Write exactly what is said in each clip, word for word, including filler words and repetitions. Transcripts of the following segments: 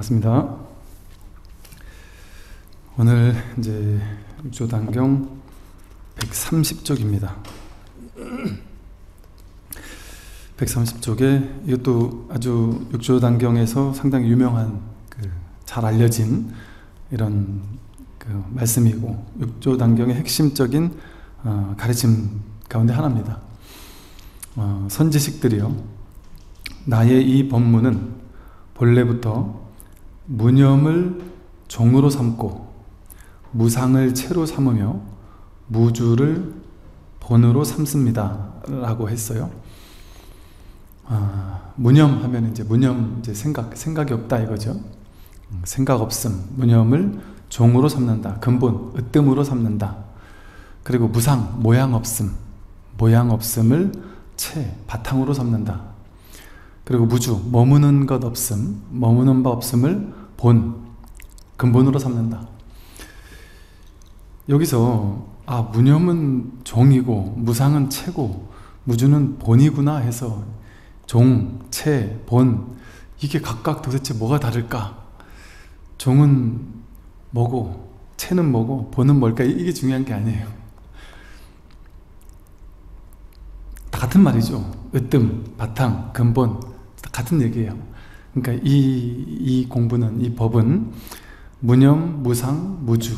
반갑습니다. 오늘 이제 육조단경 백삼십 쪽입니다. 백삼십 쪽에 이것도 아주 육조단경에서 상당히 유명한 그 잘 알려진 이런 그 말씀이고 육조단경의 핵심적인 어, 가르침 가운데 하나입니다. 어, 선지식들이요, 나의 이 법문은 본래부터 무념을 종으로 삼고 무상을 체로 삼으며 무주를 본으로 삼습니다 라고 했어요. 아, 무념하면 이제 무념 이제 생각, 생각이 없다 이거죠. 생각 없음, 무념을 종으로 삼는다, 근본 으뜸으로 삼는다. 그리고 무상, 모양 없음, 모양 없음을 체, 바탕으로 삼는다. 그리고 무주, 머무는 것 없음, 머무는 바 없음을 본, 근본으로 삼는다. 여기서 아, 무념은 종이고 무상은 체고 무주는 본이구나 해서 종, 체, 본 이게 각각 도대체 뭐가 다를까? 종은 뭐고 체는 뭐고 본은 뭘까? 이게 중요한 게 아니에요. 다 같은 말이죠. 으뜸, 바탕, 근본 같은 얘기예요. 그러니까 이, 이 공부는, 이 법은 무념, 무상, 무주,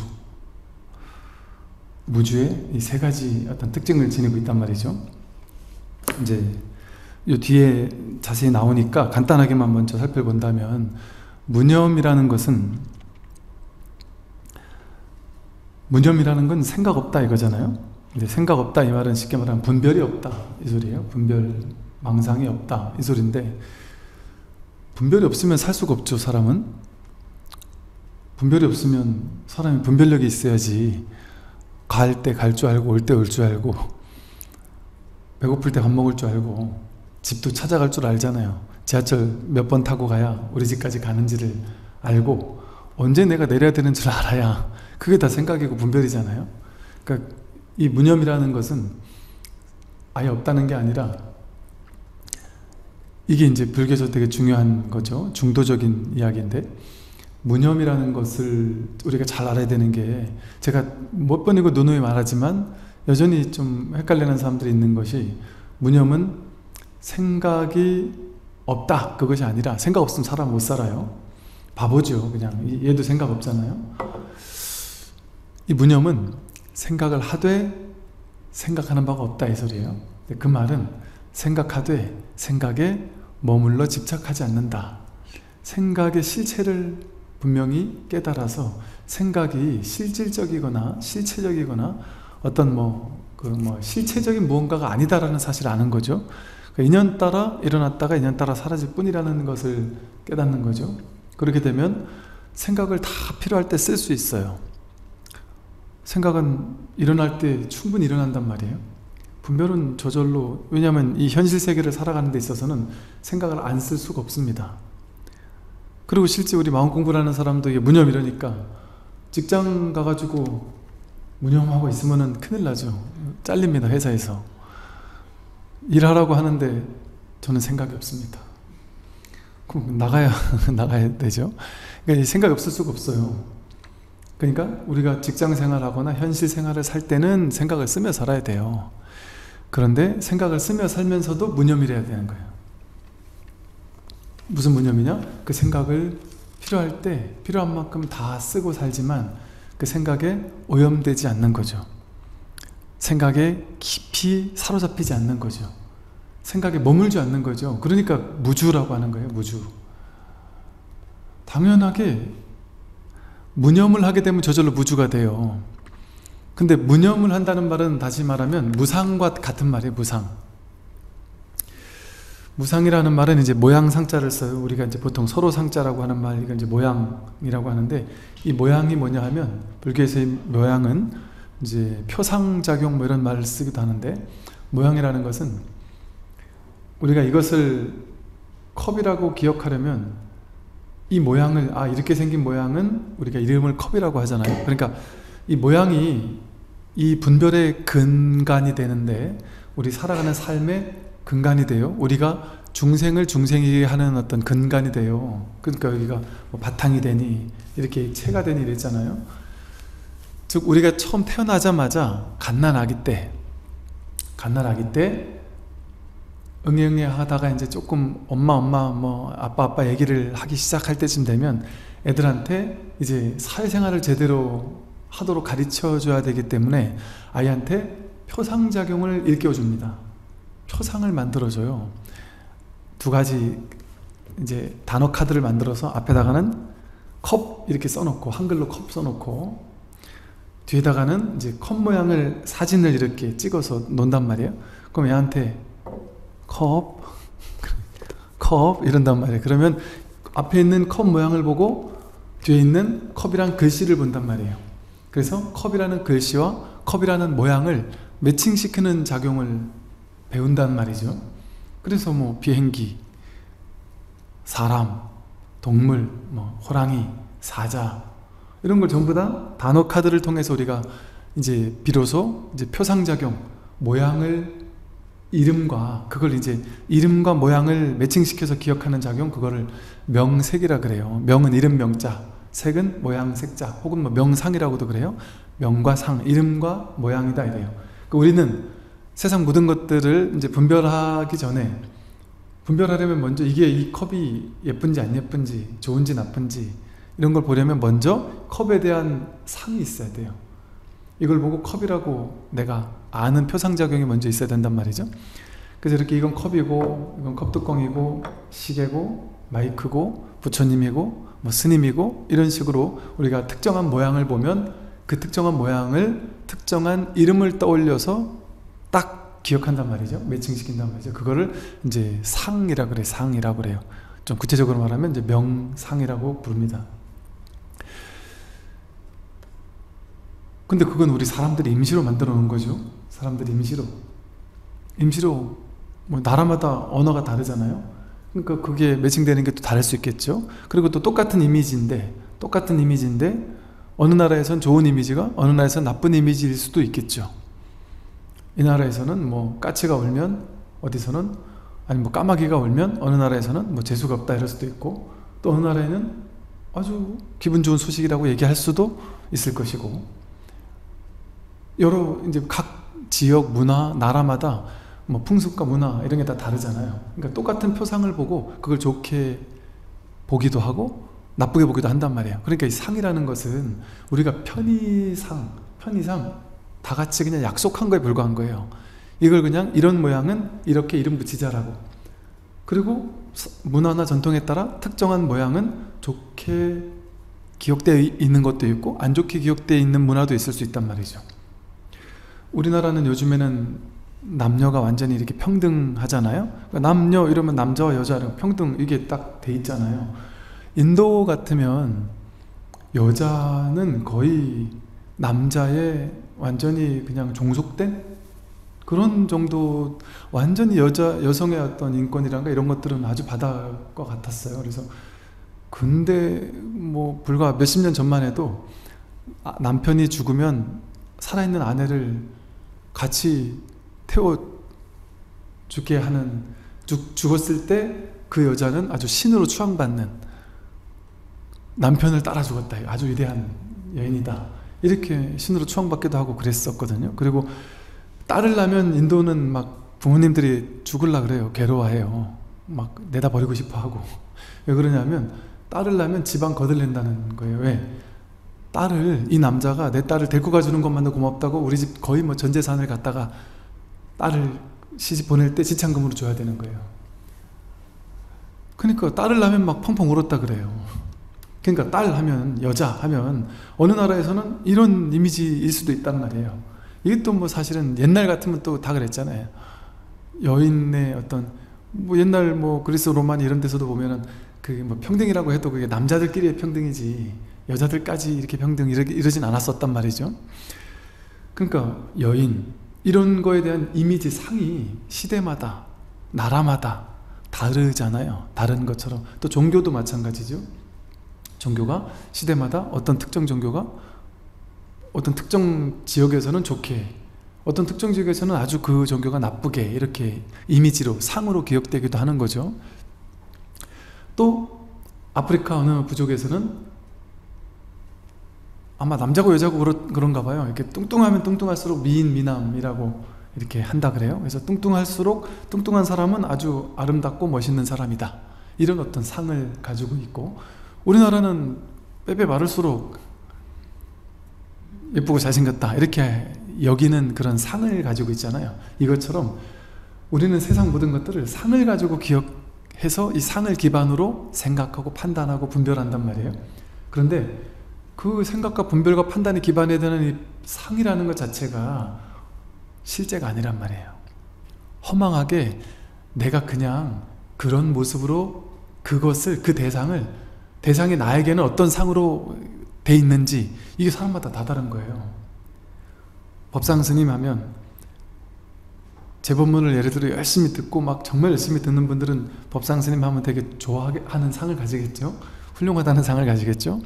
무주의 이 세 가지 어떤 특징을 지니고 있단 말이죠. 이제 이 뒤에 자세히 나오니까 간단하게만 먼저 살펴본다면, 무념이라는 것은 무념이라는 건 생각 없다 이거잖아요. 근데 생각 없다 이 말은 쉽게 말하면 분별이 없다 이 소리예요. 분별, 망상이 없다 이 소리인데, 분별이 없으면 살 수가 없죠. 사람은 분별이 없으면, 사람이 분별력이 있어야지 갈 때 갈 줄 알고 올 때 올 줄 알고 배고플 때 밥 먹을 줄 알고 집도 찾아갈 줄 알잖아요. 지하철 몇 번 타고 가야 우리 집까지 가는지를 알고 언제 내가 내려야 되는 줄 알아야, 그게 다 생각이고 분별이잖아요. 그러니까 이 무념이라는 것은 아예 없다는 게 아니라, 이게 이제 불교에서 되게 중요한 거죠. 중도적인 이야기인데, 무념이라는 것을 우리가 잘 알아야 되는 게, 제가 몇 번이고 누누이 말하지만 여전히 좀 헷갈리는 사람들이 있는 것이, 무념은 생각이 없다 그것이 아니라 생각 없으면 사람 못 살아요. 바보죠. 그냥 얘도 생각 없잖아요. 이 무념은 생각을 하되 생각하는 바가 없다 이 소리예요. 그 말은 생각하되 생각에 머물러 집착하지 않는다, 생각의 실체를 분명히 깨달아서 생각이 실질적이거나 실체적이거나 어떤 뭐 그 뭐 실체적인 무언가가 아니다라는 사실을 아는 거죠. 그러니까 인연따라 일어났다가 인연따라 사라질 뿐이라는 것을 깨닫는 거죠. 그렇게 되면 생각을 다 필요할 때 쓸 수 있어요. 생각은 일어날 때 충분히 일어난단 말이에요. 분별은 저절로, 왜냐하면 이 현실 세계를 살아가는 데 있어서는 생각을 안 쓸 수가 없습니다. 그리고 실제 우리 마음 공부를 하는 사람도 이게 무념 이러니까 직장 가가지고 무념하고 있으면은 큰일 나죠. 잘립니다. 회사에서 일하라고 하는데 저는 생각이 없습니다. 그럼 나가야 나가야 되죠. 그러니까 생각이 없을 수가 없어요. 그러니까 우리가 직장 생활하거나 현실 생활을 살 때는 생각을 쓰며 살아야 돼요. 그런데 생각을 쓰며 살면서도 무념이라야 되는 거예요. 무슨 무념이냐? 그 생각을 필요할 때 필요한 만큼 다 쓰고 살지만 그 생각에 오염되지 않는 거죠. 생각에 깊이 사로잡히지 않는 거죠. 생각에 머물지 않는 거죠. 그러니까 무주라고 하는 거예요. 무주. 당연하게 무념을 하게 되면 저절로 무주가 돼요. 근데 무념을 한다는 말은 다시 말하면 무상과 같은 말이에요. 무상. 무상이라는 말은 이제 모양 상자를 써요. 우리가 이제 보통 서로 상자라고 하는 말, 이거 이제 모양이라고 하는데, 이 모양이 뭐냐 하면, 불교에서의 모양은 이제 표상작용 뭐 이런 말을 쓰기도 하는데, 모양이라는 것은 우리가 이것을 컵이라고 기억하려면 이 모양을, 아 이렇게 생긴 모양은 우리가 이름을 컵이라고 하잖아요. 그러니까 이 모양이 이 분별의 근간이 되는데, 우리 살아가는 삶의 근간이 돼요. 우리가 중생을 중생이 하는 어떤 근간이 돼요. 그러니까 여기가 뭐 바탕이 되니 이렇게 체가 되니 이랬잖아요. 즉 우리가 처음 태어나자마자 갓난아기 때 갓난아기 때 응애응애 하다가 이제 조금 엄마 엄마 뭐 아빠 아빠 얘기를 하기 시작할 때쯤 되면 애들한테 이제 사회생활을 제대로 하도록 가르쳐줘야 되기 때문에 아이한테 표상작용을 일깨워줍니다. 표상을 만들어줘요. 두 가지 이제 단어 카드를 만들어서 앞에다가는 컵 이렇게 써놓고 한글로 컵 써놓고 뒤에다가는 이제 컵 모양을 사진을 이렇게 찍어서 논단 말이에요. 그럼 애한테 컵, 컵 이런단 말이에요. 그러면 앞에 있는 컵 모양을 보고 뒤에 있는 컵이랑 글씨를 본단 말이에요. 그래서 컵이라는 글씨와 컵이라는 모양을 매칭시키는 작용을 배운단 말이죠. 그래서 뭐 비행기, 사람, 동물, 뭐 호랑이, 사자 이런 걸 전부 다 단어 카드를 통해서 우리가 이제 비로소 이제 표상작용, 모양을 이름과 그걸 이제 이름과 모양을 매칭시켜서 기억하는 작용, 그거를 명색이라 그래요. 명은 이름 명자, 색은 모양 색자, 혹은 뭐 명상이라고도 그래요. 명과 상, 이름과 모양이다 이래요. 그러니까 우리는 세상 모든 것들을 이제 분별하기 전에 분별하려면 먼저 이게 이 컵이 예쁜지 안 예쁜지, 좋은지 나쁜지 이런 걸 보려면 먼저 컵에 대한 상이 있어야 돼요. 이걸 보고 컵이라고 내가 아는 표상작용이 먼저 있어야 된단 말이죠. 그래서 이렇게 이건 컵이고, 이건 컵뚜껑이고, 시계고, 마이크고, 부처님이고, 뭐 스님이고 이런 식으로 우리가 특정한 모양을 보면 그 특정한 모양을 특정한 이름을 떠올려서 딱 기억한단 말이죠. 매칭시킨단 말이죠. 그거를 이제 상이라고 그래요. 상이라고 그래요. 좀 구체적으로 말하면 이제 명상이라고 부릅니다. 근데 그건 우리 사람들이 임시로 만들어 놓은 거죠. 사람들이 임시로 임시로 뭐 나라마다 언어가 다르잖아요. 그러니까 그게 매칭되는 게 또 다를 수 있겠죠. 그리고 또 똑같은 이미지인데 똑같은 이미지인데 어느 나라에선 좋은 이미지가 어느 나라에선 나쁜 이미지일 수도 있겠죠. 이 나라에서는 뭐 까치가 울면 어디서는 아니 뭐 까마귀가 울면 어느 나라에서는 뭐 재수가 없다 이럴 수도 있고, 또 어느 나라에는 아주 기분 좋은 소식이라고 얘기할 수도 있을 것이고, 여러 이제 각 지역 문화 나라마다 뭐 풍습과 문화 이런 게 다 다르잖아요. 그러니까 똑같은 표상을 보고 그걸 좋게 보기도 하고 나쁘게 보기도 한단 말이에요. 그러니까 이 상이라는 것은 우리가 편의상 편의상 다 같이 그냥 약속한 거에 불과한 거예요. 이걸 그냥 이런 모양은 이렇게 이름 붙이자라고, 그리고 문화나 전통에 따라 특정한 모양은 좋게 기억되어 있는 것도 있고 안 좋게 기억되어 있는 문화도 있을 수 있단 말이죠. 우리나라는 요즘에는 남녀가 완전히 이렇게 평등하잖아요. 그러니까 남녀 이러면 남자와 여자 평등 이게 딱 돼 있잖아요. 인도 같으면 여자는 거의 남자의 완전히 그냥 종속된 그런 정도, 완전히 여자, 여성의 어떤 인권이란가 이런 것들은 아주 바다일 것 같았어요. 그래서 근데 뭐 불과 몇십 년 전만 해도 남편이 죽으면 살아있는 아내를 같이 태워 죽게 하는, 죽, 죽었을 때 그 여자는 아주 신으로 추앙받는, 남편을 따라 죽었다, 아주 위대한 여인이다 이렇게 신으로 추앙받기도 하고 그랬었거든요. 그리고 딸을 낳으면 인도는 막 부모님들이 죽을라 그래요. 괴로워해요. 막 내다버리고 싶어하고. 왜 그러냐면 딸을 낳으면 집안 거들린다는 거예요. 왜? 딸을, 이 남자가 내 딸을 데리고 가주는 것만도 고맙다고 우리 집 거의 뭐 전재산을 갖다가 딸을 시집 보낼 때 지참금으로 줘야 되는 거예요. 그러니까 딸을 낳으면 막 펑펑 울었다 그래요. 그러니까 딸 하면, 여자 하면 어느 나라에서는 이런 이미지일 수도 있단 말이에요. 이게 또 뭐 사실은 옛날 같으면 또 다 그랬잖아요. 여인의 어떤 뭐 옛날 뭐 그리스 로마니 이런 데서도 보면은 그게 뭐 평등이라고 해도 그게 남자들끼리의 평등이지 여자들까지 이렇게 평등 이러기, 이러진 않았었단 말이죠. 그러니까 여인 이런 거에 대한 이미지 상이 시대마다 나라마다 다르잖아요. 다른 것처럼 또 종교도 마찬가지죠. 종교가 시대마다 어떤 특정 종교가 어떤 특정 지역에서는 좋게 어떤 특정 지역에서는 아주 그 종교가 나쁘게 이렇게 이미지로 상으로 기억되기도 하는 거죠. 또 아프리카 어느 부족에서는 아마 남자고 여자고 그런가 봐요. 이렇게 뚱뚱하면 뚱뚱할수록 미인 미남이라고 이렇게 한다 그래요. 그래서 뚱뚱할수록 뚱뚱한 사람은 아주 아름답고 멋있는 사람이다, 이런 어떤 상을 가지고 있고, 우리나라는 빼빼 마를수록 예쁘고 잘생겼다 이렇게 여기는 그런 상을 가지고 있잖아요. 이것처럼 우리는 세상 모든 것들을 상을 가지고 기억해서 이 상을 기반으로 생각하고 판단하고 분별한단 말이에요. 그런데 그 생각과 분별과 판단에 기반해야 되는 이 상이라는 것 자체가 실제가 아니란 말이에요. 허망하게 내가 그냥 그런 모습으로 그것을, 그 대상을, 대상이 나에게는 어떤 상으로 돼 있는지, 이게 사람마다 다 다른 거예요. 법상스님 하면 제 법문을 예를 들어 열심히 듣고 막 정말 열심히 듣는 분들은 법상스님 하면 되게 좋아하는 상을 가지겠죠. 훌륭하다는 상을 가지겠죠.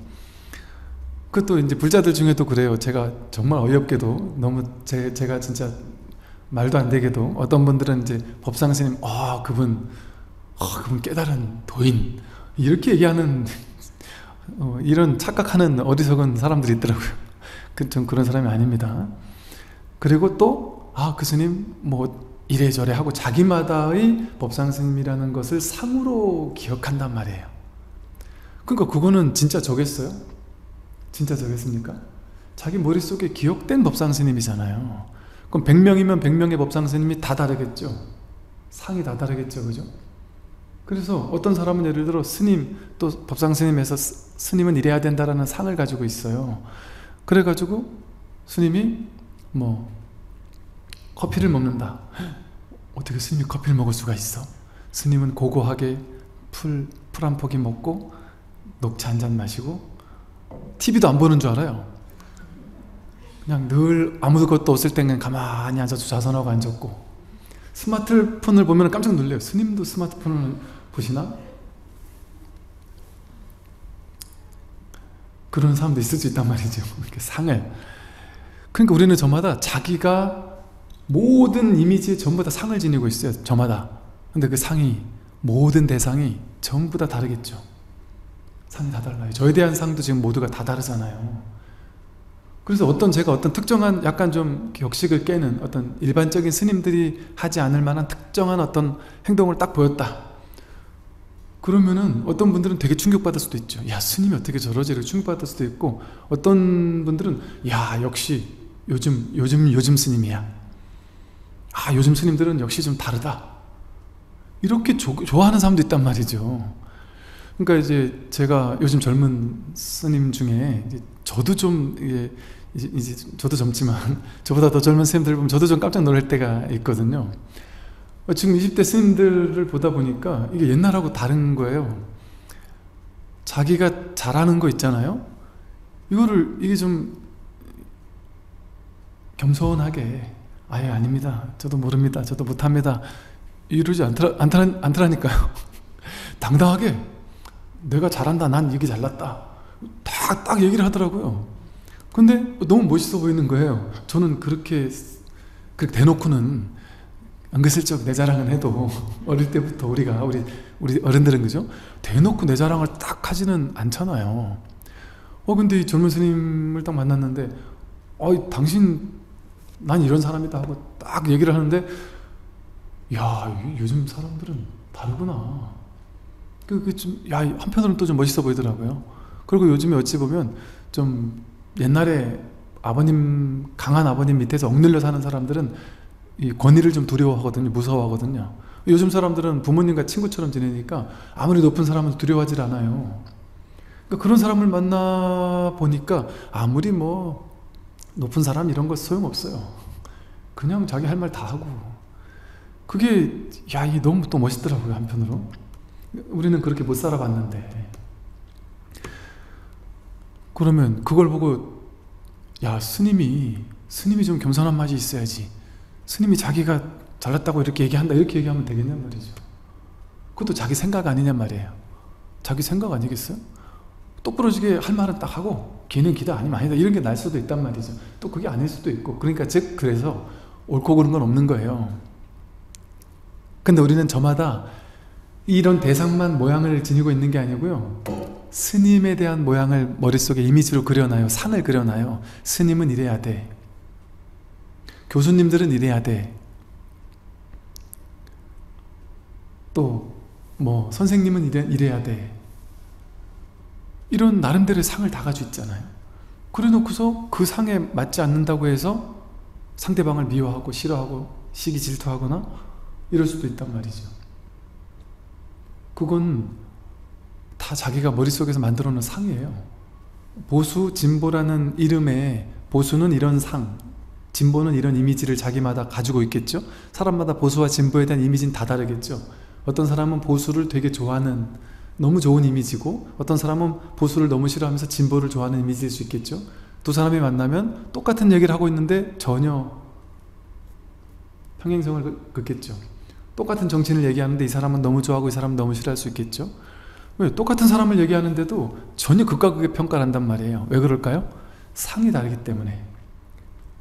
그것도 이제 불자들 중에도 그래요. 제가 정말 어이없게도 너무 제, 제가 진짜 말도 안 되게도 어떤 분들은 이제 법상스님, 아 그분, 아 그분 깨달은 도인, 이렇게 얘기하는 어, 이런 착각하는 어리석은 사람들이 있더라고요. 그, 전 그런 사람이 아닙니다. 그리고 또 아 그 스님 뭐 이래저래 하고 자기마다의 법상스님이라는 것을 상으로 기억한단 말이에요. 그러니까 그거는 진짜 저겠어요? 진짜 저겠습니까? 자기 머릿속에 기억된 법상스님이잖아요. 그럼 백 명이면 백 명의 법상스님이 다 다르겠죠. 상이 다 다르겠죠. 그죠? 그래서 어떤 사람은 예를 들어 스님, 또 법상스님에서 스, 스님은 이래야 된다라는 상을 가지고 있어요. 그래가지고 스님이 뭐 커피를 먹는다. 어떻게 스님이 커피를 먹을 수가 있어? 스님은 고고하게 풀, 풀 한 포기 먹고 녹차 한 잔 마시고 티비도 안 보는 줄 알아요. 그냥 늘 아무것도 없을 땐 그냥 가만히 앉아서 좌선하고 앉았고, 스마트폰을 보면 깜짝 놀래요. 스님도 스마트폰을 보시나? 그런 사람도 있을 수 있단 말이죠. 이렇게 상을. 그러니까 우리는 저마다 자기가 모든 이미지에 전부 다 상을 지니고 있어요. 저마다. 근데 그 상이, 모든 대상이 전부 다 다르겠죠. 상이 다 달라요. 저에 대한 상도 지금 모두가 다 다르잖아요. 그래서 어떤 제가 어떤 특정한 약간 좀 격식을 깨는 어떤 일반적인 스님들이 하지 않을 만한 특정한 어떤 행동을 딱 보였다. 그러면은 어떤 분들은 되게 충격받을 수도 있죠. 야, 스님이 어떻게 저러지? 이렇게 충격받을 수도 있고, 어떤 분들은 야, 역시 요즘, 요즘, 요즘 스님이야. 아, 요즘 스님들은 역시 좀 다르다. 이렇게 조, 좋아하는 사람도 있단 말이죠. 그러니까 이제 제가 요즘 젊은 스님 중에 이제 저도 좀 이제, 이제, 이제 저도 젊지만 저보다 더 젊은 스님들 보면 저도 좀 깜짝 놀랄 때가 있거든요. 지금 이십 대 스님들을 보다 보니까 이게 옛날하고 다른 거예요. 자기가 잘하는 거 있잖아요. 이거를 이게 좀 겸손하게, 아예 아닙니다, 저도 모릅니다, 저도 못합니다, 이러지 않더라, 않더라, 않더라니까요. 당당하게 내가 잘한다, 난 이게 잘났다, 딱, 딱 얘기를 하더라고요. 근데 너무 멋있어 보이는 거예요. 저는 그렇게, 그렇게 대놓고는 은근슬쩍 내 자랑은 해도, 어릴 때부터 우리가, 우리, 우리 어른들은 그죠? 대놓고 내 자랑을 딱 하지는 않잖아요. 어, 근데 이 젊은 스님을 딱 만났는데, 어, 당신, 난 이런 사람이다 하고 딱 얘기를 하는데, 야, 요즘 사람들은 다르구나. 그, 좀, 야, 한편으로는 또 좀 멋있어 보이더라고요. 그리고 요즘에 어찌 보면 좀 옛날에 아버님, 강한 아버님 밑에서 억눌려 사는 사람들은 이 권위를 좀 두려워하거든요. 무서워하거든요. 요즘 사람들은 부모님과 친구처럼 지내니까 아무리 높은 사람은 두려워하지 않아요. 그러니까 그런 사람을 만나 보니까 아무리 뭐 높은 사람 이런 거 소용없어요. 그냥 자기 할 말 다 하고. 그게, 야, 이게 너무 또 멋있더라고요. 한편으로. 우리는 그렇게 못 살아봤는데. 그러면 그걸 보고, 야, 스님이 스님이 좀 겸손한 맛이 있어야지, 스님이 자기가 잘났다고 이렇게 얘기한다, 이렇게 얘기하면 되겠냔 말이죠. 그것도 자기 생각 아니냔 말이에요. 자기 생각 아니겠어요? 똑부러지게 할 말은 딱 하고, 기는 기다, 아니면 아니다, 이런 게 날 수도 있단 말이죠. 또 그게 아닐 수도 있고. 그러니까 즉, 그래서 옳고 그른 건 없는 거예요. 근데 우리는 저마다 이런 대상만 모양을 지니고 있는 게 아니고요, 스님에 대한 모양을 머릿속에 이미지로 그려놔요. 상을 그려놔요. 스님은 이래야 돼, 교수님들은 이래야 돼, 또 뭐 선생님은 이래, 이래야 돼, 이런 나름대로의 상을 다 가지고 있잖아요. 그래 놓고서 그 상에 맞지 않는다고 해서 상대방을 미워하고 싫어하고 시기 질투하거나 이럴 수도 있단 말이죠. 그건 다 자기가 머릿속에서 만들어 놓은 상이에요. 보수, 진보라는 이름에 보수는 이런 상, 진보는 이런 이미지를 자기마다 가지고 있겠죠. 사람마다 보수와 진보에 대한 이미지는 다 다르겠죠. 어떤 사람은 보수를 되게 좋아하는 너무 좋은 이미지고, 어떤 사람은 보수를 너무 싫어하면서 진보를 좋아하는 이미지일 수 있겠죠. 두 사람이 만나면 똑같은 얘기를 하고 있는데 전혀 평행성을 긋겠죠. 똑같은 정신을 얘기하는데 이 사람은 너무 좋아하고 이 사람은 너무 싫어할 수 있겠죠. 왜? 똑같은 사람을 얘기하는데도 전혀 극과 극의 평가를 한단 말이에요. 왜 그럴까요? 상이 다르기 때문에.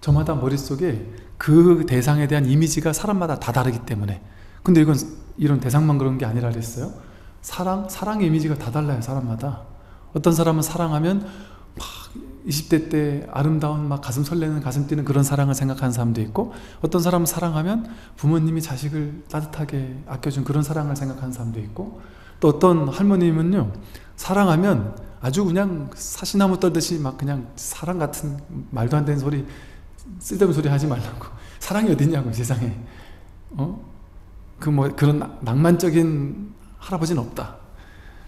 저마다 머릿속에 그 대상에 대한 이미지가 사람마다 다 다르기 때문에. 근데 이건 이런 대상만 그런 게 아니라 그랬어요. 사랑, 사랑의 이미지가 다 달라요, 사람마다. 어떤 사람은 사랑하면 막 이십 대 때 아름다운 막 가슴 설레는, 가슴 뛰는 그런 사랑을 생각하는 사람도 있고, 어떤 사람은 사랑하면 부모님이 자식을 따뜻하게 아껴준 그런 사랑을 생각하는 사람도 있고, 또 어떤 할머님은요, 사랑하면 아주 그냥 사시나무 떨듯이 막 그냥 사랑 같은 말도 안 되는 소리, 쓸데없는 소리 하지 말라고. 사랑이 어딨냐고, 세상에. 어? 그 뭐 그런 낭만적인 할아버지는 없다,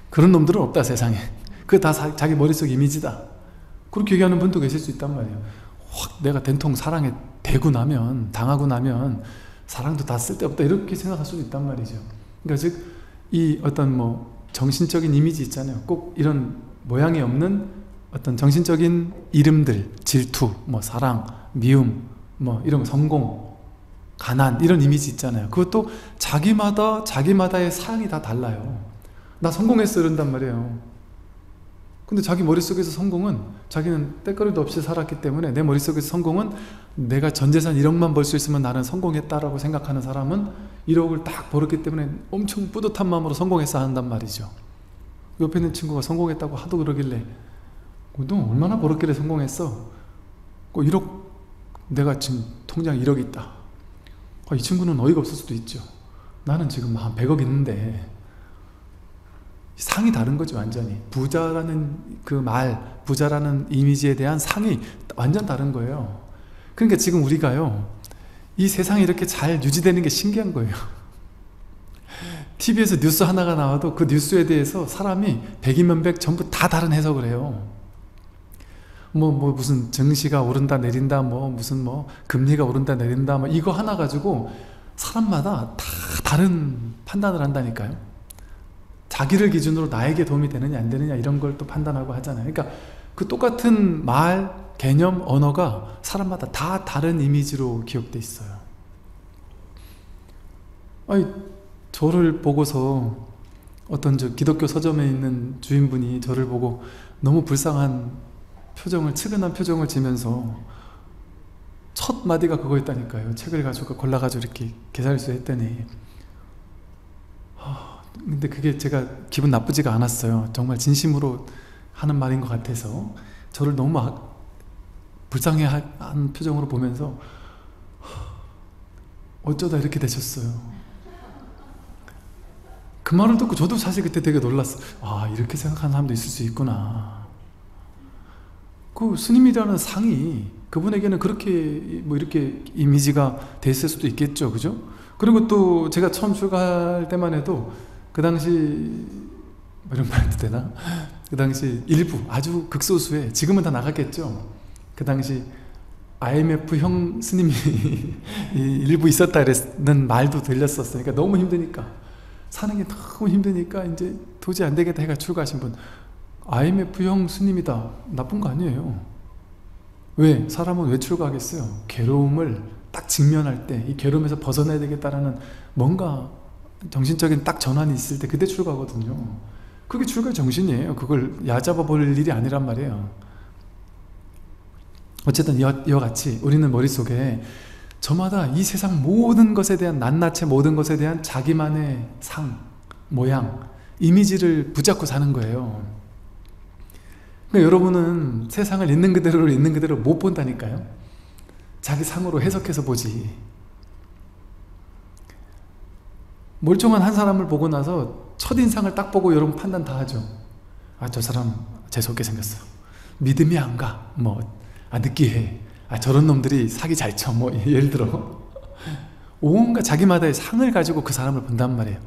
그런 놈들은 없다 세상에. 그게 다 사, 자기 머릿속 이미지다, 그렇게 얘기하는 분도 계실 수 있단 말이에요. 확 내가 된통 사랑에 대고 나면, 당하고 나면 사랑도 다 쓸데없다, 이렇게 생각할 수도 있단 말이죠. 그러니까 즉 이 어떤 뭐 정신적인 이미지 있잖아요. 꼭 이런 모양이 없는 어떤 정신적인 이름들, 질투, 뭐 사랑, 미움, 뭐 이런 성공, 가난, 이런 이미지 있잖아요. 그것도 자기마다 자기마다의 사양이 다 달라요. 나 성공했어 이런단 말이에요. 근데 자기 머릿속에서 성공은, 자기는 때거리도 없이 살았기 때문에 내 머릿속에서 성공은 내가 전재산 일억만 벌 수 있으면 나는 성공했다라고 생각하는 사람은 일억을 딱 벌었기 때문에 엄청 뿌듯한 마음으로 성공했어 한단 말이죠. 옆에 있는 친구가 성공했다고 하도 그러길래 너 얼마나 벌었길래 성공했어? 일억, 내가 지금 통장 일억 있다. 이 친구는 어이가 없을 수도 있죠. 나는 지금 한 백억 있는데. 상이 다른 거죠, 완전히. 부자라는 그 말, 부자라는 이미지에 대한 상이 완전 다른 거예요. 그러니까 지금 우리가요, 이 세상이 이렇게 잘 유지되는 게 신기한 거예요. 티비에서 뉴스 하나가 나와도 그 뉴스에 대해서 사람이 백이면 백 전부 다 다른 해석을 해요. 뭐, 뭐, 무슨 증시가 오른다, 내린다, 뭐, 무슨 뭐, 금리가 오른다, 내린다, 뭐, 이거 하나 가지고 사람마다 다 다른 판단을 한다니까요. 자기를 기준으로 나에게 도움이 되느냐, 안 되느냐, 이런 걸 또 판단하고 하잖아요. 그러니까 그 똑같은 말, 개념, 언어가 사람마다 다 다른 이미지로 기억돼 있어요. 아니, 저를 보고서 어떤 저 기독교 서점에 있는 주인분이 저를 보고 너무 불쌍한 표정을, 측은한 표정을 지면서 첫 마디가 그거였다니까요. 책을 가지고 골라가지고 이렇게 계산수 했더니, 아, 근데 그게 제가 기분 나쁘지가 않았어요. 정말 진심으로 하는 말인 것 같아서. 저를 너무 아, 불쌍해한 표정으로 보면서, 아, 어쩌다 이렇게 되셨어요. 그 말을 듣고 저도 사실 그때 되게 놀랐어요. 아, 이렇게 생각하는 사람도 있을 수 있구나. 그 스님이라는 상이 그분에게는 그렇게 뭐 이렇게 이미지가 돼 있을 수도 있겠죠, 그죠? 그리고 또 제가 처음 출가할 때만 해도 그 당시, 이런 말 해도 되나? 그 당시 일부, 아주 극소수의, 지금은 다 나갔겠죠? 그 당시 아이엠에프형 스님이 일부 있었다 그랬는 말도 들렸었어요. 그러니까 너무 힘드니까, 사는 게 너무 힘드니까 이제 도저히 안 되겠다 해가 출가하신 분, 아이엠에프형 스님이다, 나쁜 거 아니에요. 왜? 사람은 왜 출가하겠어요? 괴로움을 딱 직면할 때, 이 괴로움에서 벗어나야 되겠다라는 뭔가 정신적인 딱 전환이 있을 때 그때 출가거든요. 그게 출가의 정신이에요. 그걸 야잡아 볼 일이 아니란 말이에요. 어쨌든 이와 같이 우리는 머릿속에 저마다 이 세상 모든 것에 대한 낱낱의 모든 것에 대한 자기만의 상, 모양, 이미지를 붙잡고 사는 거예요. 그러니까 여러분은 세상을 있는 그대로를 있는 그대로 못 본다니까요. 자기 상으로 해석해서 보지. 멀쩡한 한 사람을 보고 나서 첫인상을 딱 보고 여러분 판단 다 하죠. 아, 저 사람 재수없게 생겼어. 믿음이 안 가. 뭐, 아, 느끼해. 아, 저런 놈들이 사기 잘 쳐. 뭐, 예를 들어. 온갖 자기마다의 상을 가지고 그 사람을 본단 말이에요.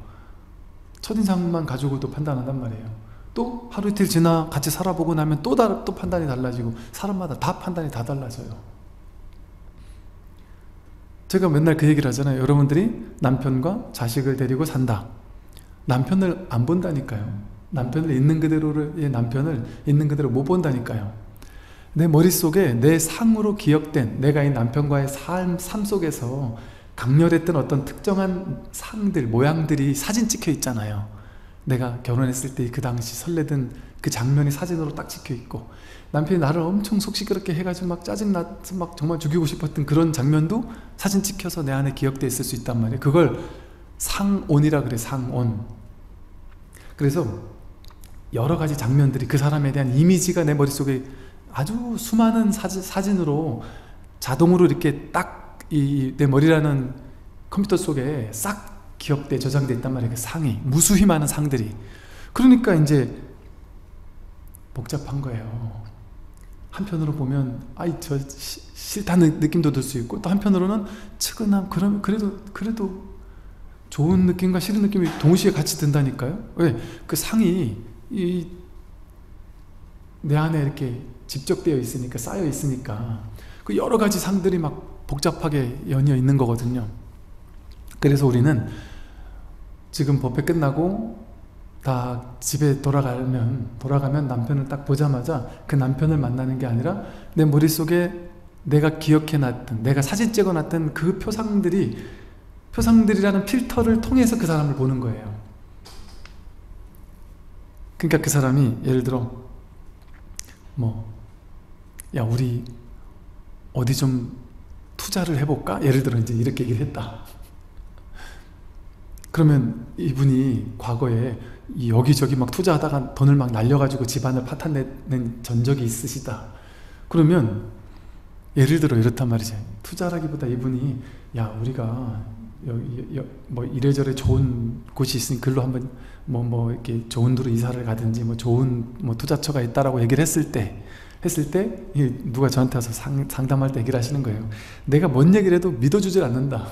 첫인상만 가지고도 판단한단 말이에요. 또 하루 이틀 지나 같이 살아보고 나면 또, 다르, 또 판단이 달라지고, 사람마다 다 판단이 다 달라져요. 제가 맨날 그 얘기를 하잖아요. 여러분들이 남편과 자식을 데리고 산다. 남편을 안 본다니까요. 남편을 있는 그대로를, 남편을 있는 그대로 못 본다니까요. 내 머릿속에 내 상으로 기억된, 내가 이 남편과의 삶, 삶 속에서 강렬했던 어떤 특정한 상들, 모양들이 사진 찍혀 있잖아요. 내가 결혼했을 때 그 당시 설레던 그 장면이 사진으로 딱 찍혀 있고, 남편이 나를 엄청 속 시끄럽게 해가지고 막 짜증나서 막 정말 죽이고 싶었던 그런 장면도 사진 찍혀서 내 안에 기억되어 있을 수 있단 말이에요. 그걸 상온이라 그래, 상온. 그래서 여러 가지 장면들이, 그 사람에 대한 이미지가 내 머릿속에 아주 수많은 사진, 사진으로 자동으로 이렇게 딱 이 내 머리라는 컴퓨터 속에 싹 기억돼, 저장돼 있단 말이에요. 그 상이, 무수히 많은 상들이. 그러니까 이제 복잡한 거예요. 한편으로 보면 아이 저 시, 싫다는 느낌도 들 수 있고, 또 한편으로는 측은함, 그럼 그래도 그래도 좋은 느낌과 싫은 느낌이 동시에 같이 든다니까요. 왜? 그 상이 이 내 안에 이렇게 집적되어 있으니까, 쌓여 있으니까 그 여러 가지 상들이 막 복잡하게 연이어 있는 거거든요. 그래서 우리는 지금 법회 끝나고 다 집에 돌아가면 돌아가면 남편을 딱 보자마자 그 남편을 만나는 게 아니라, 내 머릿속에 내가 기억해놨던, 내가 사진 찍어놨던 그 표상들이, 표상들이라는 필터를 통해서 그 사람을 보는 거예요. 그러니까 그 사람이 예를 들어 뭐, 야 우리 어디 좀 투자를 해볼까? 예를 들어 이제 이렇게 얘기를 했다. 그러면 이분이 과거에 여기저기 막 투자하다가 돈을 막 날려가지고 집안을 파탄낸 전적이 있으시다. 그러면 예를 들어 이렇단 말이지. 투자라기보다 이분이, 야 우리가 여기, 여, 뭐 이래저래 좋은 곳이 있으니 글로 한번 뭐 뭐 이렇게 좋은 데로 이사를 가든지, 뭐 좋은 뭐 투자처가 있다라고 얘기를 했을 때 했을 때 누가 저한테 와서 상, 상담할 때 얘기를 하시는 거예요. 내가 뭔 얘기를 해도 믿어주질 않는다.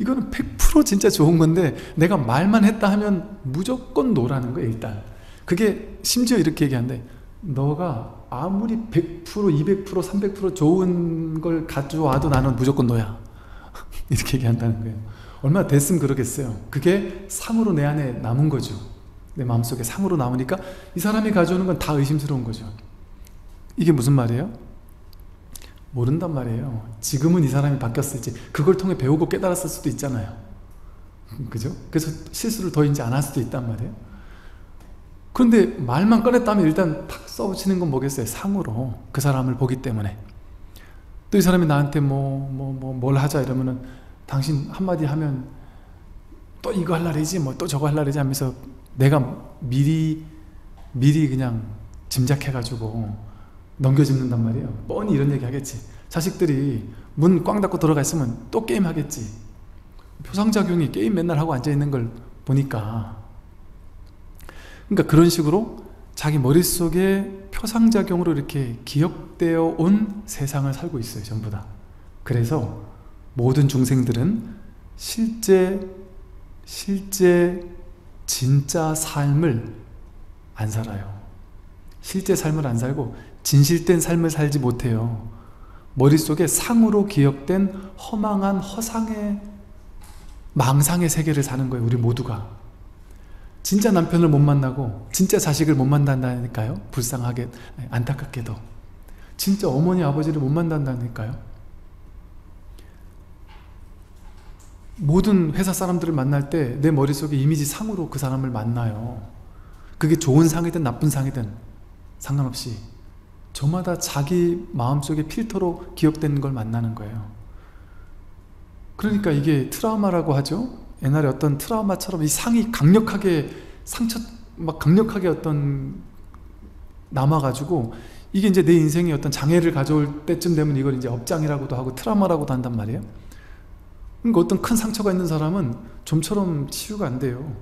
이거는 백 퍼센트 진짜 좋은 건데 내가 말만 했다 하면 무조건 노라는 거예요. 일단 그게 심지어 이렇게 얘기하는데, 너가 아무리 백 퍼센트, 이백 퍼센트, 삼백 퍼센트 좋은 걸 가져와도 나는 무조건 너야. 이렇게 얘기한다는 거예요. 얼마나 됐으면 그러겠어요. 그게 상으로 내 안에 남은 거죠. 내 마음속에 상으로 남으니까 이 사람이 가져오는 건 다 의심스러운 거죠. 이게 무슨 말이에요? 모른단 말이에요. 지금은 이 사람이 바뀌었을지, 그걸 통해 배우고 깨달았을 수도 있잖아요. 그죠? 그래서 실수를 더 이제 안 할 수도 있단 말이에요. 그런데 말만 꺼냈다면 일단 탁 써붙이는 건 뭐겠어요? 상으로 그 사람을 보기 때문에. 또 이 사람이 나한테 뭐, 뭐, 뭐, 뭘 하자 이러면은, 당신 한마디 하면 또 이거 할라래지, 뭐 또 저거 할라래지 하면서 내가 미리, 미리 그냥 짐작해가지고 넘겨짚는단 말이에요. 뻔히 이런 얘기 하겠지. 자식들이 문 꽝 닫고 들어가 있으면 또 게임 하겠지. 표상작용이 게임 맨날 하고 앉아있는 걸 보니까. 그러니까 그런 식으로 자기 머릿속에 표상작용으로 이렇게 기억되어 온 세상을 살고 있어요, 전부 다. 그래서 모든 중생들은 실제, 실제 진짜 삶을 안 살아요. 실제 삶을 안 살고 진실된 삶을 살지 못해요. 머릿속에 상으로 기억된 허망한 허상의 망상의 세계를 사는 거예요, 우리 모두가. 진짜 남편을 못 만나고 진짜 자식을 못 만난다니까요. 불쌍하게, 안타깝게도 진짜 어머니 아버지를 못 만난다니까요. 모든 회사 사람들을 만날 때 내 머릿속에 이미지 상으로 그 사람을 만나요. 그게 좋은 상이든 나쁜 상이든 상관없이 저마다 자기 마음속에 필터로 기억되는 걸 만나는 거예요. 그러니까 이게 트라우마라고 하죠. 옛날에 어떤 트라우마처럼 이 상이 강력하게 상처 막 강력하게 어떤 남아가지고 이게 이제 내 인생에 어떤 장애를 가져올 때쯤 되면 이걸 이제 업장이라고도 하고 트라우마라고도 한단 말이에요. 그러니까 어떤 큰 상처가 있는 사람은 좀처럼 치유가 안 돼요.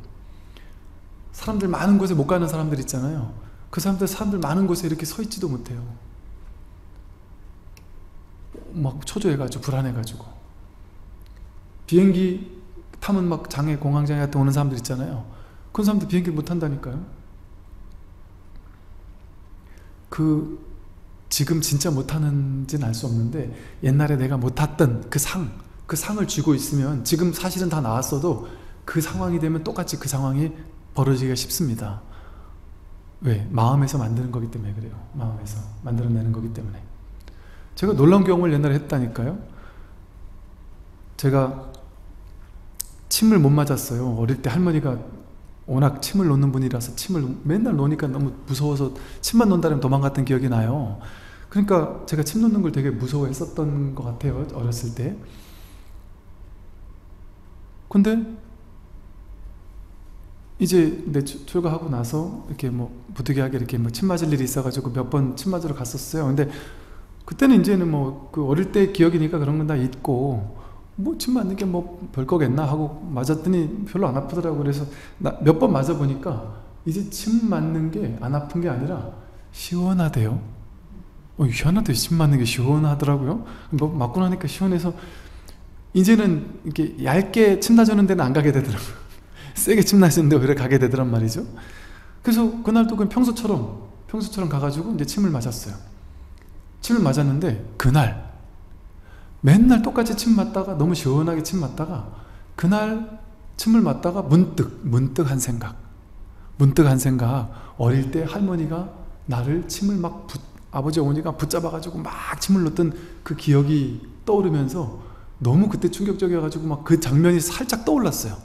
사람들 많은 곳에 못 가는 사람들 있잖아요. 그 사람들 사람들 많은 곳에 이렇게 서 있지도 못해요. 막 초조해가지고 불안해가지고 비행기 타면 막 장애 공황장애 같은 오는 사람들 있잖아요. 그런 사람들 비행기 못 탄다니까요. 그 지금 진짜 못 타는지는 알 수 없는데 옛날에 내가 못 탔던 그 상, 그 상을 쥐고 있으면 지금 사실은 다 나았어도 그 상황이 되면 똑같이 그 상황이 벌어지기가 쉽습니다. 왜? 마음에서 만드는 거기 때문에 그래요. 마음에서 만들어내는 거기 때문에. 제가 놀라운 경험을 옛날에 했다니까요. 제가 침을 못 맞았어요. 어릴 때 할머니가 워낙 침을 놓는 분이라서 침을 맨날 놓으니까 너무 무서워서 침만 놓는다면 도망갔던 기억이 나요. 그러니까 제가 침 놓는 걸 되게 무서워했었던 것 같아요. 어렸을 때. 근데 이제 내 출가하고 나서 이렇게 뭐 부득이하게 이렇게 뭐 침 맞을 일이 있어가지고 몇 번 침 맞으러 갔었어요. 근데 그때는 이제는 뭐 그 어릴 때 기억이니까 그런 건 다 잊고 뭐 침 맞는 게 뭐 별 거겠나 하고 맞았더니 별로 안 아프더라고. 그래서 나 몇 번 맞아 보니까 이제 침 맞는 게 안 아픈 게 아니라 시원하대요. 어, 희한하대요. 침 맞는 게 시원하더라고요. 뭐 맞고 나니까 시원해서 이제는 이렇게 얇게 침 놔주는 데는 안 가게 되더라고요. 세게 침 나시는데 오히려 가게 되더란 말이죠. 그래서 그날도 그냥 평소처럼 평소처럼 가가지고 이제 침을 맞았어요. 침을 맞았는데 그날 맨날 똑같이 침 맞다가 너무 시원하게 침 맞다가 그날 침을 맞다가 문득 문득 한 생각 문득 한 생각 어릴 때 할머니가 나를 침을 막 부, 아버지 어머니가 붙잡아가지고 막 침을 놓던 그 기억이 떠오르면서 너무 그때 충격적이어가지고 막 그 장면이 살짝 떠올랐어요.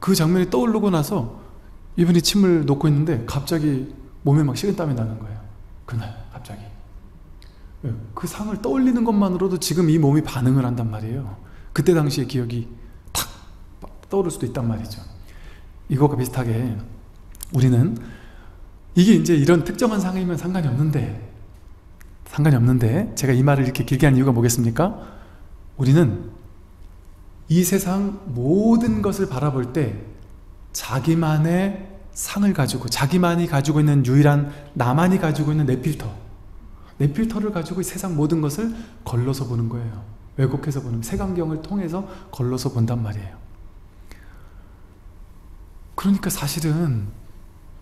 그 장면이 떠오르고 나서 이분이 침을 놓고 있는데 갑자기 몸에 막 식은땀이 나는 거예요. 그날 갑자기 그 상을 떠올리는 것만으로도 지금 이 몸이 반응을 한단 말이에요. 그때 당시의 기억이 탁 떠오를 수도 있단 말이죠. 이것과 비슷하게 우리는 이게 이제 이런 특정한 상이면 상관이 없는데 상관이 없는데 제가 이 말을 이렇게 길게 한 이유가 뭐겠습니까? 우리는 이 세상 모든 것을 바라볼 때 자기만의 상을 가지고 자기만이 가지고 있는 유일한 나만이 가지고 있는 내 필터 내 필터를 가지고 이 세상 모든 것을 걸러서 보는 거예요. 왜곡해서 보는 색안경을 통해서 걸러서 본단 말이에요. 그러니까 사실은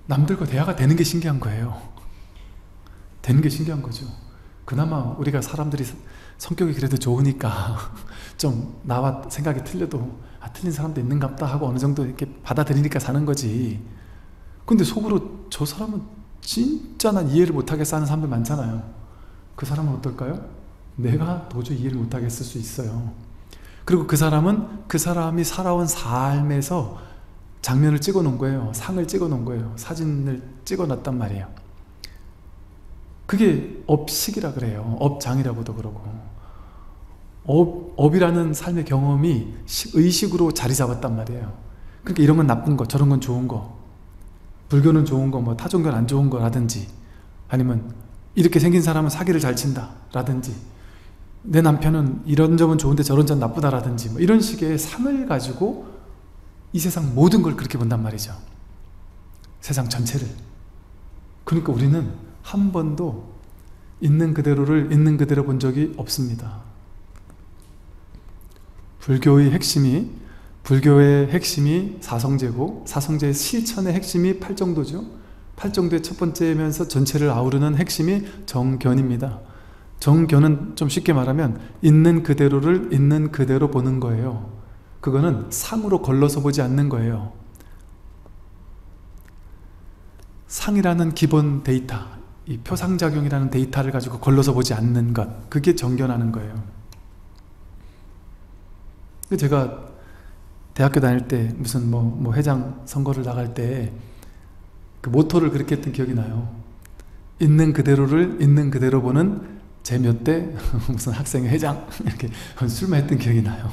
남들과 대화가 되는 게 신기한 거예요. 되는 게 신기한 거죠. 그나마 우리가 사람들이 성격이 그래도 좋으니까 좀 나와 생각이 틀려도 아 틀린 사람도 있는갑다 하고 어느 정도 이렇게 받아들이니까 사는 거지. 근데 속으로 저 사람은 진짜 난 이해를 못하겠어 하는 사람들 많잖아요. 그 사람은 어떨까요? 내가 도저히 이해를 못하겠을 수 있어요. 그리고 그 사람은 그 사람이 살아온 삶에서 장면을 찍어 놓은 거예요. 상을 찍어 놓은 거예요. 사진을 찍어 놨단 말이에요. 그게 업식이라 그래요. 업장이라고도 그러고 업, 업이라는 삶의 경험이 의식으로 자리 잡았단 말이에요. 그러니까 이런 건 나쁜 거, 저런 건 좋은 거, 불교는 좋은 거, 뭐 타종교는 안 좋은 거라든지 아니면 이렇게 생긴 사람은 사기를 잘 친다 라든지 내 남편은 이런 점은 좋은데 저런 점은 나쁘다라든지 뭐 이런 식의 상을 가지고 이 세상 모든 걸 그렇게 본단 말이죠. 세상 전체를. 그러니까 우리는 한 번도 있는 그대로를 있는 그대로 본 적이 없습니다. 불교의 핵심이 불교의 핵심이 사성제고 사성제의 실천의 핵심이 팔정도죠. 팔정도의 첫 번째면서 전체를 아우르는 핵심이 정견입니다. 정견은 좀 쉽게 말하면 있는 그대로를 있는 그대로 보는 거예요. 그거는 상으로 걸러서 보지 않는 거예요. 상이라는 기본 데이터 이 표상작용이라는 데이터를 가지고 걸러서 보지 않는 것, 그게 정견하는 거예요. 제가 대학교 다닐 때 무슨 뭐, 뭐 회장 선거를 나갈 때 그 모토를 그렇게 했던 기억이 나요. 있는 그대로를 있는 그대로 보는 제 몇 대 무슨 학생 회장 이렇게 술만 했던 기억이 나요.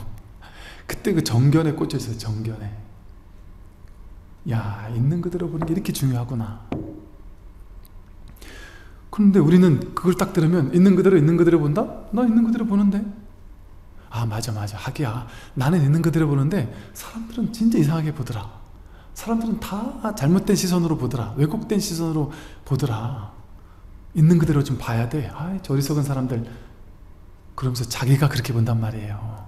그때 그 정견에 꽂혀있어요. 정견에. 야, 있는 그대로 보는 게 이렇게 중요하구나. 그런데 우리는 그걸 딱 들으면 있는 그대로 있는 그대로 본다? 나 있는 그대로 보는데. 아, 맞아 맞아, 하기야, 나는 있는 그대로 보는데 사람들은 진짜 이상하게 보더라. 사람들은 다 잘못된 시선으로 보더라. 왜곡된 시선으로 보더라. 있는 그대로 좀 봐야 돼. 아, 저 어리석은 사람들. 그러면서 자기가 그렇게 본단 말이에요.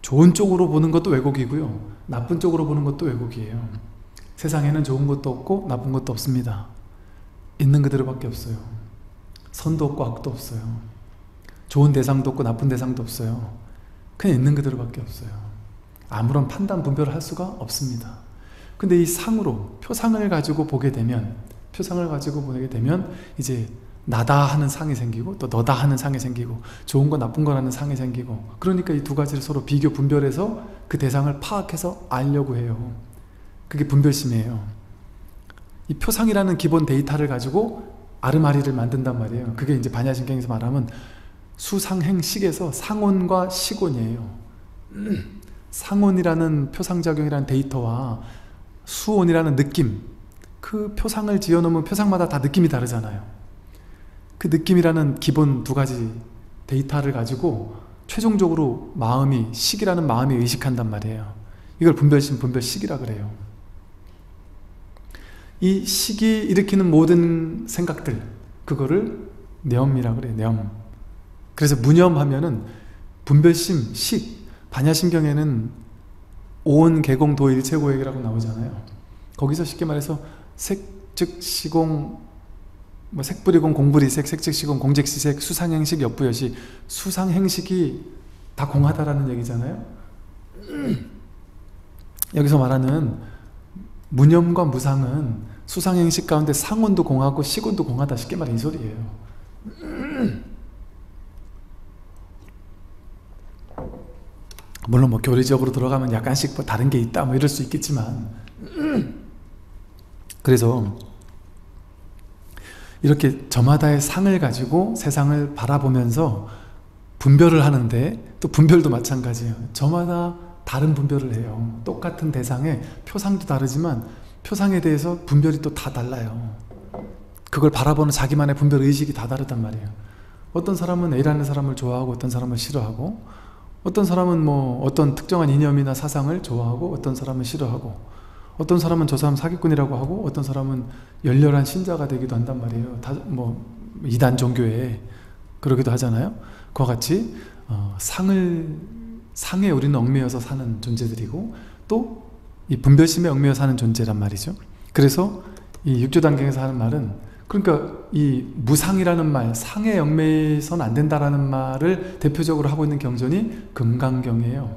좋은 쪽으로 보는 것도 왜곡이고요, 나쁜 쪽으로 보는 것도 왜곡이에요. 세상에는 좋은 것도 없고 나쁜 것도 없습니다. 있는 그대로밖에 없어요. 선도 없고 악도 없어요. 좋은 대상도 없고 나쁜 대상도 없어요. 그냥 있는 그대로밖에 없어요. 아무런 판단 분별을 할 수가 없습니다. 근데 이 상으로, 표상을 가지고 보게 되면, 표상을 가지고 보게 되면 이제 나다 하는 상이 생기고, 또 너다 하는 상이 생기고, 좋은 거 나쁜 거라는 상이 생기고, 그러니까 이 두 가지를 서로 비교 분별해서 그 대상을 파악해서 알려고 해요. 그게 분별심이에요. 이 표상이라는 기본 데이터를 가지고 아르마리를 만든단 말이에요. 그게 이제 반야심경에서 말하면 수상행식에서 상온과 식온이에요. 상온이라는 표상작용이라는 데이터와 수온이라는 느낌, 그 표상을 지어놓으면 표상마다 다 느낌이 다르잖아요. 그 느낌이라는 기본 두 가지 데이터를 가지고 최종적으로 마음이, 식이라는 마음이 의식한단 말이에요. 이걸 분별심, 분별식이라 그래요. 이 식이 일으키는 모든 생각들, 그거를 내엄이라 그래요. 내엄. 그래서 무념하면은 분별심, 식, 반야심경에는 오온개공도일체고액이라고 나오잖아요. 거기서 쉽게 말해서 색즉시공, 뭐 색불이공, 공불이색, 색즉시공, 공즉시색, 수상행식, 역부여시. 수상행식이 다 공하다라는 얘기잖아요. 여기서 말하는 무념과 무상은 수상행식 가운데 상온도 공하고 식온도 공하다, 쉽게 말해 이 소리예요. 물론 뭐 교리적으로 들어가면 약간씩 뭐 다른 게 있다 뭐 이럴 수 있겠지만, 그래서 이렇게 저마다의 상을 가지고 세상을 바라보면서 분별을 하는데, 또 분별도 마찬가지예요. 저마다 다른 분별을 해요. 똑같은 대상에 표상도 다르지만 표상에 대해서 분별이 또 다 달라요. 그걸 바라보는 자기만의 분별 의식이 다 다르단 말이에요. 어떤 사람은 A라는 사람을 좋아하고 어떤 사람은 싫어하고, 어떤 사람은 뭐 어떤 특정한 이념이나 사상을 좋아하고 어떤 사람은 싫어하고, 어떤 사람은 저 사람 사기꾼이라고 하고 어떤 사람은 열렬한 신자가 되기도 한단 말이에요. 다 뭐 이단 종교에 그러기도 하잖아요. 그와 같이 어, 상을, 상에 우리는 얽매여서 사는 존재들이고, 또 이 분별심에 얽매여 사는 존재란 말이죠. 그래서 이 육조단경에서 하는 말은, 그러니까 이 무상이라는 말, 상에 얽매여서는 안 된다라는 말을 대표적으로 하고 있는 경전이 금강경이에요.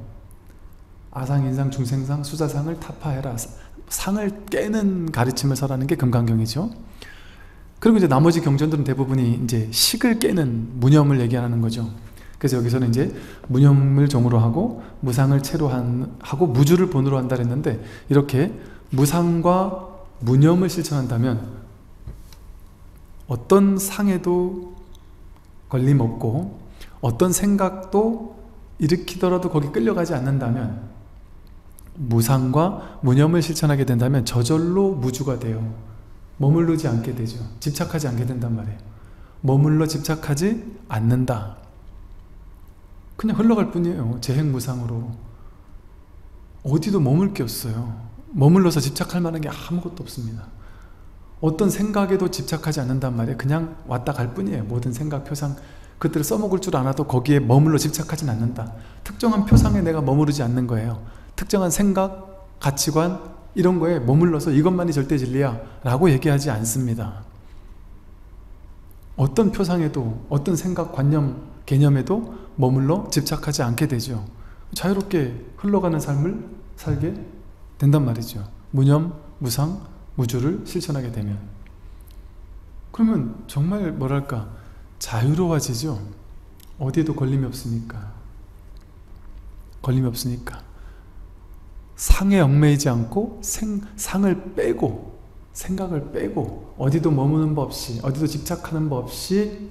아상, 인상, 중생상, 수자상을 타파해라. 상을 깨는 가르침을 서라는 게 금강경이죠. 그리고 이제 나머지 경전들은 대부분이 이제 식을 깨는 무념을 얘기하는 거죠. 그래서 여기서는 이제 무념을 종으로 하고 무상을 체로 한, 하고 무주를 본으로 한다 했는데, 이렇게 무상과 무념을 실천한다면 어떤 상에도 걸림없고 어떤 생각도 일으키더라도 거기 끌려가지 않는다면, 무상과 무념을 실천하게 된다면 저절로 무주가 돼요. 머무르지 않게 되죠. 집착하지 않게 된단 말이에요. 머물러 집착하지 않는다. 그냥 흘러갈 뿐이에요. 재행무상으로. 어디도 머물 게 없어요. 머물러서 집착할 만한 게 아무것도 없습니다. 어떤 생각에도 집착하지 않는단 말이에요. 그냥 왔다 갈 뿐이에요. 모든 생각, 표상, 그들을 써먹을 줄 알아도 거기에 머물러 집착하진 않는다. 특정한 표상에 내가 머무르지 않는 거예요. 특정한 생각, 가치관 이런 거에 머물러서 이것만이 절대 진리야 라고 얘기하지 않습니다. 어떤 표상에도, 어떤 생각, 관념, 개념에도 머물러 집착하지 않게 되죠. 자유롭게 흘러가는 삶을 살게 된단 말이죠. 무념, 무상, 무주를 실천하게 되면, 그러면 정말 뭐랄까, 자유로워지죠. 어디에도 걸림이 없으니까. 걸림이 없으니까 상에 얽매이지 않고 생, 상을 빼고 생각을 빼고 어디도 머무는 법 없이, 어디도 집착하는 법 없이.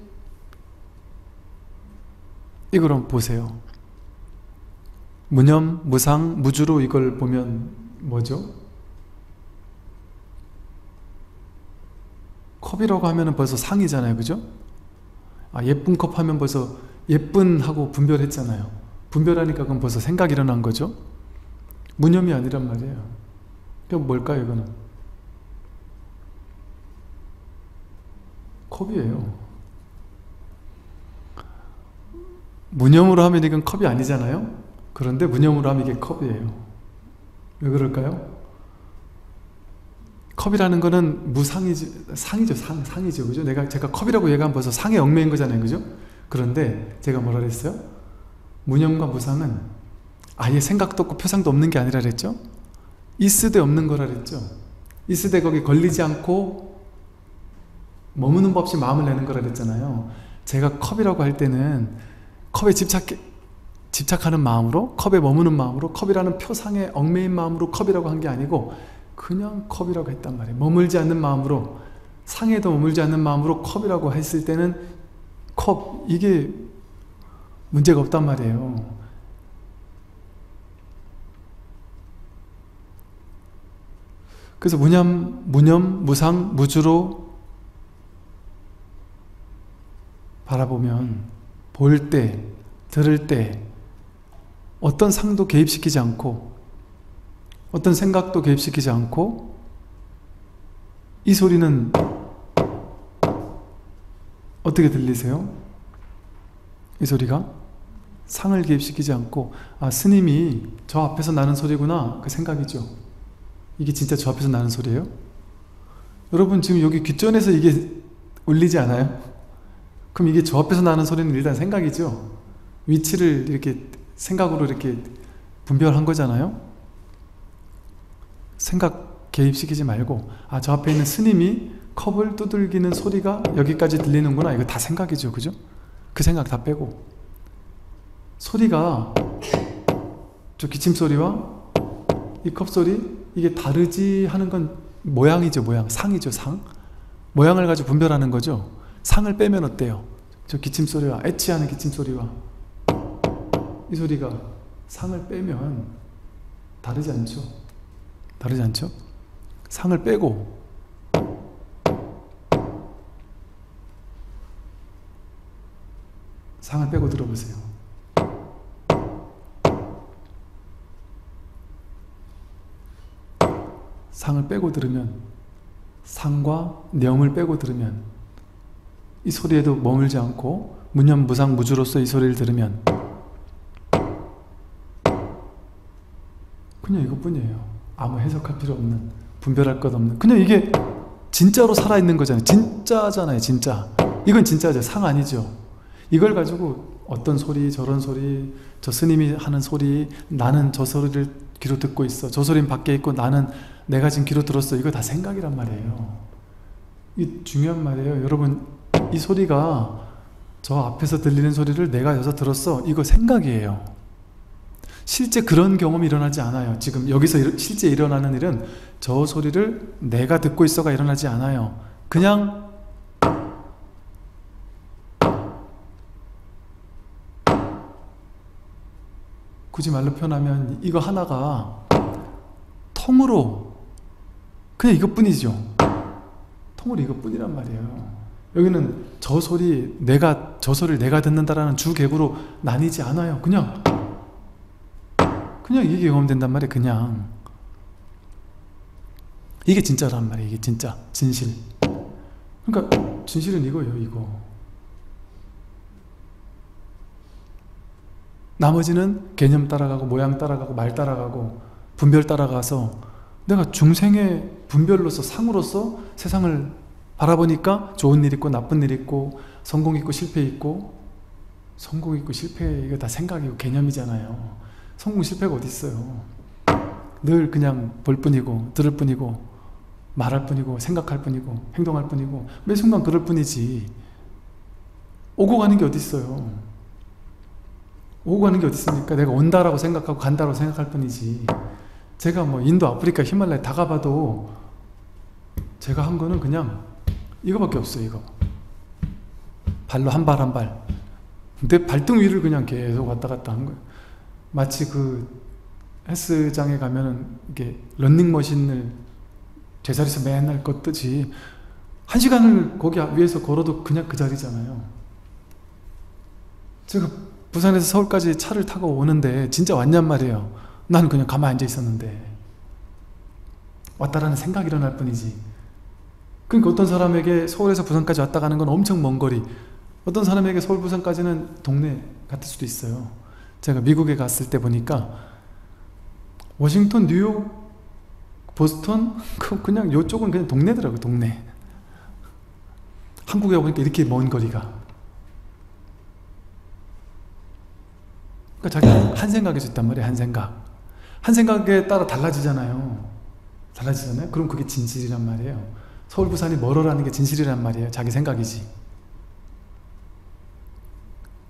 이걸 한번 보세요. 무념, 무상, 무주로 이걸 보면 뭐죠? 컵이라고 하면 벌써 상이잖아요. 그죠? 아, 예쁜 컵 하면 벌써 예쁜 하고 분별했잖아요. 분별하니까 그럼 벌써 생각이 일어난 거죠? 무념이 아니란 말이에요. 그럼 뭘까요, 이거는? 컵이에요. 무념으로 하면 이건 컵이 아니잖아요? 그런데 무념으로 하면 이게 컵이에요. 왜 그럴까요? 컵이라는 거는 무상이지, 상이죠, 상, 상이죠. 그죠? 내가, 제가 컵이라고 얘기하면 벌써 상의 얽매인 거잖아요. 그죠? 그런데 제가 뭐라 그랬어요? 무념과 무상은 아예 생각도 없고 표상도 없는 게 아니라 그랬죠? 있을 데 없는 거라 그랬죠? 있을 데 거기 걸리지 않고 머무는 법 없이 마음을 내는 거라 그랬잖아요. 제가 컵이라고 할 때는 컵에 집착, 집착하는 마음으로, 컵에 머무는 마음으로, 컵이라는 표상에 얽매인 마음으로 컵이라고 한 게 아니고 그냥 컵이라고 했단 말이에요. 머물지 않는 마음으로, 상에도 머물지 않는 마음으로 컵이라고 했을 때는 컵, 이게 문제가 없단 말이에요. 그래서 무념, 무념, 무상, 무주로 바라보면 볼 때, 들을 때 어떤 상도 개입시키지 않고 어떤 생각도 개입시키지 않고 이 소리는 어떻게 들리세요? 이 소리가 상을 개입시키지 않고 아 스님이 저 앞에서 나는 소리구나 그 생각이죠. 이게 진짜 저 앞에서 나는 소리예요? 여러분 지금 여기 귓전에서 이게 울리지 않아요? 그럼 이게 저 앞에서 나는 소리는 일단 생각이죠. 위치를 이렇게 생각으로 이렇게 분별한 거잖아요. 생각 개입시키지 말고 아 저 앞에 있는 스님이 컵을 두들기는 소리가 여기까지 들리는구나 이거 다 생각이죠. 그죠? 그 생각 다 빼고 소리가 저 기침소리와 이 컵소리 이게 다르지 하는 건 모양이죠. 모양 상이죠. 상 모양을 가지고 분별하는 거죠. 상을 빼면 어때요? 저 기침소리와 애취하는 기침소리와 이 소리가 상을 빼면 다르지 않죠? 다르지 않죠? 상을 빼고 상을 빼고 들어보세요. 상을 빼고 들으면 상과 념을 빼고 들으면 이 소리에도 머물지 않고 무념, 무상, 무주로서 이 소리를 들으면 그냥 이것뿐이에요. 아무 해석할 필요 없는, 분별할 것 없는 그냥 이게 진짜로 살아있는 거잖아요. 진짜잖아요. 진짜. 이건 진짜죠. 상 아니죠. 이걸 가지고 어떤 소리, 저런 소리, 저 스님이 하는 소리, 나는 저 소리를 귀로 듣고 있어. 저 소리는 밖에 있고 나는 내가 지금 귀로 들었어. 이거 다 생각이란 말이에요. 이게 중요한 말이에요. 여러분 이 소리가 저 앞에서 들리는 소리를 내가 여기서 들었어. 이거 생각이에요. 실제 그런 경험이 일어나지 않아요. 지금 여기서 일, 실제 일어나는 일은 저 소리를 내가 듣고 있어가 일어나지 않아요. 그냥 굳이 말로 표현하면 이거 하나가 통으로 그냥 이것뿐이죠. 통으로 이것뿐이란 말이에요. 여기는 저 소리 내가 저 소리를 내가 듣는다라는 주객으로 나뉘지 않아요. 그냥 그냥 이게 경험된단 말이에요. 그냥 이게 진짜란 말이에요. 이게 진짜 진실. 그러니까 진실은 이거예요. 이거 나머지는 개념 따라가고 모양 따라가고 말 따라가고 분별 따라가서 내가 중생의 분별로서 상으로서 세상을 바라보니까 좋은 일 있고 나쁜 일 있고 성공 있고 실패 있고 성공 있고 실패 이거 다 생각이고 개념이잖아요. 성공 실패가 어디 있어요. 늘 그냥 볼 뿐이고 들을 뿐이고 말할 뿐이고 생각할 뿐이고 행동할 뿐이고 매 순간 그럴 뿐이지 오고 가는 게 어디 있어요. 오고 가는 게 어디 있습니까. 내가 온다라고 생각하고 간다라고 생각할 뿐이지 제가 뭐 인도, 아프리카, 히말라야 다 가봐도 제가 한 거는 그냥 이거밖에 없어요. 이거 발로 한 발 한 발 내 발등 위를 그냥 계속 왔다 갔다 한 거예요. 마치 그 헬스장에 가면은 이게 런닝머신을 제자리에서 맨날 걷듯이 한 시간을 거기 위에서 걸어도 그냥 그 자리잖아요. 제가 부산에서 서울까지 차를 타고 오는데 진짜 왔냔 말이에요. 난 그냥 가만히 앉아 있었는데 왔다라는 생각이 일어날 뿐이지. 그러니까 어떤 사람에게 서울에서 부산까지 왔다 가는 건 엄청 먼 거리, 어떤 사람에게 서울 부산까지는 동네 같을 수도 있어요. 제가 미국에 갔을 때 보니까 워싱턴, 뉴욕, 보스턴, 그냥 요쪽은 그냥 동네더라고요. 동네. 한국에 오니까 이렇게 먼 거리가. 그러니까 자기가 한 생각이 있단 말이에요. 한 생각. 한 생각에 따라 달라지잖아요. 달라지잖아요. 그럼 그게 진실이란 말이에요. 서울, 부산이 멀어라는 게 진실이란 말이에요. 자기 생각이지.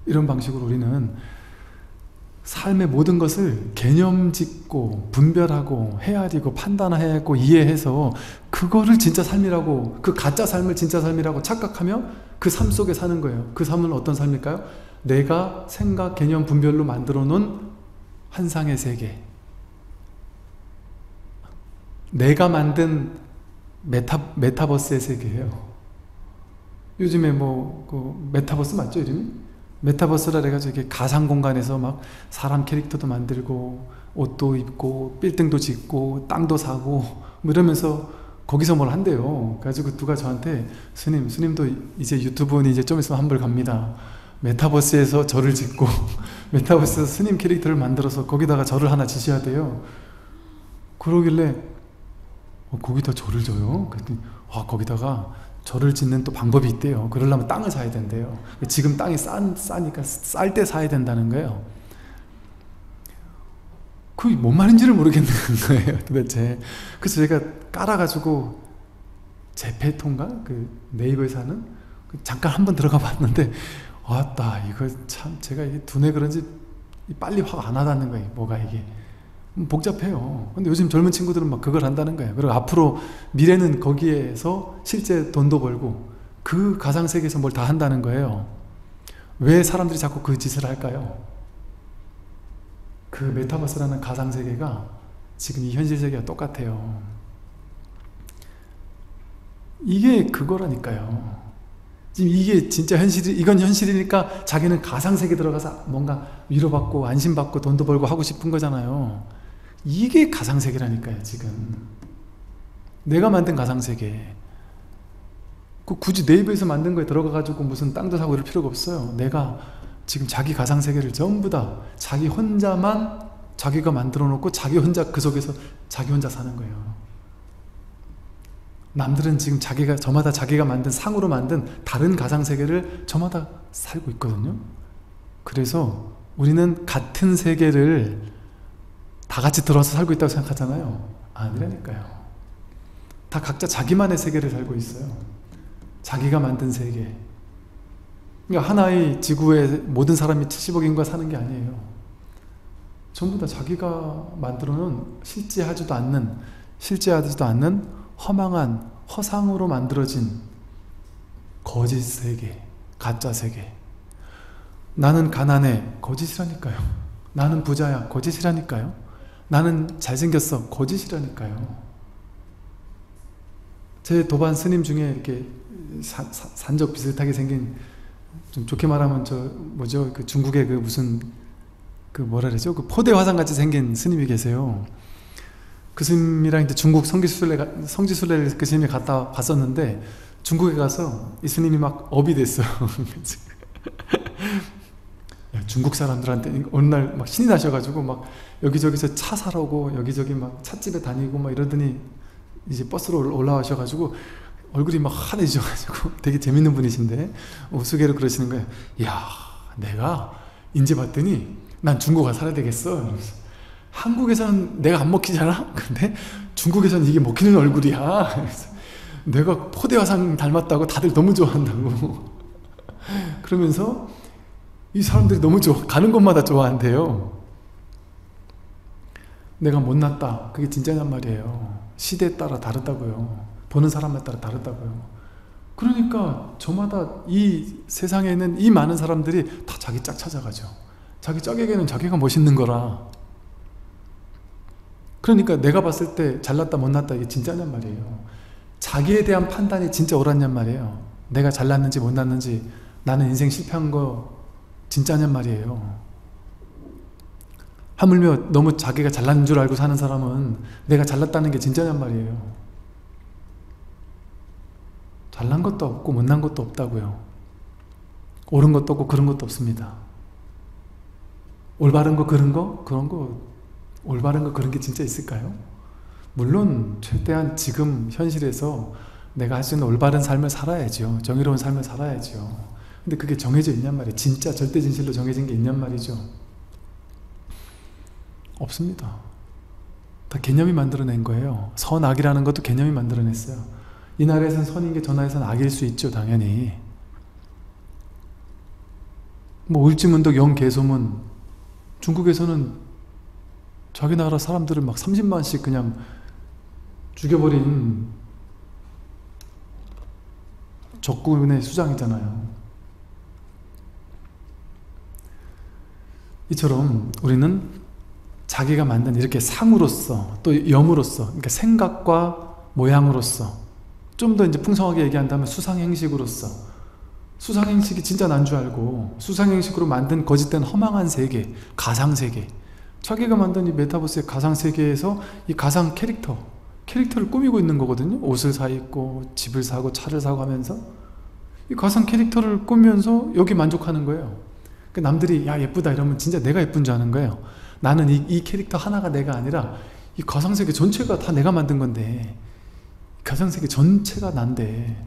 이런 방식으로 우리는 삶의 모든 것을 개념 짓고 분별하고 헤아리고 판단하고 이해해서 그거를 진짜 삶이라고, 그 가짜 삶을 진짜 삶이라고 착각하며 그 삶 속에 사는 거예요. 그 삶은 어떤 삶일까요? 내가 생각, 개념, 분별로 만들어 놓은 환상의 세계, 내가 만든 메타, 메타버스의 세계예요. 요즘에 뭐 그 메타버스 맞죠 이름이? 메타버스라 그래가지고 이게 가상 공간에서 막 사람 캐릭터도 만들고 옷도 입고 빌딩도 짓고 땅도 사고 뭐 이러면서 거기서 뭘 한대요. 그래가지고 누가 저한테, 스님, 스님도 이제 유튜브는 이제 좀 있으면 환불 갑니다. 메타버스에서 절을 짓고 메타버스에서 스님 캐릭터를 만들어서 거기다가 절을 하나 지셔야 돼요. 그러길래 어, 거기다 절을 줘요? 그랬더니 아, 거기다가 절을 짓는 또 방법이 있대요. 그러려면 땅을 사야 된대요. 지금 땅이 싼, 싸니까 쌀 때 사야 된다는 거예요. 그게 뭔 말인지를 모르겠는 거예요, 도대체. 그래서 제가 깔아가지고 제페토인가? 그 네이버에 사는? 잠깐 한번 들어가 봤는데 왔다, 이거 참 제가 이게 두뇌 그런지 빨리 화가 안 하다는 거예요. 뭐가 이게 복잡해요. 근데 요즘 젊은 친구들은 막 그걸 한다는 거예요. 그리고 앞으로 미래는 거기에서 실제 돈도 벌고 그 가상세계에서 뭘 다 한다는 거예요. 왜 사람들이 자꾸 그 짓을 할까요? 그 메타버스라는 가상세계가 지금 이 현실세계와 똑같아요. 이게 그거라니까요. 지금 이게 진짜 현실이, 이건 현실이니까 자기는 가상세계 들어가서 뭔가 위로받고 안심받고 돈도 벌고 하고 싶은 거잖아요. 이게 가상세계라니까요, 지금. 내가 만든 가상세계. 그 굳이 네이버에서 만든 거에 들어가가지고 무슨 땅도 사고 이럴 필요가 없어요. 내가 지금 자기 가상세계를 전부 다 자기 혼자만 자기가 만들어 놓고 자기 혼자 그 속에서 자기 혼자 사는 거예요. 남들은 지금 자기가, 저마다 자기가 만든 상으로 만든 다른 가상세계를 저마다 살고 있거든요. 그래서 우리는 같은 세계를 다 같이 들어서 살고 있다고 생각하잖아요. 아니라니까요. 다 각자 자기만의 세계를 살고 있어요. 자기가 만든 세계. 그러니까 하나의 지구에 모든 사람이 칠십억 인구가 사는 게 아니에요. 전부 다 자기가 만들어 놓은 실제하지도 않는, 실제하지도 않는 허망한 허상으로 만들어진 거짓 세계, 가짜 세계. 나는 가난해, 거짓이라니까요. 나는 부자야, 거짓이라니까요. 나는 잘생겼어, 거짓이라니까요. 제 도반 스님 중에 이렇게 사, 사, 산적 비슷하게 생긴, 좀 좋게 말하면 저 뭐죠, 그 중국의 그 무슨 그 뭐라 그러죠, 그 포대 화상같이 생긴 스님이 계세요. 그 스님이랑 이제 중국 성지순례, 성지순례를 그 스님이 갔다 갔었는데, 중국에 가서 이 스님이 막 업이 됐어요. 야, 중국 사람들한테 어느 날 막 신이 나셔가지고 막 여기저기서 차 사라고 여기저기 막 찻집에 다니고 막 이러더니 이제 버스로 올라와셔가지고 얼굴이 막 환해지셔가지고, 되게 재밌는 분이신데 우스개로 그러시는 거예요. 야, 내가 인제 봤더니 난 중국에 살아야 되겠어. 이러면서. 한국에서는 내가 안 먹히잖아? 근데 중국에서는 이게 먹히는 얼굴이야. 그래서 내가 포대화상 닮았다고 다들 너무 좋아한다고. 그러면서 이 사람들이 너무 좋아, 가는 곳마다 좋아한대요. 내가 못났다, 그게 진짜냔 말이에요. 시대에 따라 다르다고요. 보는 사람에 따라 다르다고요. 그러니까 저마다 이 세상에는 이 많은 사람들이 다 자기 짝 찾아가죠. 자기 짝에게는 자기가 멋있는 거라. 그러니까 내가 봤을 때 잘났다 못났다 이게 진짜냔 말이에요. 자기에 대한 판단이 진짜 옳았냔 말이에요. 내가 잘났는지 못났는지, 나는 인생 실패한 거 진짜냔 말이에요. 하물며 너무 자기가 잘난 줄 알고 사는 사람은 내가 잘났다는 게 진짜냔 말이에요. 잘난 것도 없고 못난 것도 없다고요. 옳은 것도 없고 그런 것도 없습니다. 올바른 거 그런 거? 그런 거, 올바른 거 그런 게 진짜 있을까요? 물론 최대한 지금 현실에서 내가 할 수 있는 올바른 삶을 살아야죠. 정의로운 삶을 살아야죠. 근데 그게 정해져 있냔 말이에요. 진짜 절대 진실로 정해진 게 있냔 말이죠. 없습니다. 다 개념이 만들어낸 거예요. 선악이라는 것도 개념이 만들어냈어요. 이 나라에서는 선인 게 저 나라에서는 악일 수 있죠. 당연히 뭐 을지문덕 영개소문, 중국에서는 자기 나라 사람들을 막 삼십만씩 그냥 죽여버린 적군의 수장이잖아요. 이처럼 우리는 자기가 만든 이렇게 상으로서, 또 염으로서, 그러니까 생각과 모양으로서, 좀 더 이제 풍성하게 얘기한다면 수상행식으로서, 수상행식이 진짜 난 줄 알고 수상행식으로 만든 거짓된 허망한 세계, 가상세계, 자기가 만든 이 메타버스의 가상세계에서 이 가상 캐릭터, 캐릭터를 꾸미고 있는 거거든요. 옷을 사 입고 집을 사고 차를 사고 하면서 이 가상 캐릭터를 꾸면서 여기 만족하는 거예요. 그러니까 남들이 야 예쁘다 이러면 진짜 내가 예쁜 줄 아는 거예요. 나는 이, 이 캐릭터 하나가 내가 아니라 이 가상세계 전체가 다 내가 만든 건데, 가상세계 전체가 난데,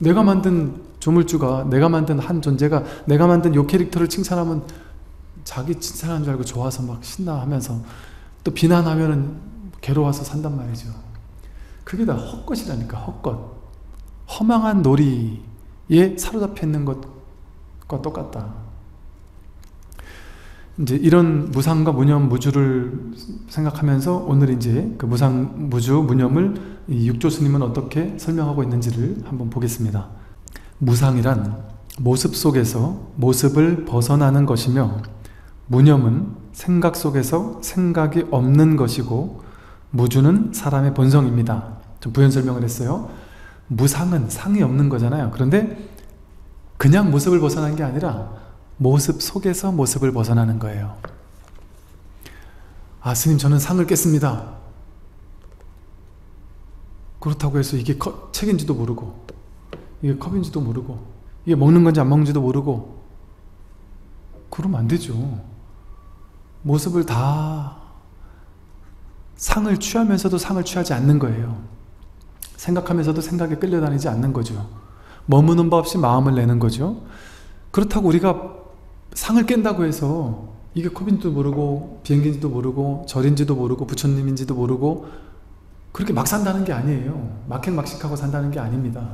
내가 만든 조물주가, 내가 만든 한 존재가 내가 만든 요 캐릭터를 칭찬하면 자기 칭찬하는 줄 알고 좋아서 막 신나하면서, 또 비난하면 괴로워서 산단 말이죠. 그게 다 헛것이라니까. 헛것, 허망한 놀이에 사로잡혀 있는 것과 똑같다. 이제 이런 무상과 무념, 무주를 생각하면서 오늘 이제 그 무상, 무주, 무념을 이 육조 스님은 어떻게 설명하고 있는지를 한번 보겠습니다. 무상이란 모습 속에서 모습을 벗어나는 것이며, 무념은 생각 속에서 생각이 없는 것이고, 무주는 사람의 본성입니다. 좀 부연 설명을 했어요. 무상은 상이 없는 거잖아요. 그런데 그냥 모습을 벗어난 게 아니라 모습 속에서 모습을 벗어나는 거예요. 아 스님 저는 상을 깼습니다. 그렇다고 해서 이게 컵, 책인지도 모르고, 이게 컵인지도 모르고, 이게 먹는 건지 안 먹는지도 모르고 그러면 안 되죠. 모습을 다 상을 취하면서도 상을 취하지 않는 거예요. 생각하면서도 생각에 끌려다니지 않는 거죠. 머무는 바 없이 마음을 내는 거죠. 그렇다고 우리가 상을 깬다고 해서 이게 컵인지도 모르고 비행기인지도 모르고 절인지도 모르고 부처님인지도 모르고 그렇게 막 산다는 게 아니에요. 막행막식하고 산다는 게 아닙니다.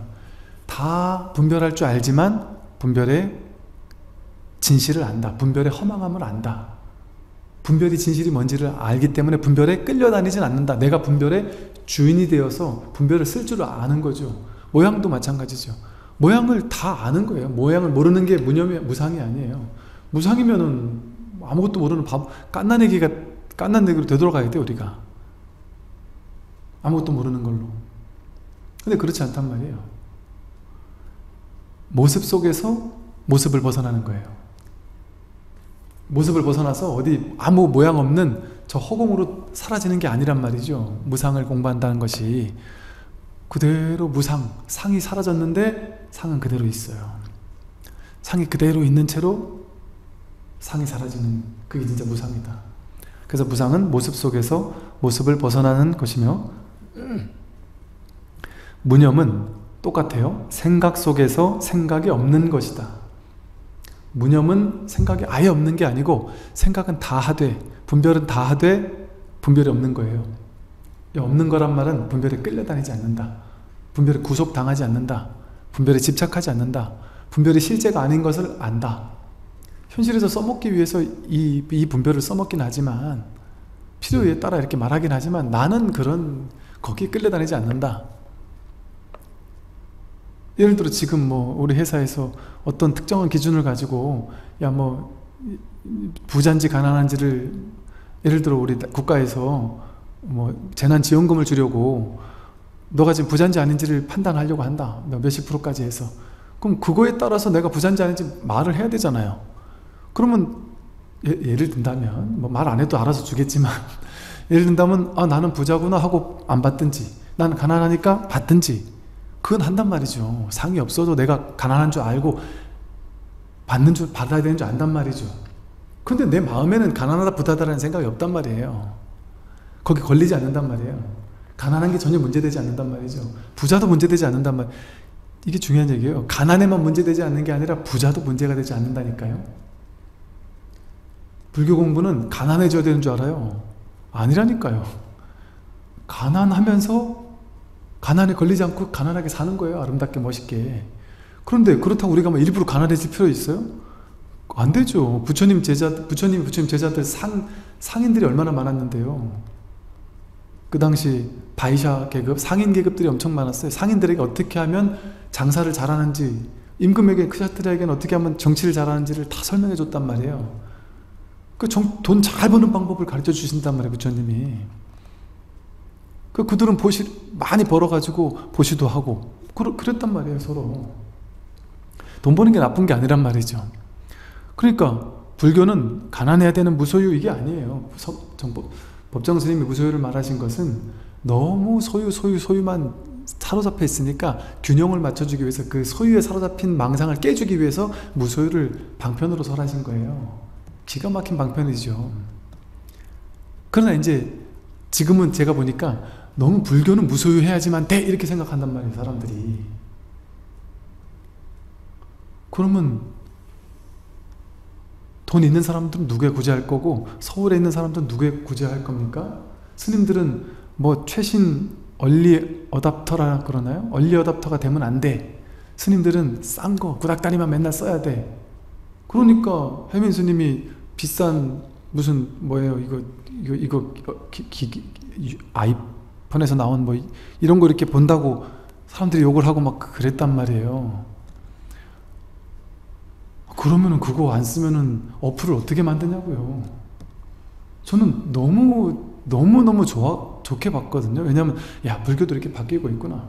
다 분별할 줄 알지만 분별의 진실을 안다. 분별의 허망함을 안다. 분별이 진실이 뭔지를 알기 때문에 분별에 끌려다니진 않는다. 내가 분별의 주인이 되어서 분별을 쓸 줄 아는 거죠. 모양도 마찬가지죠. 모양을 다 아는 거예요. 모양을 모르는 게 무념이, 무상이 아니에요. 무상이면은 아무것도 모르는 바보, 깐난애기가 깐난애기로 되돌아가야 돼, 우리가. 아무것도 모르는 걸로. 근데 그렇지 않단 말이에요. 모습 속에서 모습을 벗어나는 거예요. 모습을 벗어나서 어디 아무 모양 없는 저 허공으로 사라지는 게 아니란 말이죠. 무상을 공부한다는 것이. 그대로 무상, 상이 사라졌는데 상은 그대로 있어요. 상이 그대로 있는 채로 상이 사라지는, 그게 진짜 무상이다. 그래서 무상은 모습 속에서 모습을 벗어나는 것이며, 무념은 똑같아요. 생각 속에서 생각이 없는 것이다. 무념은 생각이 아예 없는 게 아니고 생각은 다 하되, 분별은 다 하되 분별이 없는 거예요. 없는 거란 말은 분별에 끌려다니지 않는다. 분별에 구속당하지 않는다. 분별에 집착하지 않는다. 분별이 실제가 아닌 것을 안다. 현실에서 써먹기 위해서 이, 이 분별을 써먹긴 하지만, 필요에 따라 이렇게 말하긴 하지만, 나는 그런 거기에 끌려다니지 않는다. 예를 들어 지금 뭐 우리 회사에서 어떤 특정한 기준을 가지고 야 뭐 부자인지 가난한지를 예를 들어 우리 국가에서 뭐 재난지원금을 주려고 너가 지금 부자인지 아닌지를 판단하려고 한다. 몇십 프로까지 해서. 그럼 그거에 따라서 내가 부자인지 아닌지 말을 해야 되잖아요. 그러면 예, 예를 든다면 뭐 말 안 해도 알아서 주겠지만 예를 든다면 아 나는 부자구나 하고 안 받든지 난 가난하니까 받든지 그건 한단 말이죠. 상이 없어도 내가 가난한 줄 알고 받는 줄 받아야 되는 줄 안단 말이죠. 근데 내 마음에는 가난하다 부자다라는 생각이 없단 말이에요. 거기 걸리지 않는단 말이에요. 가난한 게 전혀 문제되지 않는단 말이죠. 부자도 문제되지 않는단 말이에요. 이게 중요한 얘기예요. 가난에만 문제되지 않는 게 아니라 부자도 문제가 되지 않는다니까요. 불교 공부는 가난해져야 되는 줄 알아요? 아니라니까요. 가난하면서 가난에 걸리지 않고 가난하게 사는 거예요. 아름답게 멋있게. 그런데 그렇다고 우리가 막 일부러 가난해질 필요 있어요? 안 되죠. 부처님 제자, 부처님, 부처님 제자들 상, 상인들이 얼마나 많았는데요. 그 당시 바이샤 계급, 상인 계급들이 엄청 많았어요. 상인들에게 어떻게 하면 장사를 잘하는지, 임금에게, 크샤트리에게는 어떻게 하면 정치를 잘하는지를 다 설명해 줬단 말이에요. 그 돈 잘 버는 방법을 가르쳐 주신단 말이에요, 부처님이. 그 그들은 보시, 많이 벌어가지고 보시도 하고, 그러, 그랬단 말이에요, 서로. 돈 버는 게 나쁜 게 아니란 말이죠. 그러니까, 불교는 가난해야 되는 무소유 이게 아니에요. 서, 정보. 법정스님이 무소유를 말하신 것은 너무 소유 소유 소유만 사로잡혀 있으니까 균형을 맞춰주기 위해서 그 소유에 사로잡힌 망상을 깨주기 위해서 무소유를 방편으로 설하신 거예요. 기가 막힌 방편이죠. 그러나 이제 지금은 제가 보니까 너무 불교는 무소유해야지만 돼 이렇게 생각한단 말이에요, 사람들이. 그러면 돈 있는 사람들은 누구에 구제할 거고 서울에 있는 사람들은 누구에 구제할 겁니까? 스님들은 뭐 최신 얼리 어답터라 그러나요? 얼리 어답터가 되면 안 돼. 스님들은 싼 거 구닥다리만 맨날 써야 돼. 그러니까 혜민 스님이 비싼 무슨 뭐예요 이거 이거, 이거 기, 기, 기, 아이폰에서 나온 뭐 이런 거 이렇게 본다고 사람들이 욕을 하고 막 그랬단 말이에요. 그러면은 그거 안 쓰면은 어플을 어떻게 만드냐고요. 저는 너무 너무너무 좋아, 좋게 봤거든요. 왜냐하면 야 불교도 이렇게 바뀌고 있구나.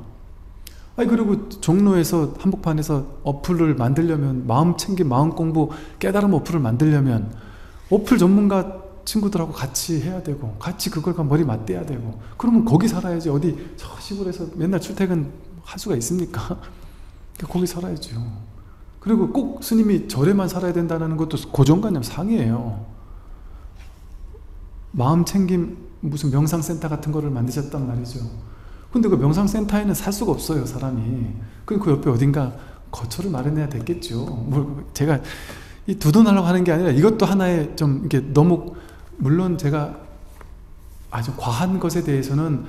아니 그리고 종로에서 한복판에서 어플을 만들려면 마음 챙김 마음 공부 깨달음 어플을 만들려면 어플 전문가 친구들하고 같이 해야 되고 같이 그걸과 머리 맞대야 되고 그러면 거기 살아야지 어디 저 시골에서 맨날 출퇴근 할 수가 있습니까? 거기 살아야죠. 그리고 꼭 스님이 절에만 살아야 된다는 것도 고정관념 상이에요. 마음챙김 무슨 명상센터 같은 거를 만드셨단 말이죠. 근데 그 명상센터에는 살 수가 없어요, 사람이. 그리고 그 옆에 어딘가 거처를 마련해야 됐겠죠. 뭘 제가 이 두둔하려고 하는 게 아니라 이것도 하나의 좀 이렇게 너무 물론 제가 아주 과한 것에 대해서는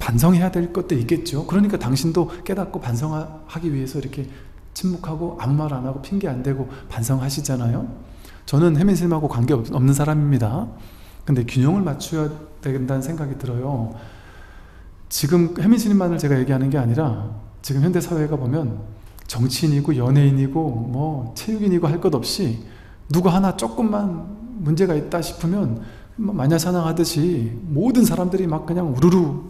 반성해야 될 것도 있겠죠. 그러니까 당신도 깨닫고 반성하기 위해서 이렇게 침묵하고 아무 말 안 하고 핑계 안 대고 반성하시잖아요. 저는 혜민스님하고 관계없는 사람입니다. 근데 균형을 맞춰야 된다는 생각이 들어요. 지금 혜민스님만을 제가 얘기하는 게 아니라 지금 현대사회가 보면 정치인이고 연예인이고 뭐 체육인이고 할 것 없이 누구 하나 조금만 문제가 있다 싶으면 마녀사냥하듯이 모든 사람들이 막 그냥 우르르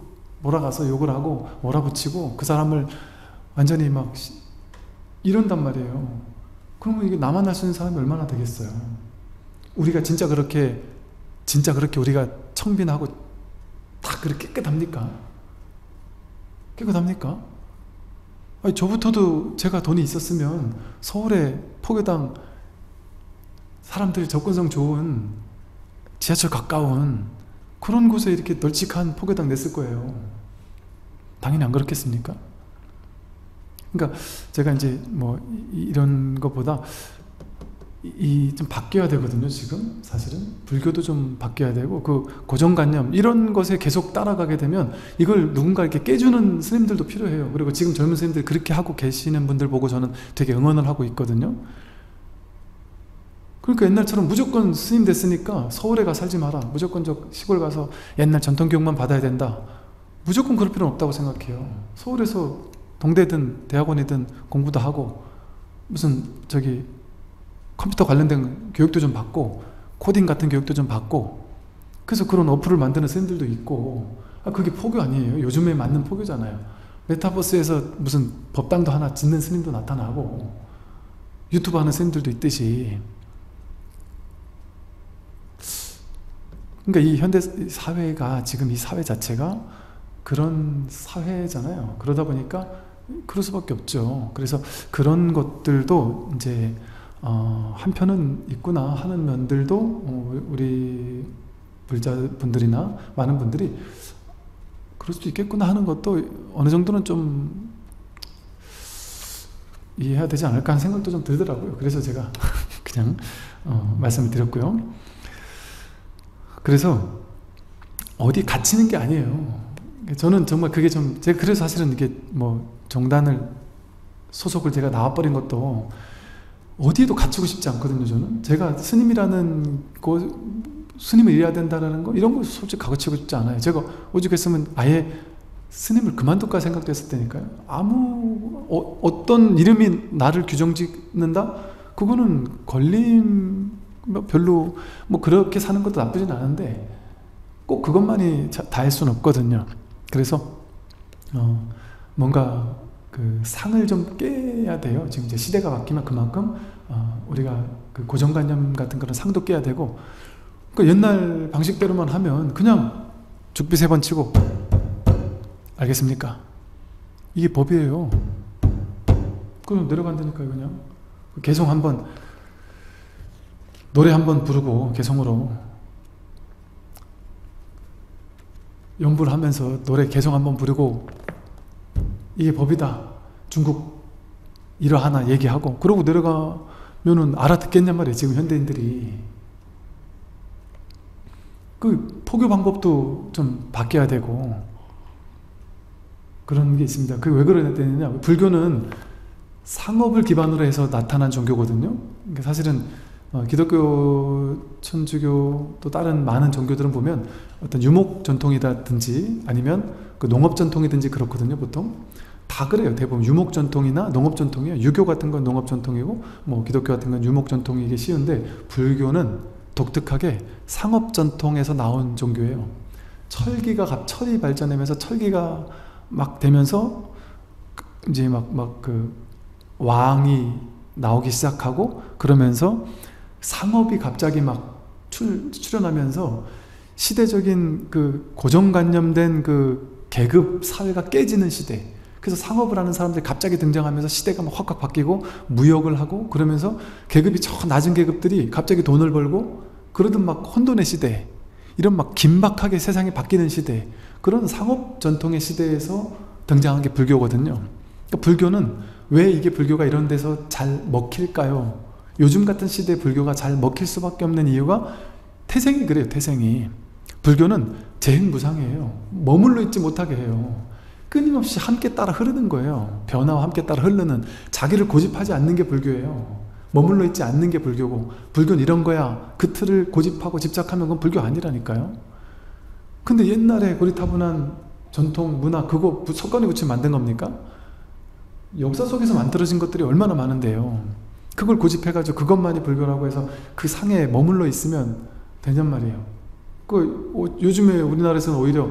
몰아가서 욕을 하고 몰아붙이고 그 사람을 완전히 막 이런단 말이에요. 그러면 이게 나만 할 수 있는 사람이 얼마나 되겠어요. 우리가 진짜 그렇게 진짜 그렇게 우리가 청빈하고 다 그렇게 깨끗합니까? 깨끗합니까? 아니 저부터도 제가 돈이 있었으면 서울에 포교당 사람들이 접근성 좋은 지하철 가까운 그런 곳에 이렇게 널찍한 포교당 냈을 거예요. 당연히 안 그렇겠습니까? 그러니까 제가 이제 뭐 이런 것보다 이 좀 바뀌어야 되거든요. 지금 사실은 불교도 좀 바뀌어야 되고 그 고정관념 이런 것에 계속 따라가게 되면 이걸 누군가 이렇게 깨주는 스님들도 필요해요. 그리고 지금 젊은 스님들 그렇게 하고 계시는 분들 보고 저는 되게 응원을 하고 있거든요. 그러니까 옛날처럼 무조건 스님 됐으니까 서울에 가 살지 마라. 무조건 저 시골 가서 옛날 전통교육만 받아야 된다. 무조건 그럴 필요는 없다고 생각해요. 서울에서 동대든 대학원이든 공부도 하고 무슨 저기 컴퓨터 관련된 교육도 좀 받고 코딩 같은 교육도 좀 받고 그래서 그런 어플을 만드는 선생님들도 있고. 아, 그게 포교 아니에요. 요즘에 맞는 포교잖아요. 메타버스에서 무슨 법당도 하나 짓는 스님도 나타나고 유튜브 하는 스님들도 있듯이. 그러니까 이 현대 사회가 지금 이 사회 자체가 그런 사회잖아요. 그러다 보니까 그럴 수밖에 없죠. 그래서 그런 것들도 이제 어, 한편은 있구나 하는 면들도 어, 우리 불자분들이나 많은 분들이 그럴 수도 있겠구나 하는 것도 어느 정도는 좀 이해해야 되지 않을까 하는 생각도 좀 들더라고요. 그래서 제가 그냥 어, 말씀을 드렸고요. 그래서 어디 갇히는 게 아니에요. 저는 정말 그게 좀, 제가 그래서 사실은 이게 뭐 정단을 소속을 제가 나와버린 것도 어디에도 갇히고 싶지 않거든요. 저는 제가 스님이라는 거, 스님을 이래야 된다는 거 이런 거 솔직히 가르치고 싶지 않아요. 제가 오죽했으면 아예 스님을 그만둘까 생각도 했을 테니까요. 아무 어, 어떤 이름이 나를 규정짓는다? 그거는 걸림 별로 뭐 그렇게 사는 것도 나쁘진 않은데 꼭 그것만이 다 할 수는 없거든요. 그래서 어, 뭔가 그 상을 좀 깨야 돼요. 지금 이제 시대가 바뀌면 그만큼 어, 우리가 그 고정관념 같은 그런 상도 깨야 되고. 그러니까 옛날 방식대로만 하면 그냥 죽비 세 번 치고 알겠습니까? 이게 법이에요. 그럼 내려간다니까요. 그냥 개성 한번 노래 한번 부르고 개성으로 연불 하면서 노래 개성 한번 부르고 이게 법이다 중국 일화하나 얘기하고 그러고 내려가면은 알아듣겠냔 말이에요. 지금 현대인들이. 그 포교 방법도 좀 바뀌어야 되고 그런 게 있습니다. 그게 왜 그러냐 되느냐, 불교는 상업을 기반으로 해서 나타난 종교거든요. 그러니까 사실은 어, 기독교, 천주교 또 다른 많은 종교들은 보면 어떤 유목 전통이라든지 아니면 그 농업 전통이든지 그렇거든요. 보통 다 그래요. 대부분 유목 전통이나 농업 전통이에요. 유교 같은 건 농업 전통이고 뭐 기독교 같은 건 유목 전통이 이게 쉬운데 불교는 독특하게 상업 전통에서 나온 종교예요. 철기가 철이 발전하면서 철기가 막 되면서 이제 막 막 그 왕이 나오기 시작하고 그러면서 상업이 갑자기 막 출, 출현하면서 시대적인 그 고정관념된 그 계급 사회가 깨지는 시대. 그래서 상업을 하는 사람들이 갑자기 등장하면서 시대가 막 확확 바뀌고 무역을 하고 그러면서 계급이 저 낮은 계급들이 갑자기 돈을 벌고 그러던 막 혼돈의 시대, 이런 막 긴박하게 세상이 바뀌는 시대, 그런 상업 전통의 시대에서 등장한 게 불교거든요. 그러니까 불교는 왜 이게 불교가 이런 데서 잘 먹힐까요? 요즘 같은 시대에 불교가 잘 먹힐 수밖에 없는 이유가 태생이 그래요. 태생이 불교는 재행무상이에요. 머물러 있지 못하게 해요. 끊임없이 함께 따라 흐르는 거예요. 변화와 함께 따라 흐르는, 자기를 고집하지 않는 게 불교예요. 머물러 있지 않는 게 불교고, 불교는 이런 거야 그 틀을 고집하고 집착하면 그건 불교 아니라니까요. 근데 옛날에 고리타분한 전통 문화 그거 석관에 붙이면 만든 겁니까? 역사 속에서 만들어진 것들이 얼마나 많은데요. 그걸 고집해가지고 그것만이 불교라고 해서 그 상에 머물러 있으면 되냔 말이에요. 그 요즘에 우리나라에서는 오히려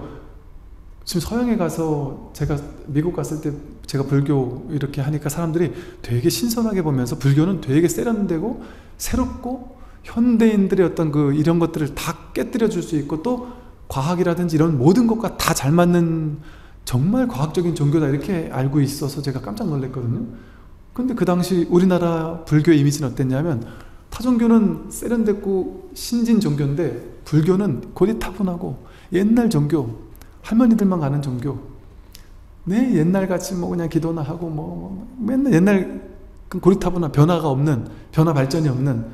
지금 서양에 가서, 제가 미국 갔을 때 제가 불교 이렇게 하니까 사람들이 되게 신선하게 보면서 불교는 되게 세련되고 새롭고 현대인들의 어떤 그 이런 것들을 다 깨뜨려 줄 수 있고 또 과학이라든지 이런 모든 것과 다 잘 맞는 정말 과학적인 종교다 이렇게 알고 있어서 제가 깜짝 놀랐거든요. 근데 그 당시 우리나라 불교의 이미지는 어땠냐면 타종교는 세련됐고 신진 종교인데 불교는 고리타분하고 옛날 종교, 할머니들만 가는 종교. 네, 옛날같이 뭐 그냥 기도나 하고 뭐 맨날 옛날 고리타분한 변화가 없는, 변화 발전이 없는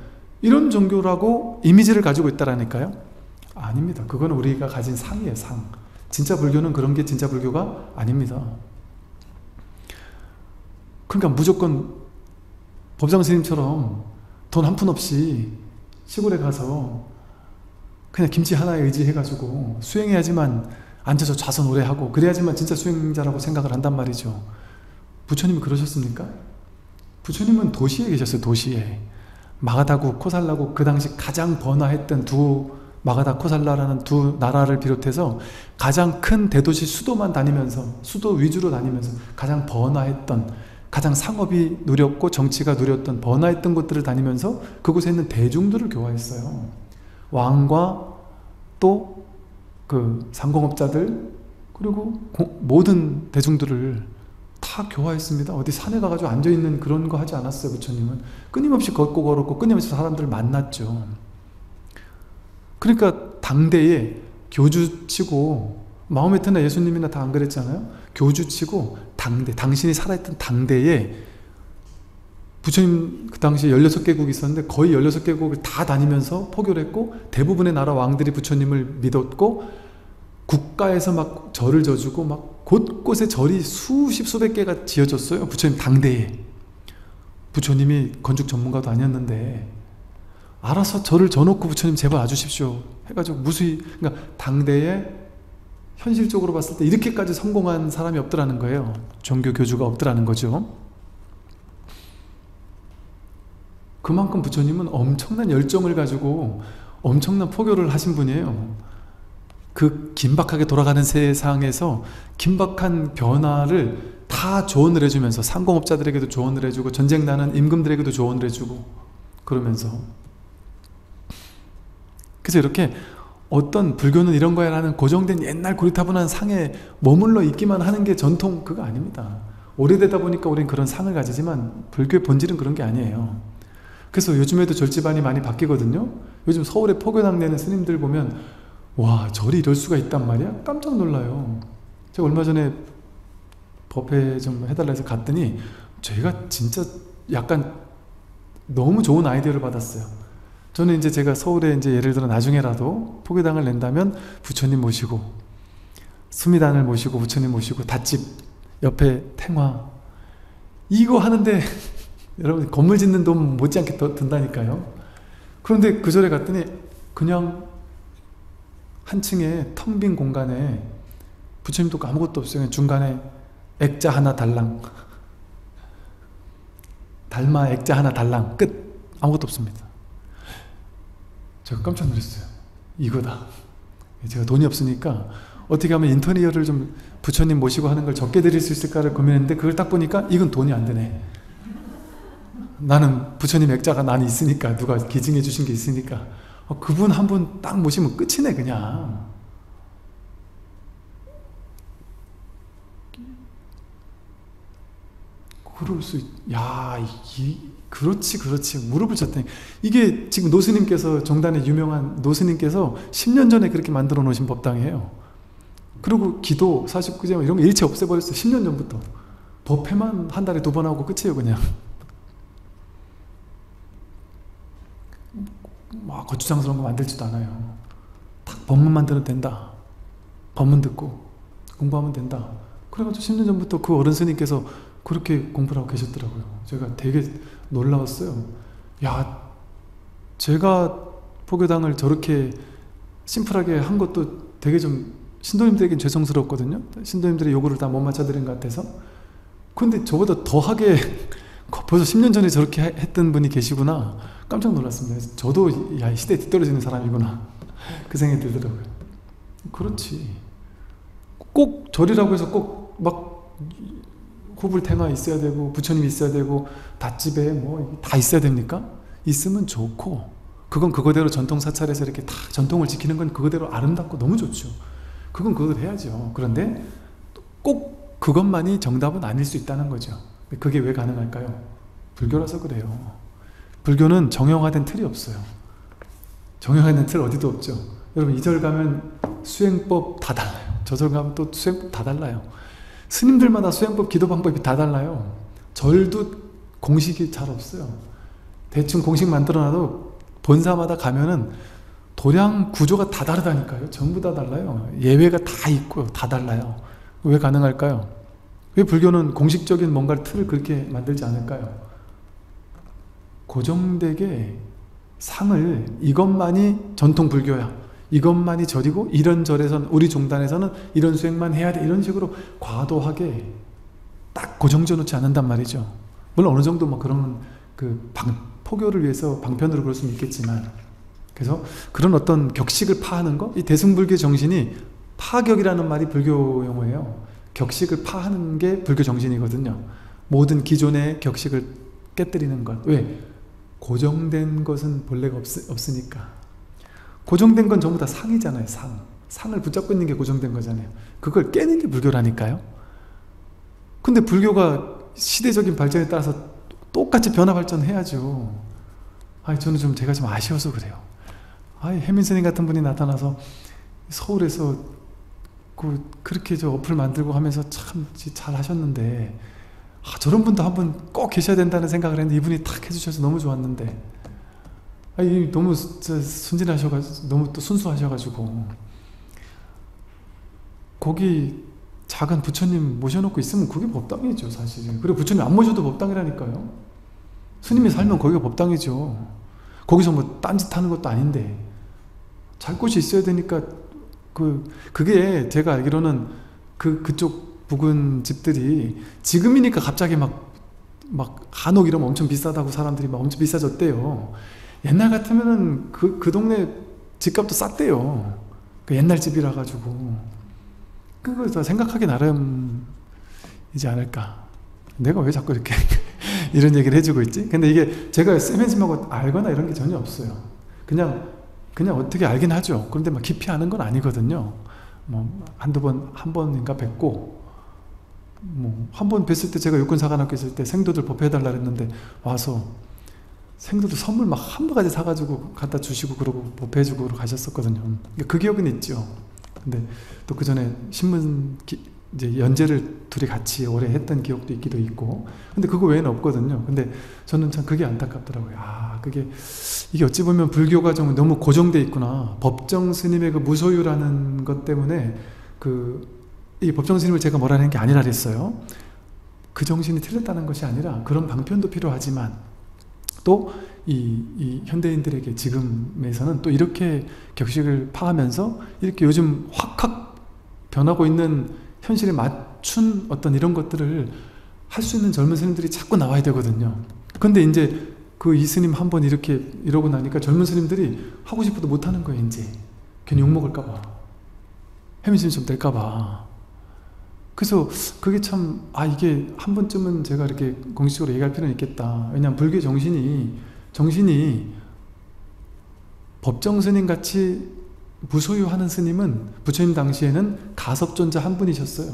이런 종교라고 이미지를 가지고 있다라니까요. 아닙니다. 그건 우리가 가진 상이에요, 상. 진짜 불교는 그런 게 진짜 불교가 아닙니다. 그러니까 무조건 법상스님처럼 돈 한 푼 없이 시골에 가서 그냥 김치 하나에 의지해가지고 수행해야지만 앉아서 좌선 오래 하고 그래야지만 진짜 수행자라고 생각을 한단 말이죠. 부처님이 그러셨습니까? 부처님은 도시에 계셨어요. 도시에 마가다구 코살라고 그 당시 가장 번화했던 두 마가다 코살라라는 두 나라를 비롯해서 가장 큰 대도시 수도만 다니면서 수도 위주로 다니면서 가장 번화했던 가장 상업이 누렸고 정치가 누렸던 번화했던 곳들을 다니면서 그곳에 있는 대중들을 교화했어요. 왕과 또 그 상공업자들 그리고 고, 모든 대중들을 다 교화했습니다. 어디 산에 가가지고 앉아있는 그런 거 하지 않았어요. 부처님은 끊임없이 걷고 걸었고 끊임없이 사람들을 만났죠. 그러니까 당대에 교주치고 마호메트나 예수님이나 다 안 그랬잖아요. 교주치고 당대, 당신이 살아있던 당대에 부처님 그 당시에 열여섯 개국이 있었는데 거의 열여섯 개국을 다 다니면서 포교를 했고 대부분의 나라 왕들이 부처님을 믿었고 국가에서 막 절을 져주고 막 곳곳에 절이 수십 수백 개가 지어졌어요. 부처님 당대에. 부처님이 건축 전문가도 아니었는데 알아서 절을 져놓고 부처님 제발 와주십시오 해가지고 무수히, 그러니까 당대에 현실적으로 봤을 때 이렇게까지 성공한 사람이 없더라는 거예요. 종교 교주가 없더라는 거죠. 그만큼 부처님은 엄청난 열정을 가지고 엄청난 포교를 하신 분이에요. 그 긴박하게 돌아가는 세상에서 긴박한 변화를 다 조언을 해주면서 상공업자들에게도 조언을 해주고 전쟁 나는 임금들에게도 조언을 해주고 그러면서, 그래서 이렇게 어떤 불교는 이런 거야라는 고정된 옛날 고리타분한 상에 머물러 있기만 하는 게 전통 그거 아닙니다. 오래되다 보니까 우린 그런 상을 가지지만 불교의 본질은 그런 게 아니에요. 그래서 요즘에도 절집안이 많이 바뀌거든요. 요즘 서울에 포교당내는 스님들 보면 와 절이 이럴 수가 있단 말이야? 깜짝 놀라요. 제가 얼마 전에 법회 좀 해달라 해서 갔더니 제가 진짜 약간 너무 좋은 아이디어를 받았어요. 저는 이제 제가 서울에 이제 예를 들어 나중에라도 포교당을 낸다면 부처님 모시고 수미단을 모시고 부처님 모시고 닷집 옆에 탱화 이거 하는데 여러분 건물 짓는 돈 못지않게 더 든다니까요. 그런데 그 절에 갔더니 그냥 한 층에 텅 빈 공간에 부처님도 아무것도 없어요. 그냥 중간에 액자 하나 달랑 달마 액자 하나 달랑 끝. 아무것도 없습니다. 제가 깜짝 놀랐어요. 이거다. 제가 돈이 없으니까 어떻게 하면 인테리어를 좀 부처님 모시고 하는 걸 적게 드릴 수 있을까를 고민했는데 그걸 딱 보니까 이건 돈이 안 되네. 나는 부처님 액자가 난 있으니까 누가 기증해 주신 게 있으니까 어, 그분 한 분 딱 모시면 끝이네. 그냥 그럴 수 있... 야 이... 그렇지 그렇지 무릎을 쳤더니 이게 지금 노스님께서 정단에 유명한 노스님께서 십 년 전에 그렇게 만들어 놓으신 법당이에요. 그리고 기도 사십구 제목 이런 거 일체 없애버렸어요. 십 년 전부터 법회만 한 달에 두 번 하고 끝이에요. 그냥 막 거추장스러운 거 만들지도 않아요. 딱 법문만 들어도 된다, 법문 듣고 공부하면 된다. 그래가지고 십 년 전부터 그 어른 스님께서 그렇게 공부를 하고 계셨더라고요. 제가 되게 놀라웠어요. 야, 제가 포교당을 저렇게 심플하게 한 것도 되게 좀 신도님들에겐 죄송스럽거든요. 신도님들의 요구를 다 못 맞춰드린 것 같아서. 근데 저보다 더하게 벌써 십 년 전에 저렇게 했던 분이 계시구나. 깜짝 놀랐습니다. 저도 야, 이 시대에 뒤떨어지는 사람이구나 그 생각이 들더라고요. 그렇지 꼭 절이라고 해서 꼭 막 호불탱아 있어야 되고 부처님이 있어야 되고 닷집에 뭐 다 있어야 됩니까? 있으면 좋고 그건 그거대로 전통 사찰에서 이렇게 다 전통을 지키는 건 그거대로 아름답고 너무 좋죠. 그건 그걸 해야죠. 그런데 꼭 그것만이 정답은 아닐 수 있다는 거죠. 그게 왜 가능할까요? 불교라서 그래요. 불교는 정형화된 틀이 없어요. 정형화된 틀 어디도 없죠. 여러분 이 절 가면 수행법 다 달라요. 저 절 가면 또 수행법 다 달라요. 스님들마다 수행법, 기도 방법이 다 달라요. 절도 공식이 잘 없어요. 대충 공식 만들어놔도 본사마다 가면은 도량 구조가 다 다르다니까요. 전부 다 달라요. 예외가 다 있고 다 달라요. 왜 가능할까요? 왜 불교는 공식적인 뭔가를 틀을 그렇게 만들지 않을까요? 고정되게 상을 이것만이 전통 불교야. 이것만이 절이고 이런 절에서는 우리 종단에서는 이런 수행만 해야 돼 이런 식으로 과도하게 딱 고정져 놓지 않는단 말이죠. 물론 어느 정도 뭐 그런 그 방, 포교를 위해서 방편으로 그럴 수는 있겠지만, 그래서 그런 어떤 격식을 파하는 거, 이 대승불교 정신이 파격이라는 말이 불교 용어예요. 격식을 파하는 게 불교 정신이거든요. 모든 기존의 격식을 깨뜨리는 것. 왜? 고정된 것은 본래가 없, 없으니까. 고정된 건 전부 다 상이잖아요. 상. 상을 붙잡고 있는 게 고정된 거잖아요. 그걸 깨는 게 불교라니까요. 근데 불교가 시대적인 발전에 따라서 똑같이 변화 발전해야죠. 아니, 저는 좀 제가 좀 아쉬워서 그래요. 아이, 혜민스님 같은 분이 나타나서 서울에서 그 그렇게 저 어플 만들고 하면서 참 잘 하셨는데, 아, 저런 분도 한 분 꼭 계셔야 된다는 생각을 했는데 이분이 탁 해주셔서 너무 좋았는데, 아니, 너무 순진하셔가지고, 너무 또 순수하셔가지고, 거기 작은 부처님 모셔놓고 있으면 그게 법당이죠, 사실. 그리고 부처님 안 모셔도 법당이라니까요. 스님이 살면 거기가 법당이죠. 거기서 뭐 딴짓 하는 것도 아닌데, 잘 곳이 있어야 되니까. 그, 그게 제가 알기로는 그, 그쪽 부근 집들이 지금이니까 갑자기 막, 막 한옥 이러면 엄청 비싸다고 사람들이 막 엄청 비싸졌대요. 옛날 같으면은 그, 그 동네 집값도 쌌대요. 그 옛날 집이라가지고. 그거 다 생각하기 나름이지 않을까. 내가 왜 자꾸 이렇게 이런 얘기를 해주고 있지? 근데 이게 제가 쌤앤쌤하고 알거나 이런 게 전혀 없어요. 그냥 그냥 어떻게 알긴 하죠. 그런데 막 깊이 아는 건 아니거든요. 뭐 한두 번, 한 번인가 뵙고, 뭐 한 번 뵀을 때 제가 육군사관학교 있을 때 생도들 법회해달라 그랬는데 와서 생도들 선물 막 한 바가지 사가지고 갖다 주시고 그러고 법회해주고 가셨었거든요. 그 기억은 있죠. 근데 또 그 전에 신문 기, 이제 연재를 둘이 같이 오래 했던 기억도 있기도 있고, 근데 그거 외에는 없거든요. 근데 저는 참 그게 안타깝더라고요. 아, 그게 이게 어찌 보면 불교가 좀 너무 고정돼 있구나. 법정 스님의 그 무소유라는 것 때문에 그 이 법정 스님을 제가 뭐라는 게 아니라 그랬어요. 그 정신이 틀렸다는 것이 아니라 그런 방편도 필요하지만 또 이, 이 현대인들에게 지금에서는 또 이렇게 격식을 파하면서 이렇게 요즘 확확 변하고 있는 현실에 맞춘 어떤 이런 것들을 할 수 있는 젊은 스님들이 자꾸 나와야 되거든요. 근데 이제 그 이 스님 한번 이렇게 이러고 나니까 젊은 스님들이 하고 싶어도 못하는 거예요. 이제 괜히 욕먹을까봐, 혜민스님처럼 될까봐. 그래서 그게 참, 아, 이게 한 번쯤은 제가 이렇게 공식적으로 얘기할 필요는 있겠다. 왜냐하면 불교 정신이 정신이 법정 스님 같이 무소유하는 스님은 부처님 당시에는 가섭존자 한 분이셨어요.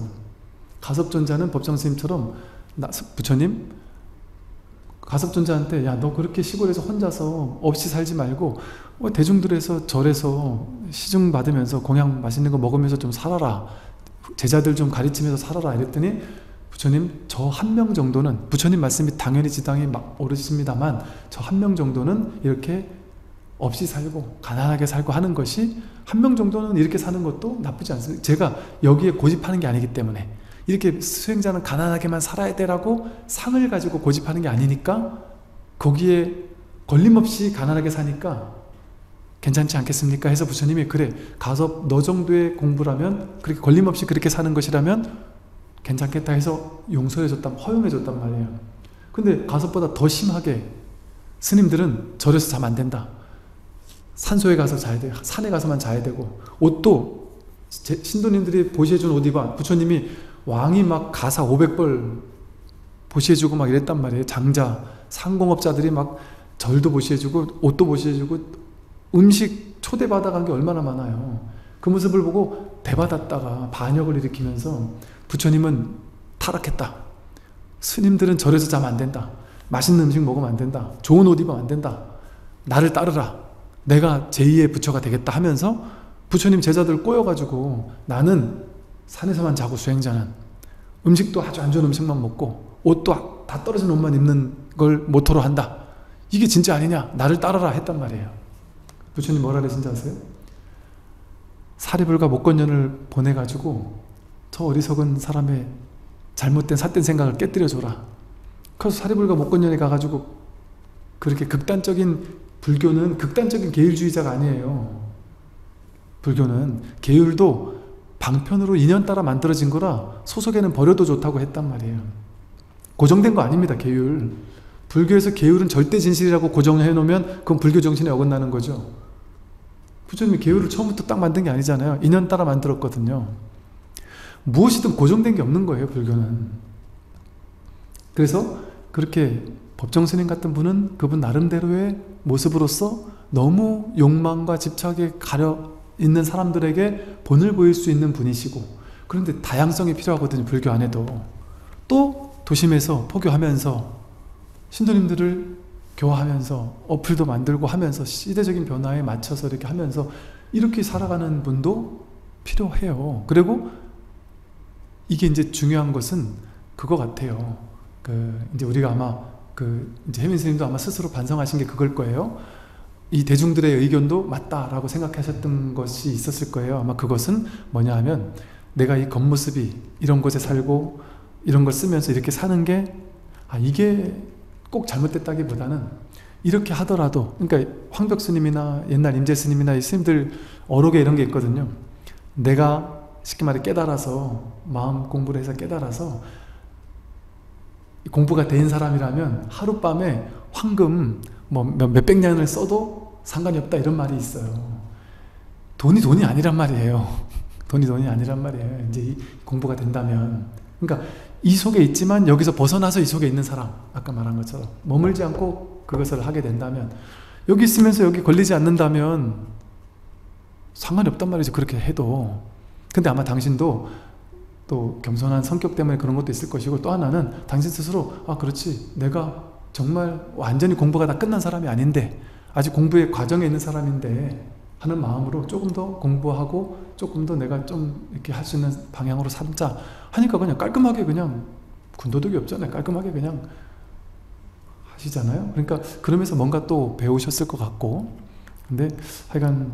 가섭존자는 법정 스님처럼 나, 부처님 가섭존자한테, 야, 너 그렇게 시골에서 혼자서 없이 살지 말고 뭐 대중들에서 절에서 시중 받으면서 공양 맛있는 거 먹으면서 좀 살아라, 제자들 좀 가르치면서 살아라 이랬더니, 부처님, 저 한 명 정도는, 부처님 말씀이 당연히 지당에 막 오르십니다만, 저 한 명 정도는 이렇게 없이 살고 가난하게 살고 하는 것이, 한 명 정도는 이렇게 사는 것도 나쁘지 않습니다. 제가 여기에 고집하는 게 아니기 때문에, 이렇게 수행자는 가난하게만 살아야 되라고 상을 가지고 고집하는 게 아니니까, 거기에 걸림없이 가난하게 사니까 괜찮지 않겠습니까? 해서 부처님이, 그래, 가섭 너 정도의 공부라면, 그렇게 걸림없이 그렇게 사는 것이라면 괜찮겠다 해서 용서해줬단, 허용해줬단 말이에요. 근데 가섭보다 더 심하게 스님들은 절에서 자면 안 된다, 산소에 가서 자야 돼, 산에 가서만 자야 되고, 옷도 제, 신도님들이 보시해준 옷 입어. 부처님이 왕이 막 가사 오백 벌 보시해주고 막 이랬단 말이에요. 장자, 상공업자들이 막 절도 보시해주고 옷도 보시해주고 음식 초대받아 간 게 얼마나 많아요. 그 모습을 보고 대받았다가 반역을 일으키면서, 부처님은 타락했다, 스님들은 절에서 자면 안 된다, 맛있는 음식 먹으면 안 된다, 좋은 옷 입으면 안 된다, 나를 따르라, 내가 제이의 부처가 되겠다 하면서 부처님 제자들 꼬여가지고, 나는 산에서만 자고 수행자는 음식도 아주 안 좋은 음식만 먹고 옷도 다 떨어진 옷만 입는 걸 모토로 한다, 이게 진짜 아니냐, 나를 따르라 했단 말이에요. 부처님 뭐라 그러신지 아세요? 사리불과 목건년을 보내가지고 저 어리석은 사람의 잘못된 삿된 생각을 깨뜨려줘라. 그래서 사리불과 목건년에 가가지고, 그렇게 극단적인, 불교는 극단적인 계율주의자가 아니에요. 불교는 계율도 방편으로 인연따라 만들어진 거라 소속에는 버려도 좋다고 했단 말이에요. 고정된 거 아닙니다. 계율. 불교에서 계율은 절대 진실이라고 고정해놓으면 그건 불교 정신에 어긋나는 거죠. 부처님이 계율을 처음부터 딱 만든 게 아니잖아요. 인연 따라 만들었거든요. 무엇이든 고정된 게 없는 거예요, 불교는. 그래서 그렇게 법정스님 같은 분은 그분 나름대로의 모습으로서 너무 욕망과 집착에 가려 있는 사람들에게 본을 보일 수 있는 분이시고, 그런데 다양성이 필요하거든요, 불교 안에도. 또 도심에서 포교하면서 신도님들을 교화하면서 어플도 만들고 하면서 시대적인 변화에 맞춰서 이렇게 하면서 이렇게 살아가는 분도 필요해요. 그리고 이게 이제 중요한 것은 그거 같아요. 그 이제 우리가 아마 그 이제 혜민스님도 아마 스스로 반성하신 게 그걸 거예요. 이 대중들의 의견도 맞다라고 생각하셨던 것이 있었을 거예요. 아마 그것은 뭐냐 하면, 내가 이 겉모습이 이런 곳에 살고 이런 걸 쓰면서 이렇게 사는 게, 아, 이게 꼭 잘못됐다기보다는 이렇게 하더라도, 그러니까 황벽스님이나 옛날 임재스님이나 이 스님들 어록에 이런 게 있거든요. 내가 쉽게 말해 깨달아서, 마음 공부를 해서 깨달아서 공부가 된 사람이라면 하룻밤에 황금 뭐 몇백 년을 써도 상관이 없다, 이런 말이 있어요. 돈이 돈이 아니란 말이에요. 돈이 돈이 아니란 말이에요, 이제 이 공부가 된다면. 그러니까 이 속에 있지만 여기서 벗어나서 이 속에 있는 사람, 아까 말한 것처럼 머물지 않고 그것을 하게 된다면, 여기 있으면서 여기 걸리지 않는다면 상관이 없단 말이죠, 그렇게 해도. 근데 아마 당신도 또 겸손한 성격 때문에 그런 것도 있을 것이고, 또 하나는 당신 스스로, 아, 그렇지, 내가 정말 완전히 공부가 다 끝난 사람이 아닌데, 아직 공부의 과정에 있는 사람인데 하는 마음으로 조금 더 공부하고 조금 더 내가 좀 이렇게 할 수 있는 방향으로 삼자 하니까 그냥 깔끔하게, 그냥 군더더기 없잖아요. 깔끔하게 그냥 하시잖아요. 그러니까 그러면서 뭔가 또 배우셨을 것 같고. 근데 하여간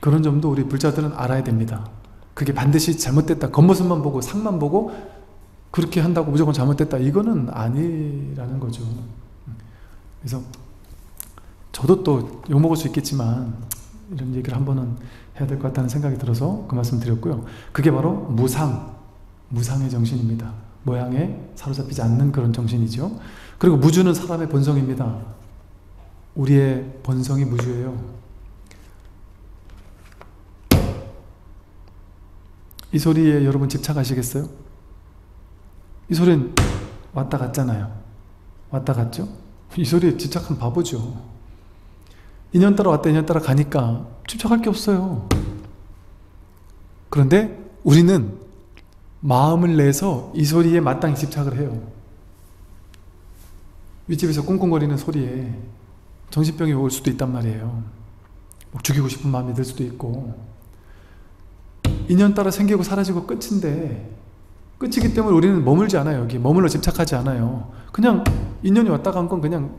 그런 점도 우리 불자들은 알아야 됩니다. 그게 반드시 잘못됐다, 겉모습만 보고 상만 보고 그렇게 한다고 무조건 잘못됐다, 이거는 아니라는 거죠. 그래서 저도 또 욕먹을 수 있겠지만 이런 얘기를 한 번은 해야 될 것 같다는 생각이 들어서 그 말씀 드렸고요. 그게 바로 무상, 무상의 정신입니다. 모양에 사로잡히지 않는 그런 정신이죠. 그리고 무주는 사람의 본성입니다. 우리의 본성이 무주예요. 이 소리에 여러분 집착하시겠어요? 이 소리는 왔다 갔잖아요. 왔다 갔죠? 이 소리에 집착한 바보죠. 인연 따라 왔다 인연 따라 가니까 집착할 게 없어요. 그런데 우리는 마음을 내서 이 소리에 마땅히 집착을 해요. 윗집에서 꽁꽁거리는 소리에 정신병이 올 수도 있단 말이에요. 죽이고 싶은 마음이 들 수도 있고. 인연 따라 생기고 사라지고 끝인데, 끝이기 때문에 우리는 머물지 않아요. 여기 머물러 집착하지 않아요. 그냥 인연이 왔다 간 건 그냥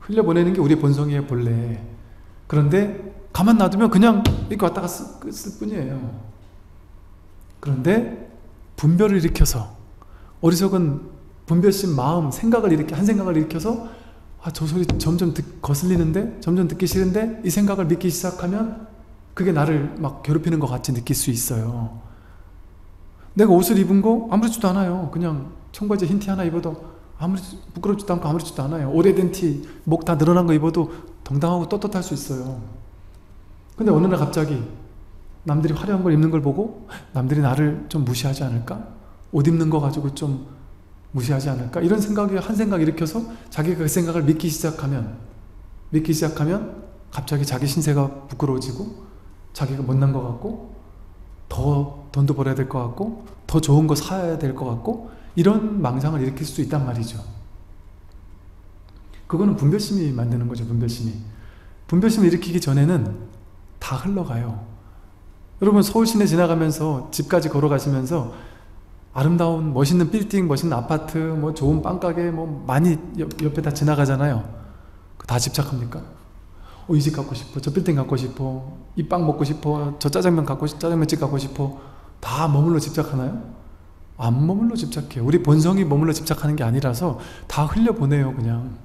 흘려보내는 게 우리의 본성이에요, 본래. 그런데 가만 놔두면 그냥 이렇게 왔다 갔을 뿐이에요. 그런데 분별을 일으켜서, 어리석은 분별심 마음, 생각을 일으켜, 한 생각을 일으켜서, 아, 저 소리 점점 듣, 거슬리는데, 점점 듣기 싫은데, 이 생각을 믿기 시작하면 그게 나를 막 괴롭히는 것 같이 느낄 수 있어요. 내가 옷을 입은 거 아무렇지도 않아요. 그냥 청바지 흰 티 하나 입어도 아무리 부끄럽지도 않고 아무렇지도 않아요. 오래된 티, 목 다 늘어난 거 입어도 당당하고 떳떳할 수 있어요. 근데 어느 날 갑자기 남들이 화려한 걸 입는 걸 보고, 남들이 나를 좀 무시하지 않을까? 옷 입는 거 가지고 좀 무시하지 않을까? 이런 생각이, 한 생각 일으켜서 자기가 그 생각을 믿기 시작하면, 믿기 시작하면 갑자기 자기 신세가 부끄러워지고, 자기가 못난 것 같고, 더 돈도 벌어야 될 것 같고, 더 좋은 거 사야 될 것 같고, 이런 망상을 일으킬 수 있단 말이죠. 그거는 분별심이 만드는 거죠, 분별심이. 분별심을 일으키기 전에는 다 흘러가요. 여러분 서울 시내 지나가면서 집까지 걸어가시면서 아름다운 멋있는 빌딩, 멋있는 아파트, 뭐 좋은 빵가게, 뭐 많이 옆, 옆에 다 지나가잖아요. 다 집착합니까? 어, 이 집 갖고 싶어, 저 빌딩 갖고 싶어, 이 빵 먹고 싶어, 저 짜장면 갖고 싶어, 짜장면집 갖고 싶어. 다 머물러 집착하나요? 안 머물러 집착해요. 우리 본성이 머물러 집착하는 게 아니라서 다 흘려보내요, 그냥.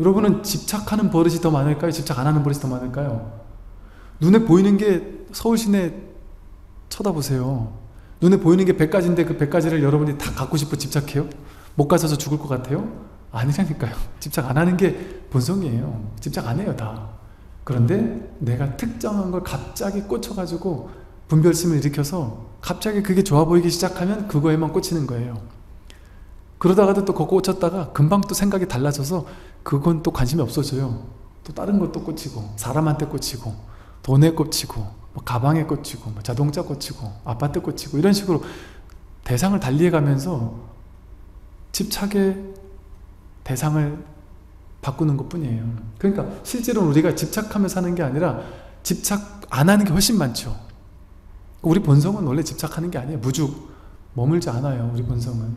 여러분은 집착하는 버릇이 더 많을까요? 집착 안 하는 버릇이 더 많을까요? 눈에 보이는 게, 서울 시내 쳐다보세요. 눈에 보이는 게 백 가지인데 그 백 가지를 여러분이 다 갖고 싶어 집착해요? 못 가셔서 죽을 것 같아요? 아니라니까요. 집착 안 하는 게 본성이에요. 집착 안 해요, 다. 그런데 내가 특정한 걸 갑자기 꽂혀가지고 분별심을 일으켜서 갑자기 그게 좋아 보이기 시작하면 그거에만 꽂히는 거예요. 그러다가도 또 그거 꽂혔다가 금방 또 생각이 달라져서 그건 또 관심이 없어져요. 또 다른 것도 꽂히고, 사람한테 꽂히고, 돈에 꽂히고, 뭐 가방에 꽂히고, 뭐 자동차 꽂히고, 아파트 꽂히고, 이런 식으로 대상을 달리해가면서 집착의 대상을 바꾸는 것 뿐이에요. 그러니까 실제로는 우리가 집착하면서 사는 게 아니라 집착 안 하는 게 훨씬 많죠. 우리 본성은 원래 집착하는 게 아니에요. 무죽, 머물지 않아요, 우리 본성은.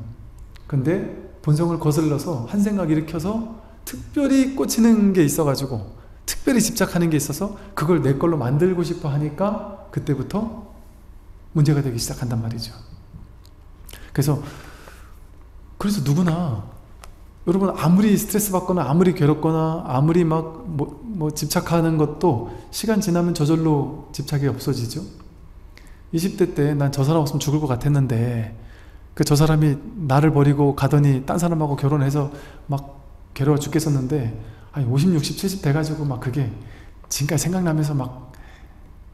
근데 본성을 거슬러서 한 생각 일으켜서 특별히 꽂히는 게 있어가지고, 특별히 집착하는 게 있어서 그걸 내 걸로 만들고 싶어 하니까 그때부터 문제가 되기 시작한단 말이죠. 그래서 그래서 누구나, 여러분, 아무리 스트레스 받거나 아무리 괴롭거나 아무리 막 뭐, 뭐 집착하는 것도 시간 지나면 저절로 집착이 없어지죠. 이십 대 때 난 저 사람 없으면 죽을 것 같았는데 그 저 사람이 나를 버리고 가더니 딴 사람하고 결혼해서 막 괴로워 죽겠었는데, 아니 오십, 육십, 칠십 돼가지고 막 그게 지금까지 생각나면서 막,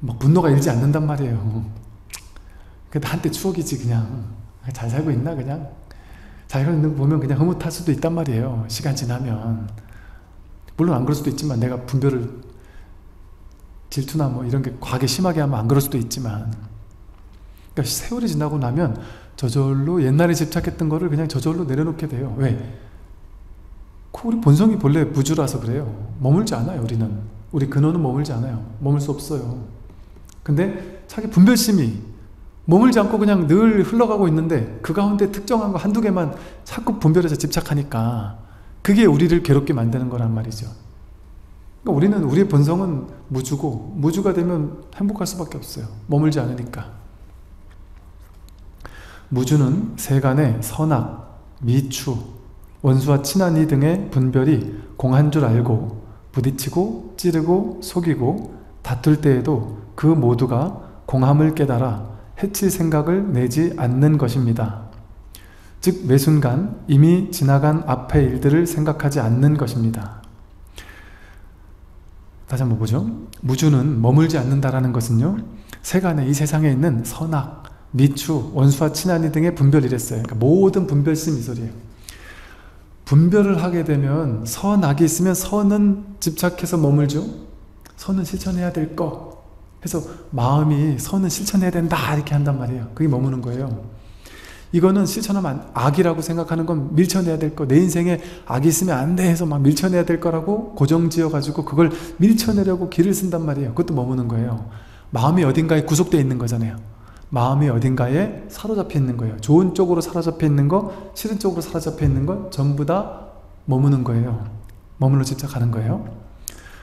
막 분노가 일지 않는단 말이에요. 그 나한테 추억이지. 그냥 잘 살고 있나, 그냥 잘 살고 있는 거 보면 그냥 흐뭇할 수도 있단 말이에요, 시간 지나면. 물론 안 그럴 수도 있지만, 내가 분별을 질투나 뭐 이런 게 과하게 심하게 하면 안 그럴 수도 있지만, 그러니까 세월이 지나고 나면 저절로 옛날에 집착했던 거를 그냥 저절로 내려놓게 돼요. 왜? 우리 본성이 본래 무주라서 그래요. 머물지 않아요, 우리는. 우리 근원은 머물지 않아요. 머물 수 없어요. 근데 자기 분별심이 머물지 않고 그냥 늘 흘러가고 있는데 그 가운데 특정한 거 한두 개만 자꾸 분별해서 집착하니까 그게 우리를 괴롭게 만드는 거란 말이죠. 그러니까 우리는, 우리의 본성은 무주고, 무주가 되면 행복할 수밖에 없어요. 머물지 않으니까. 무주는 세간의 선악, 미추, 원수와 친한 이 등의 분별이 공한 줄 알고 부딪히고 찌르고 속이고 다툴 때에도 그 모두가 공함을 깨달아 해칠 생각을 내지 않는 것입니다. 즉 매순간 이미 지나간 앞의 일들을 생각하지 않는 것입니다. 다시 한번 보죠. 무주는 머물지 않는다라는 것은요, 세간에, 이 세상에 있는 선악, 미추, 원수와 친한 이 등의 분별이랬어요. 그러니까 모든 분별심, 이 소리예요. 분별을 하게 되면 선악이 있으면 선은 집착해서 머물죠. 선은 실천해야 될 거 해서 마음이 선은 실천해야 된다 이렇게 한단 말이에요. 그게 머무는 거예요. 이거는 실천하면 악이라고 생각하는 건 밀쳐내야 될 거, 내 인생에 악이 있으면 안 돼 해서 막 밀쳐내야 될 거라고 고정지어가지고 그걸 밀쳐내려고 길을 쓴단 말이에요. 그것도 머무는 거예요. 마음이 어딘가에 구속되어 있는 거잖아요. 마음이 어딘가에 사로잡혀 있는 거예요. 좋은 쪽으로 사로잡혀 있는 거, 싫은 쪽으로 사로잡혀 있는 거 전부 다 머무는 거예요. 머물러 집착하는 거예요.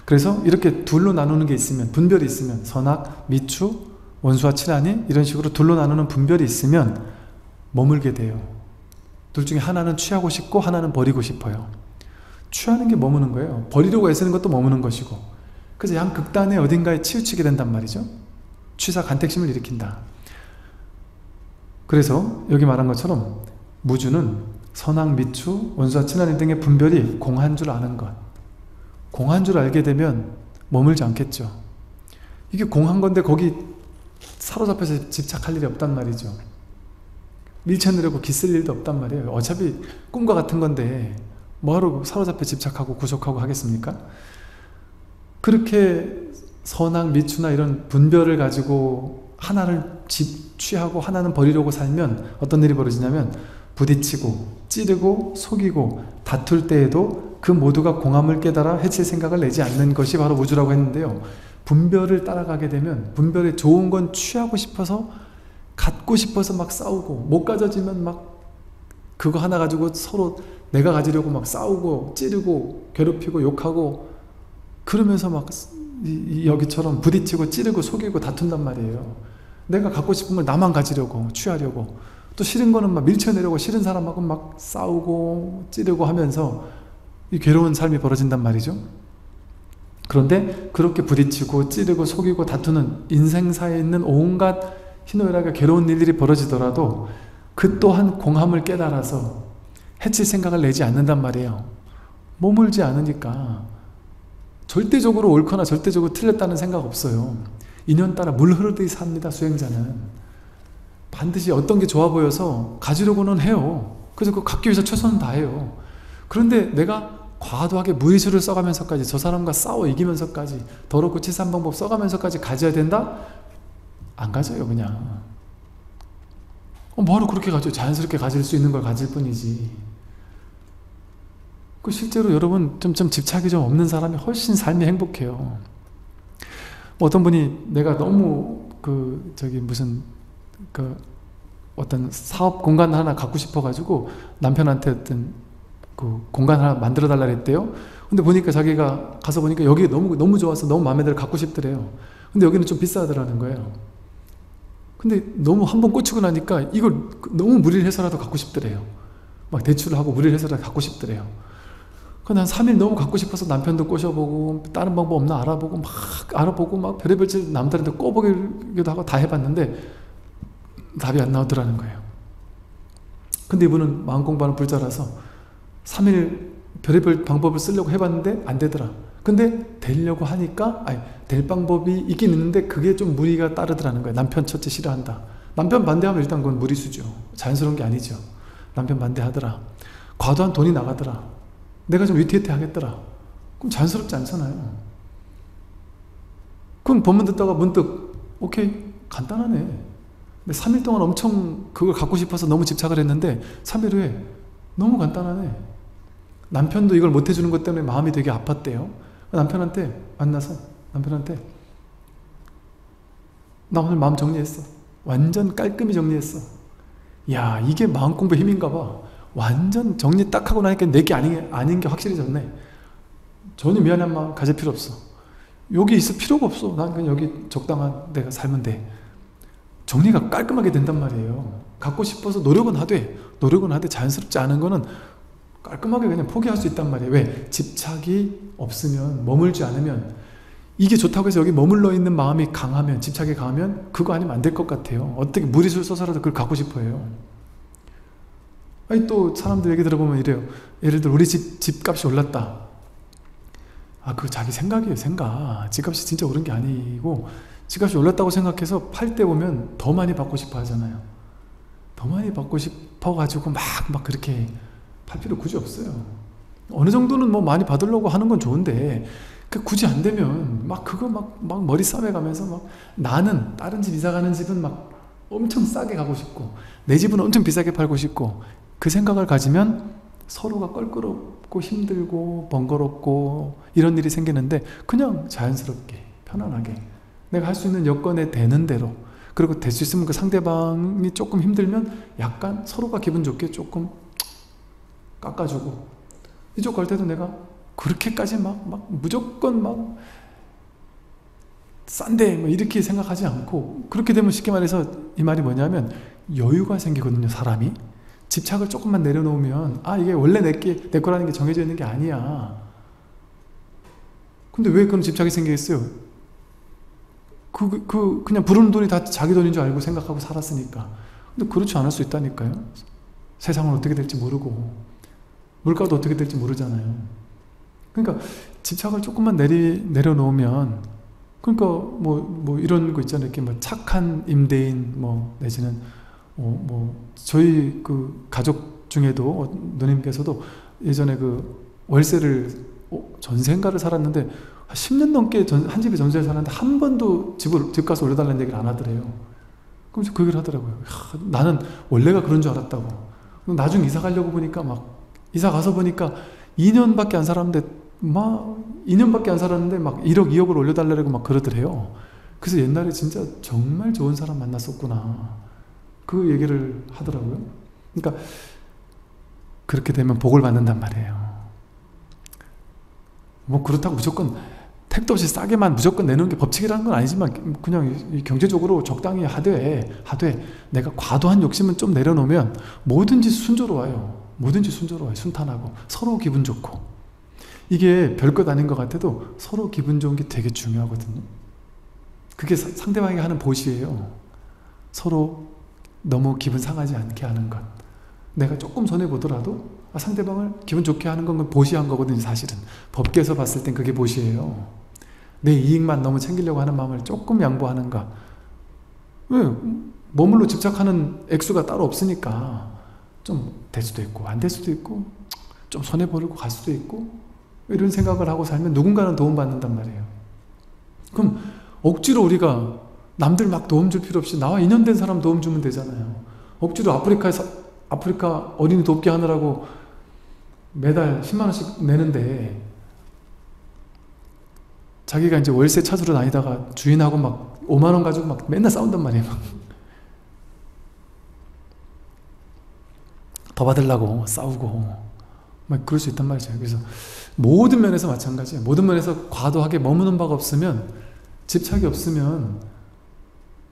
그래서 이렇게 둘로 나누는 게 있으면, 분별이 있으면 선악, 미추, 원수와 친하니, 이런 식으로 둘로 나누는 분별이 있으면 머물게 돼요. 둘 중에 하나는 취하고 싶고 하나는 버리고 싶어요. 취하는 게 머무는 거예요. 버리려고 애쓰는 것도 머무는 것이고. 그래서 양 극단에 어딘가에 치우치게 된단 말이죠. 취사 간택심을 일으킨다. 그래서 여기 말한 것처럼 무주는 선악, 미추, 원수와 친한 이 등의 분별이 공한 줄 아는 것. 공한 줄 알게 되면 머물지 않겠죠. 이게 공한 건데 거기 사로잡혀서 집착할 일이 없단 말이죠. 밀쳐내려고 기쓸 일도 없단 말이에요. 어차피 꿈과 같은 건데 뭐하러 사로잡혀 집착하고 구속하고 하겠습니까? 그렇게 선악, 미추나 이런 분별을 가지고 하나를 집 취하고 하나는 버리려고 살면 어떤 일이 벌어지냐면 부딪히고 찌르고 속이고 다툴 때에도 그 모두가 공함을 깨달아 해칠 생각을 내지 않는 것이 바로 무주라고 했는데요, 분별을 따라가게 되면 분별에 좋은 건 취하고 싶어서, 갖고 싶어서 막 싸우고, 못 가져지면 막 그거 하나 가지고 서로 내가 가지려고 막 싸우고 찌르고 괴롭히고 욕하고, 그러면서 막 여기처럼 부딪히고 찌르고 속이고 다툰단 말이에요. 내가 갖고 싶은 걸 나만 가지려고, 취하려고. 또 싫은 거는 막 밀쳐내려고 싫은 사람하고 막 싸우고 찌르고 하면서 이 괴로운 삶이 벌어진단 말이죠. 그런데 그렇게 부딪히고 찌르고 속이고 다투는 인생사에 있는 온갖 희노애락의 괴로운 일들이 벌어지더라도 그 또한 공함을 깨달아서 해칠 생각을 내지 않는단 말이에요. 머물지 않으니까 절대적으로 옳거나 절대적으로 틀렸다는 생각 없어요. 인연 따라 물 흐르듯이 삽니다. 수행자는 반드시 어떤 게 좋아 보여서 가지려고는 해요. 그래서 그거 갖기 위해서 최선을 다해요. 그런데 내가 과도하게 무의수를 써가면서까지 저 사람과 싸워 이기면서까지 더럽고 치산 방법 써가면서까지 가져야 된다? 안 가져요. 그냥 어, 뭐하러 그렇게 가져요? 자연스럽게 가질 수 있는 걸 가질 뿐이지. 그 실제로 여러분 좀, 좀 집착이 좀 없는 사람이 훨씬 삶이 행복해요. 뭐 어떤 분이 내가 너무 그 저기 무슨 그 어떤 사업 공간 하나 갖고 싶어가지고 남편한테 어떤 그 공간 하나 만들어 달라 그랬대요. 근데 보니까 자기가 가서 보니까 여기 너무 너무 좋아서 너무 마음에 들어 갖고 싶더래요. 근데 여기는 좀 비싸더라는 거예요. 근데 너무 한번 꽂히고 나니까 이걸 너무 무리를 해서라도 갖고 싶더래요. 막 대출을 하고 무리를 해서라도 갖고 싶더래요. 그난 삼 일 너무 갖고 싶어서 남편도 꼬셔보고 다른 방법 없나 알아보고 막 알아보고 막 별의별 짓 남들한테 꼬보기도 하고 다 해봤는데 답이 안 나오더라는 거예요. 근데 이분은 마음 공부하는 불자라서 삼 일 별의별 방법을 쓰려고 해봤는데 안 되더라. 근데 되려고 하니까 아니 될 방법이 있긴 있는데 그게 좀 무리가 따르더라는 거예요. 남편 첫째 싫어한다. 남편 반대하면 일단 그건 무리수죠. 자연스러운 게 아니죠. 남편 반대하더라. 과도한 돈이 나가더라. 내가 좀 위태위태 하겠더라. 그럼 자연스럽지 않잖아요. 그럼 법문 듣다가 문득 오케이 간단하네. 근데 삼 일 동안 엄청 그걸 갖고 싶어서 너무 집착을 했는데 삼 일 후에 너무 간단하네. 남편도 이걸 못 해주는 것 때문에 마음이 되게 아팠대요. 남편한테 만나서 남편한테 나 오늘 마음 정리했어. 완전 깔끔히 정리했어. 야 이게 마음 공부의 힘인가 봐. 완전 정리 딱 하고 나니까 내게 아닌, 아닌 게 확실해졌네. 전혀 미안한 마음 가질 필요 없어. 여기 있을 필요가 없어. 난 그냥 여기 적당한 내가 살면 돼. 정리가 깔끔하게 된단 말이에요. 갖고 싶어서 노력은 하되 노력은 하되 자연스럽지 않은 거는 깔끔하게 그냥 포기할 수 있단 말이에요. 왜? 집착이 없으면 머물지 않으면 이게 좋다고 해서 여기 머물러 있는 마음이 강하면 집착이 강하면 그거 아니면 안 될 것 같아요. 어떻게 무리수를 써서라도 그걸 갖고 싶어해요. 아니 또 사람들 얘기 들어보면 이래요. 예를 들어 우리 집, 집값이 올랐다. 아 그거 자기 생각이에요. 생각. 집값이 진짜 오른 게 아니고 집값이 올랐다고 생각해서 팔 때 보면 더 많이 받고 싶어 하잖아요. 더 많이 받고 싶어 가지고 막 막 그렇게 팔 필요 굳이 없어요. 어느 정도는 뭐 많이 받으려고 하는 건 좋은데 그 굳이 안 되면 막 그거 막 막 머리 싸매 가면서 막 나는 다른 집 이사 가는 집은 막 엄청 싸게 가고 싶고 내 집은 엄청 비싸게 팔고 싶고 그 생각을 가지면 서로가 껄끄럽고 힘들고 번거롭고 이런 일이 생기는데 그냥 자연스럽게 편안하게 내가 할 수 있는 여건에 되는 대로 그리고 될 수 있으면 그 상대방이 조금 힘들면 약간 서로가 기분 좋게 조금 깎아주고 이쪽 갈 때도 내가 그렇게까지 막, 막 무조건 막 싼데 뭐 이렇게 생각하지 않고 그렇게 되면 쉽게 말해서 이 말이 뭐냐면 여유가 생기거든요. 사람이 집착을 조금만 내려놓으면 아 이게 원래 내게 내 거라는 게 정해져 있는 게 아니야. 근데 왜 그런 집착이 생기겠어요? 그, 그, 그냥 부르는 돈이 다 자기 돈인 줄 알고 생각하고 살았으니까. 근데 그렇지 않을 수 있다니까요. 세상은 어떻게 될지 모르고 물가도 어떻게 될지 모르잖아요. 그러니까 집착을 조금만 내리, 내려놓으면 그러니까 뭐, 뭐 이런 거 있잖아요. 이렇게 뭐 착한 임대인 뭐 내지는 뭐, 뭐 저희 그 가족 중에도 누님께서도 예전에 그 월세를 어, 전세인가를 살았는데 십 년 넘게 전, 한 집에 전세를 사는데 한 번도 집을, 집 가서 올려달라는 얘기를 안 하더래요. 그럼 그 얘기를 하더라고요. 야, 나는 원래가 그런 줄 알았다고. 나중에 이사 가려고 보니까 막 이사 가서 보니까 이 년밖에 안 살았는데 막 이 년밖에 안 살았는데 막 일억 이억을 올려달라고 막 그러더래요. 그래서 옛날에 진짜 정말 좋은 사람 만났었구나 그 얘기를 하더라고요. 그러니까 그렇게 되면 복을 받는단 말이에요. 뭐 그렇다고 무조건 택도 없이 싸게만 무조건 내놓는 게 법칙이라는 건 아니지만 그냥 경제적으로 적당히 하되 하되 내가 과도한 욕심은 좀 내려놓으면 뭐든지 순조로워요. 뭐든지 순조로워요. 순탄하고 서로 기분 좋고 이게 별것 아닌 것 같아도 서로 기분 좋은 게 되게 중요하거든요. 그게 상대방이 하는 보시예요. 서로 너무 기분 상하지 않게 하는 것. 내가 조금 손해보더라도 상대방을 기분 좋게 하는 건 보시한 거거든요. 사실은 법계에서 봤을 땐 그게 보시예요. 내 이익만 너무 챙기려고 하는 마음을 조금 양보하는가. 왜? 머물러 집착하는 액수가 따로 없으니까 좀 될 수도 있고 안 될 수도 있고 좀 손해보려고 갈 수도 있고 이런 생각을 하고 살면 누군가는 도움받는단 말이에요. 그럼 억지로 우리가 남들 막 도움 줄 필요 없이 나와 인연된 사람 도움 주면 되잖아요. 억지로 아프리카에서 아프리카 어린이 돕게 하느라고 매달 십만 원씩 내는데 자기가 이제 월세 찾으러 다니다가 주인하고 막 오만 원 가지고 막 맨날 싸운단 말이에요. 막. 더 받으려고 싸우고 막 그럴 수 있단 말이죠. 그래서 모든 면에서 마찬가지예요. 모든 면에서 과도하게 머무는 바가 없으면, 집착이 없으면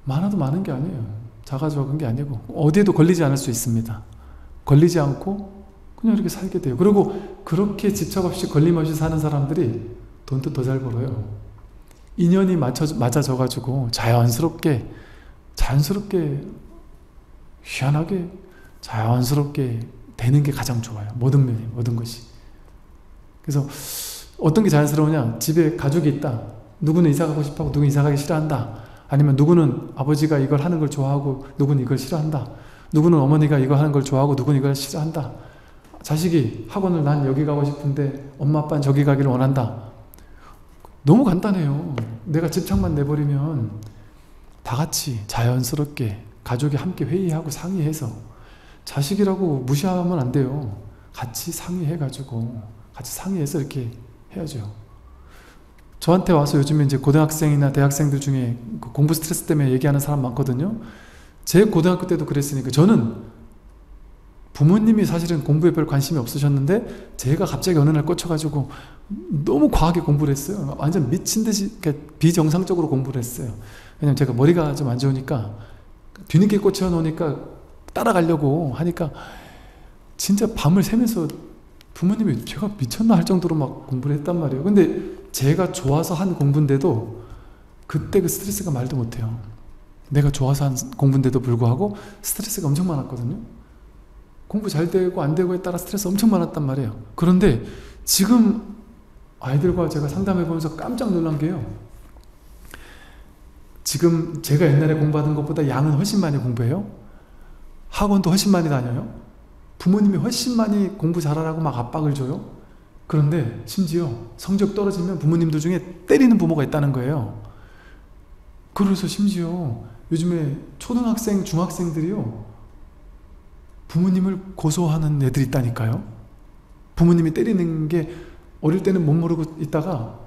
많아도 많은 게 아니에요. 작아 적은 게 아니고 어디에도 걸리지 않을 수 있습니다. 걸리지 않고 그냥 이렇게 살게 돼요. 그리고 그렇게 집착 없이 걸림 없이 사는 사람들이 돈도 더 잘 벌어요. 인연이 맞춰, 맞아져가지고 자연스럽게 자연스럽게 희한하게 자연스럽게 되는 게 가장 좋아요. 모든 면이, 모든 것이. 그래서 어떤 게 자연스러우냐. 집에 가족이 있다. 누구는 이사 가고 싶어하고 누구는 이사 가기 싫어한다. 아니면 누구는 아버지가 이걸 하는 걸 좋아하고 누구는 이걸 싫어한다. 누구는 어머니가 이걸 하는 걸 좋아하고 누구는 이걸 싫어한다. 자식이 학원을 난 여기 가고 싶은데 엄마 아빠는 저기 가기를 원한다. 너무 간단해요. 내가 집착만 내버리면 다 같이 자연스럽게 가족이 함께 회의하고 상의해서, 자식이라고 무시하면 안 돼요. 같이 상의해가지고 같이 상의해서 이렇게 해야죠. 저한테 와서 요즘에 이제 고등학생이나 대학생들 중에 공부 스트레스 때문에 얘기하는 사람 많거든요. 제 고등학교 때도 그랬으니까. 저는 부모님이 사실은 공부에 별 관심이 없으셨는데 제가 갑자기 어느 날 꽂혀가지고 너무 과하게 공부를 했어요. 완전 미친 듯이 비정상적으로 공부를 했어요. 왜냐면 제가 머리가 좀 안 좋으니까, 뒤늦게 꽂혀 놓으니까 따라가려고 하니까 진짜 밤을 새면서 부모님이 제가 미쳤나 할 정도로 막 공부를 했단 말이에요. 근데 제가 좋아서 한 공부인데도 그때 그 스트레스가 말도 못해요. 내가 좋아서 한 공부인데도 불구하고 스트레스가 엄청 많았거든요. 공부 잘 되고 안 되고에 따라 스트레스 엄청 많았단 말이에요. 그런데 지금 아이들과 제가 상담해보면서 깜짝 놀란 게요, 지금 제가 옛날에 공부하던 것보다 양은 훨씬 많이 공부해요. 학원도 훨씬 많이 다녀요. 부모님이 훨씬 많이 공부 잘하라고 막 압박을 줘요. 그런데 심지어 성적 떨어지면 부모님들 중에 때리는 부모가 있다는 거예요. 그래서 심지어 요즘에 초등학생, 중학생들이요, 부모님을 고소하는 애들이 있다니까요. 부모님이 때리는 게 어릴 때는 못 모르고 있다가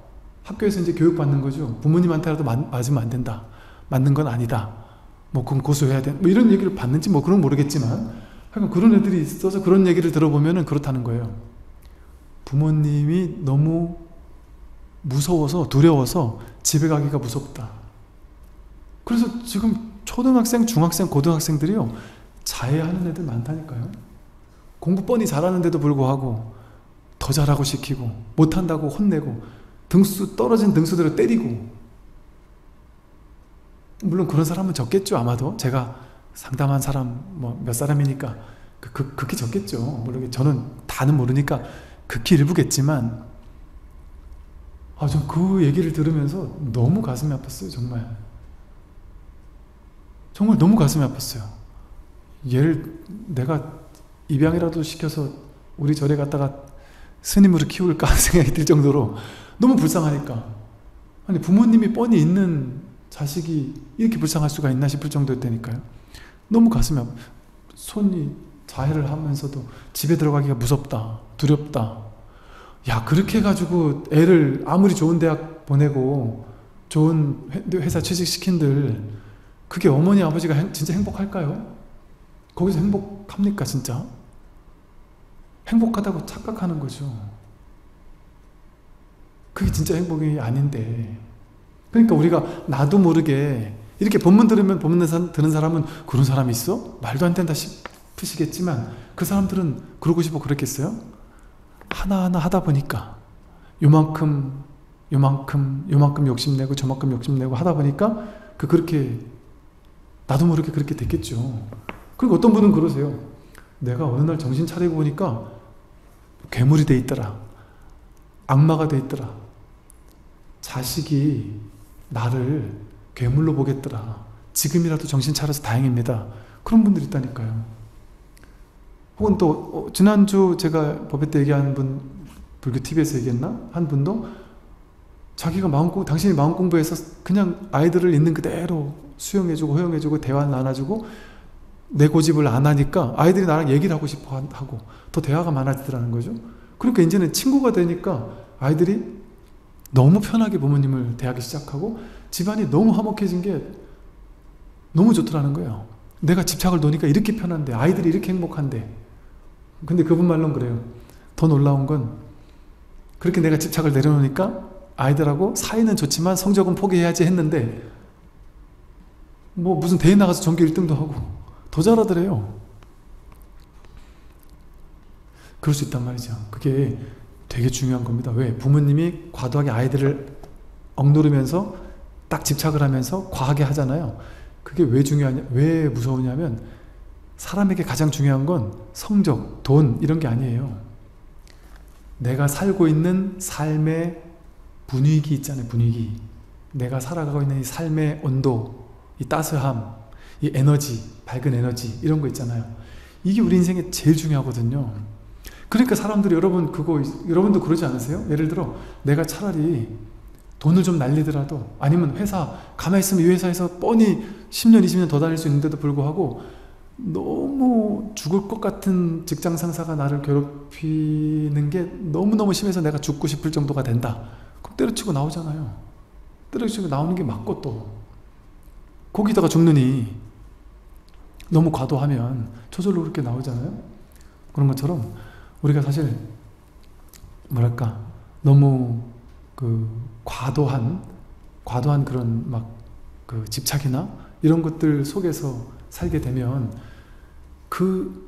학교에서 이제 교육받는 거죠. 부모님한테라도 맞으면 안 된다. 맞는 건 아니다. 뭐 그건 고소해야 돼. 뭐 이런 얘기를 받는지 뭐 그런 모르겠지만 약간 그런 애들이 있어서 그런 얘기를 들어보면은 그렇다는 거예요. 부모님이 너무 무서워서, 두려워서 집에 가기가 무섭다. 그래서 지금 초등학생, 중학생, 고등학생들이요, 자해하는 애들 많다니까요. 공부 뻔히 잘하는데도 불구하고 더 잘하고 시키고, 못한다고 혼내고, 등수 떨어진 등수대로 때리고. 물론 그런 사람은 적겠죠. 아마도 제가 상담한 사람 뭐 몇 사람이니까 그, 그, 극히 적겠죠. 물론 저는 다는 모르니까 극히 일부겠지만, 아, 전 그 얘기를 들으면서 너무 가슴이 아팠어요. 정말 정말 너무 가슴이 아팠어요. 얘를 내가 입양이라도 시켜서 우리 절에 갔다가 스님으로 키울까 생각이 들 정도로 너무 불쌍하니까. 아니, 부모님이 뻔히 있는 자식이 이렇게 불쌍할 수가 있나 싶을 정도였다니까요. 너무 가슴이 아파. 손이 자해를 하면서도 집에 들어가기가 무섭다, 두렵다. 야, 그렇게 해가지고 애를 아무리 좋은 대학 보내고 좋은 회사 취직시킨들 그게 어머니 아버지가 행, 진짜 행복할까요? 거기서 행복합니까? 진짜 행복하다고 착각하는 거죠. 그게 진짜 행복이 아닌데. 그러니까 우리가 나도 모르게 이렇게 본문 들으면, 본문 들은 사람은 그런 사람이 있어? 말도 안 된다 싶으시겠지만, 그 사람들은 그러고 싶어 그랬겠어요? 하나하나 하다 보니까 요만큼 요만큼 요만큼 욕심내고 저만큼 욕심내고 하다 보니까 그 그렇게 나도 모르게 그렇게 됐겠죠. 그리고 어떤 분은 그러세요. 내가 어느 날 정신 차리고 보니까 괴물이 돼 있더라. 악마가 돼 있더라. 자식이 나를 괴물로 보겠더라. 지금이라도 정신 차려서 다행입니다. 그런 분들이 있다니까요. 혹은 또 지난주 제가 법회 때 얘기한 분, 불교티비에서 얘기했나? 한 분도 자기가 마음공, 당신이 마음공부해서 그냥 아이들을 있는 그대로 수용해주고 허용해주고 대화 나눠주고 내 고집을 안 하니까 아이들이 나랑 얘기를 하고 싶어 하고 더 대화가 많아지더라는 거죠. 그러니까 이제는 친구가 되니까 아이들이 너무 편하게 부모님을 대하기 시작하고 집안이 너무 화목해진 게 너무 좋더라는 거예요. 내가 집착을 놓으니까 이렇게 편한데, 아이들이 이렇게 행복한데. 근데 그분 말로는 그래요. 더 놀라운 건 그렇게 내가 집착을 내려놓으니까 아이들하고 사이는 좋지만 성적은 포기해야지 했는데 뭐 무슨 대회 나가서 전교 일 등도 하고 더 잘하더래요. 그럴 수 있단 말이죠. 그게 되게 중요한 겁니다. 왜? 부모님이 과도하게 아이들을 억누르면서 딱 집착을 하면서 과하게 하잖아요. 그게 왜 중요하냐, 왜 무서우냐면 사람에게 가장 중요한 건 성적, 돈 이런 게 아니에요. 내가 살고 있는 삶의 분위기 있잖아요. 분위기. 내가 살아가고 있는 이 삶의 온도, 이 따스함, 이 에너지, 밝은 에너지 이런 거 있잖아요. 이게 우리 인생에 제일 중요하거든요. 그러니까 사람들이, 여러분 그거, 여러분도 그러지 않으세요? 예를 들어 내가 차라리 돈을 좀 날리더라도, 아니면 회사 가만히 있으면 이 회사에서 뻔히 십 년 이십 년 더 다닐 수 있는데도 불구하고 너무 죽을 것 같은 직장 상사가 나를 괴롭히는 게 너무너무 심해서 내가 죽고 싶을 정도가 된다. 그럼 때려치고 나오잖아요. 때려치고 나오는 게 맞고, 또 거기다가 죽느니 너무 과도하면 저절로 그렇게 나오잖아요. 그런 것처럼 우리가 사실 뭐랄까 너무 그 과도한 과도한 그런 막 그 집착이나 이런 것들 속에서 살게 되면 그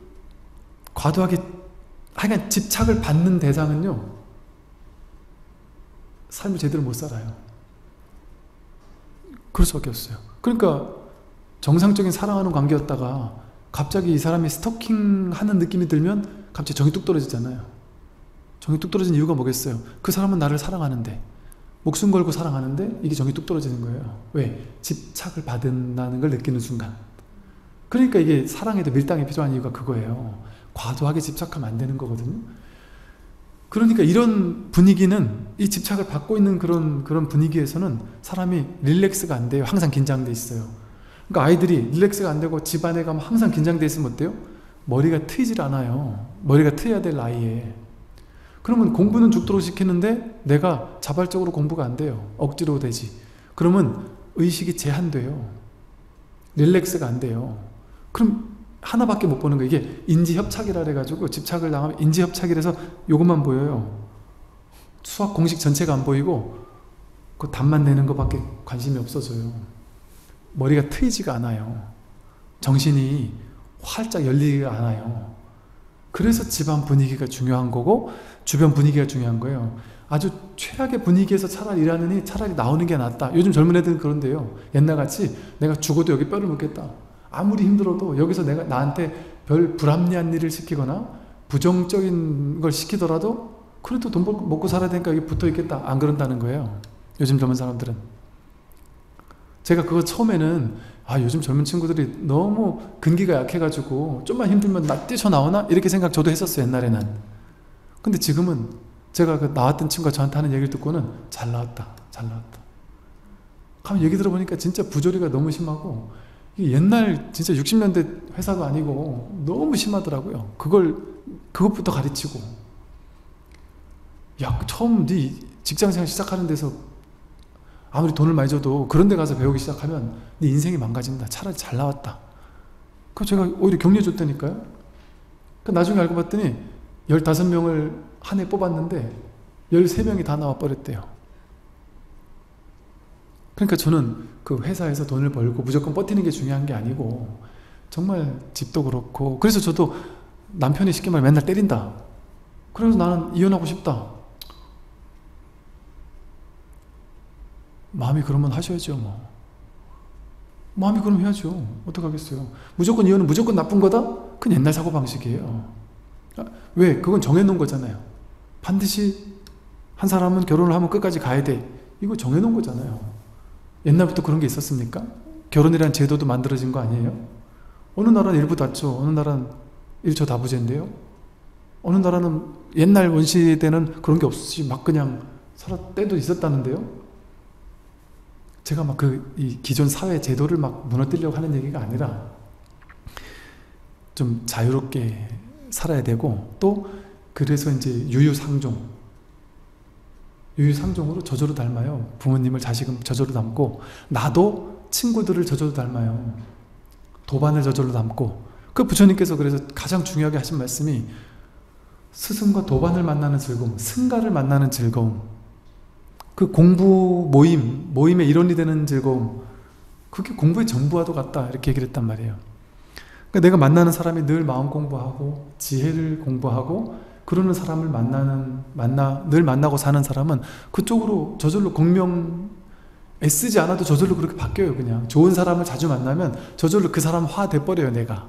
과도하게, 하여간 집착을 받는 대상은요 삶을 제대로 못 살아요. 그럴 수밖에 없어요. 그러니까 정상적인 사랑하는 관계였다가 갑자기 이 사람이 스토킹하는 느낌이 들면 갑자기 정이 뚝 떨어지잖아요. 정이 뚝 떨어진 이유가 뭐겠어요? 그 사람은 나를 사랑하는데, 목숨 걸고 사랑하는데 이게 정이 뚝 떨어지는 거예요. 왜? 집착을 받는다는 걸 느끼는 순간. 그러니까 이게 사랑에도 밀당이 필요한 이유가 그거예요. 과도하게 집착하면 안 되는 거거든요. 그러니까 이런 분위기는, 이 집착을 받고 있는 그런 그런 분위기에서는 사람이 릴렉스가 안 돼요. 항상 긴장돼 있어요. 그러니까 아이들이 릴렉스가 안 되고 집안에 가면 항상 긴장돼 있으면 어때요? 머리가 트이질 않아요. 머리가 트여야 될 나이에. 그러면 공부는 죽도록 시키는데 내가 자발적으로 공부가 안 돼요. 억지로 되지. 그러면 의식이 제한돼요. 릴렉스가 안 돼요. 그럼 하나밖에 못 보는 거예요. 이게 인지협착이라 그래가지고 집착을 당하면 인지협착이라서 요것만 보여요. 수학 공식 전체가 안 보이고 그 답만 내는 것밖에 관심이 없어져요. 머리가 트이지가 않아요. 정신이 활짝 열리지가 않아요. 그래서 집안 분위기가 중요한 거고 주변 분위기가 중요한 거예요. 아주 최악의 분위기에서 차라리 일하느니 차라리 나오는 게 낫다. 요즘 젊은 애들은 그런데요. 옛날같이 내가 죽어도 여기 뼈를 묻겠다. 아무리 힘들어도 여기서 내가 나한테 별 불합리한 일을 시키거나 부정적인 걸 시키더라도 그래도 돈 먹고 살아야 되니까 여기 붙어있겠다. 안 그런다는 거예요. 요즘 젊은 사람들은. 제가 그거 처음에는 아 요즘 젊은 친구들이 너무 근기가 약해가지고 좀만 힘들면 나 뛰쳐나오나? 이렇게 생각 저도 했었어요. 옛날에는. 근데 지금은 제가 그 나왔던 친구가 저한테 하는 얘기를 듣고는 잘 나왔다. 잘 나왔다. 가면 얘기 들어보니까 진짜 부조리가 너무 심하고 옛날 진짜 육십 년대 회사가 아니고 너무 심하더라고요. 그걸, 그것부터 가르치고. 야 처음 네 직장생활 시작하는 데서 아무리 돈을 많이 줘도 그런 데 가서 배우기 시작하면 네 인생이 망가진다. 차라리 잘 나왔다. 그거 제가 오히려 격려 줬다니까요. 그 나중에 알고 봤더니 열다섯 명을 한 해 뽑았는데 열세 명이 다 나와버렸대요. 그러니까 저는 그 회사에서 돈을 벌고 무조건 버티는 게 중요한 게 아니고 정말 집도 그렇고, 그래서 저도 남편이 쉽게 말해 맨날 때린다. 그래서 나는 이혼하고 싶다. 마음이 그러면 하셔야죠. 뭐 마음이 그러면 해야죠. 어떡하겠어요. 무조건 이혼은 무조건 나쁜 거다? 그건 옛날 사고방식이에요. 왜? 그건 정해놓은 거잖아요. 반드시 한 사람은 결혼을 하면 끝까지 가야 돼. 이거 정해놓은 거잖아요. 옛날부터 그런 게 있었습니까? 결혼이란 제도도 만들어진 거 아니에요? 어느 나라는 일부다처, 어느 나라는 일처다부제인데요. 어느 나라는 옛날 원시대는 그런 게 없이 막 그냥 살았 때도 있었다는데요. 제가 막 그 이 기존 사회 제도를 막 무너뜨리려고 하는 얘기가 아니라 좀 자유롭게 살아야 되고, 또 그래서 이제 유유상종, 유유상종으로 저절로 닮아요. 부모님을 자식은 저절로 닮고, 나도 친구들을 저절로 닮아요. 도반을 저절로 닮고. 그 부처님께서 그래서 가장 중요하게 하신 말씀이 스승과 도반을 만나는 즐거움, 승가를 만나는 즐거움, 그 공부 모임, 모임의 일원이 되는 즐거움, 그게 공부의 전부와도 같다, 이렇게 얘기를 했단 말이에요. 그러니까 내가 만나는 사람이 늘 마음 공부하고 지혜를 공부하고 그러는 사람을 만나는, 만나, 늘 만나고 사는 사람은 그쪽으로 저절로 공명, 애쓰지 않아도 저절로 그렇게 바뀌어요. 그냥 좋은 사람을 자주 만나면 저절로 그 사람 화 돼버려요, 내가.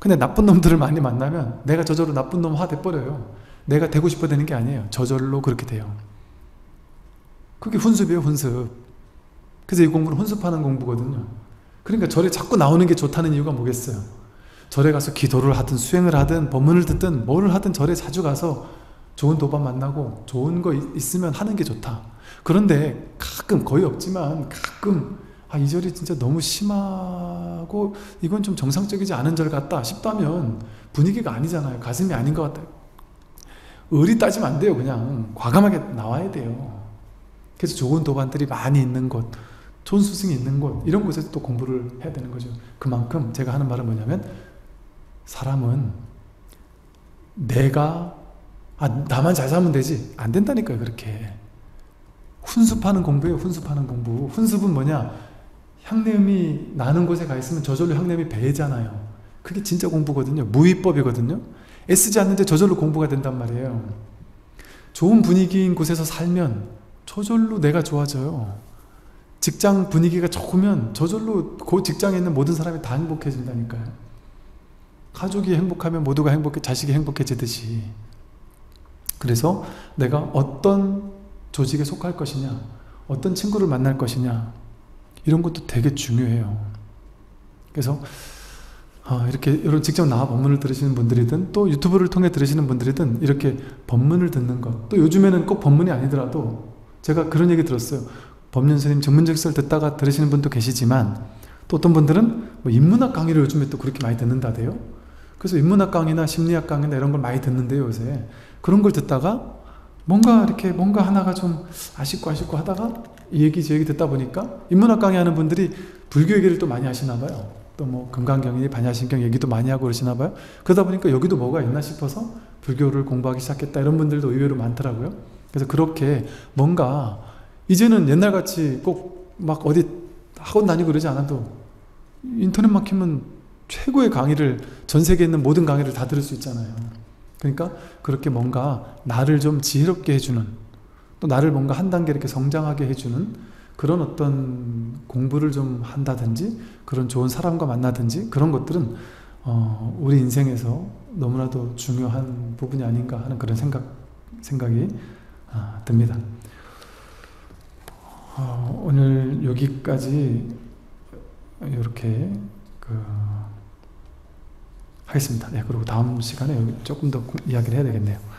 근데 나쁜 놈들을 많이 만나면 내가 저절로 나쁜 놈 화 돼버려요. 내가 되고 싶어 되는 게 아니에요. 저절로 그렇게 돼요. 그게 훈습이에요, 훈습. 그래서 이 공부는 훈습하는 공부거든요. 그러니까 절에 자꾸 나오는 게 좋다는 이유가 뭐겠어요? 절에 가서 기도를 하든 수행을 하든 법문을 듣든 뭐를 하든 절에 자주 가서 좋은 도반 만나고 좋은 거 있으면 하는 게 좋다. 그런데 가끔, 거의 없지만 가끔, 아, 이 절이 진짜 너무 심하고 이건 좀 정상적이지 않은 절 같다 싶다면 분위기가 아니잖아요. 가슴이 아닌 것 같다. 의리 따지면 안 돼요. 그냥 과감하게 나와야 돼요. 그래서 좋은 도반들이 많이 있는 곳, 좋은 스승이 있는 곳, 이런 곳에서 또 공부를 해야 되는 거죠. 그만큼 제가 하는 말은 뭐냐면, 사람은 내가, 아, 나만 잘 살면 되지, 안 된다니까요. 그렇게 훈습하는 공부예요. 훈습하는 공부. 훈습은 뭐냐, 향내음이 나는 곳에 가 있으면 저절로 향내음이 배잖아요. 그게 진짜 공부거든요. 무위법이거든요. 애쓰지 않는데 저절로 공부가 된단 말이에요. 좋은 분위기인 곳에서 살면 저절로 내가 좋아져요. 직장 분위기가 좋으면 저절로 그 직장에 있는 모든 사람이 다 행복해진다니까요. 가족이 행복하면 모두가 행복해, 자식이 행복해지듯이. 그래서 내가 어떤 조직에 속할 것이냐, 어떤 친구를 만날 것이냐, 이런 것도 되게 중요해요. 그래서 아, 이렇게 이런 직접 나와 법문을 들으시는 분들이든 또 유튜브를 통해 들으시는 분들이든 이렇게 법문을 듣는 것, 또 요즘에는 꼭 법문이 아니더라도, 제가 그런 얘기 들었어요. 법륜스님 전문직설 듣다가 들으시는 분도 계시지만, 또 어떤 분들은 뭐 인문학 강의를 요즘에 또 그렇게 많이 듣는다대요. 그래서 인문학 강의나 심리학 강의나 이런 걸 많이 듣는데요, 요새. 그런 걸 듣다가 뭔가 이렇게 뭔가 하나가 좀 아쉽고 아쉽고 하다가 이 얘기 저 얘기 듣다 보니까, 인문학 강의하는 분들이 불교 얘기를 또 많이 하시나 봐요. 또 뭐 금강경이니 반야심경 얘기도 많이 하고 그러시나 봐요. 그러다 보니까 여기도 뭐가 있나 싶어서 불교를 공부하기 시작했다, 이런 분들도 의외로 많더라고요. 그래서 그렇게 뭔가 이제는 옛날같이 꼭 막 어디 학원 다니고 그러지 않아도 인터넷만 키면 최고의 강의를, 전 세계에 있는 모든 강의를 다 들을 수 있잖아요. 그러니까 그렇게 뭔가 나를 좀 지혜롭게 해주는, 또 나를 뭔가 한 단계 이렇게 성장하게 해주는 그런 어떤 공부를 좀 한다든지, 그런 좋은 사람과 만나든지, 그런 것들은 어, 우리 인생에서 너무나도 중요한 부분이 아닌가 하는 그런 생각, 생각이 아, 듭니다. 어, 오늘 여기까지 이렇게 그 하겠습니다. 네, 그리고 다음 시간에 조금 더 이야기를 해야 되겠네요.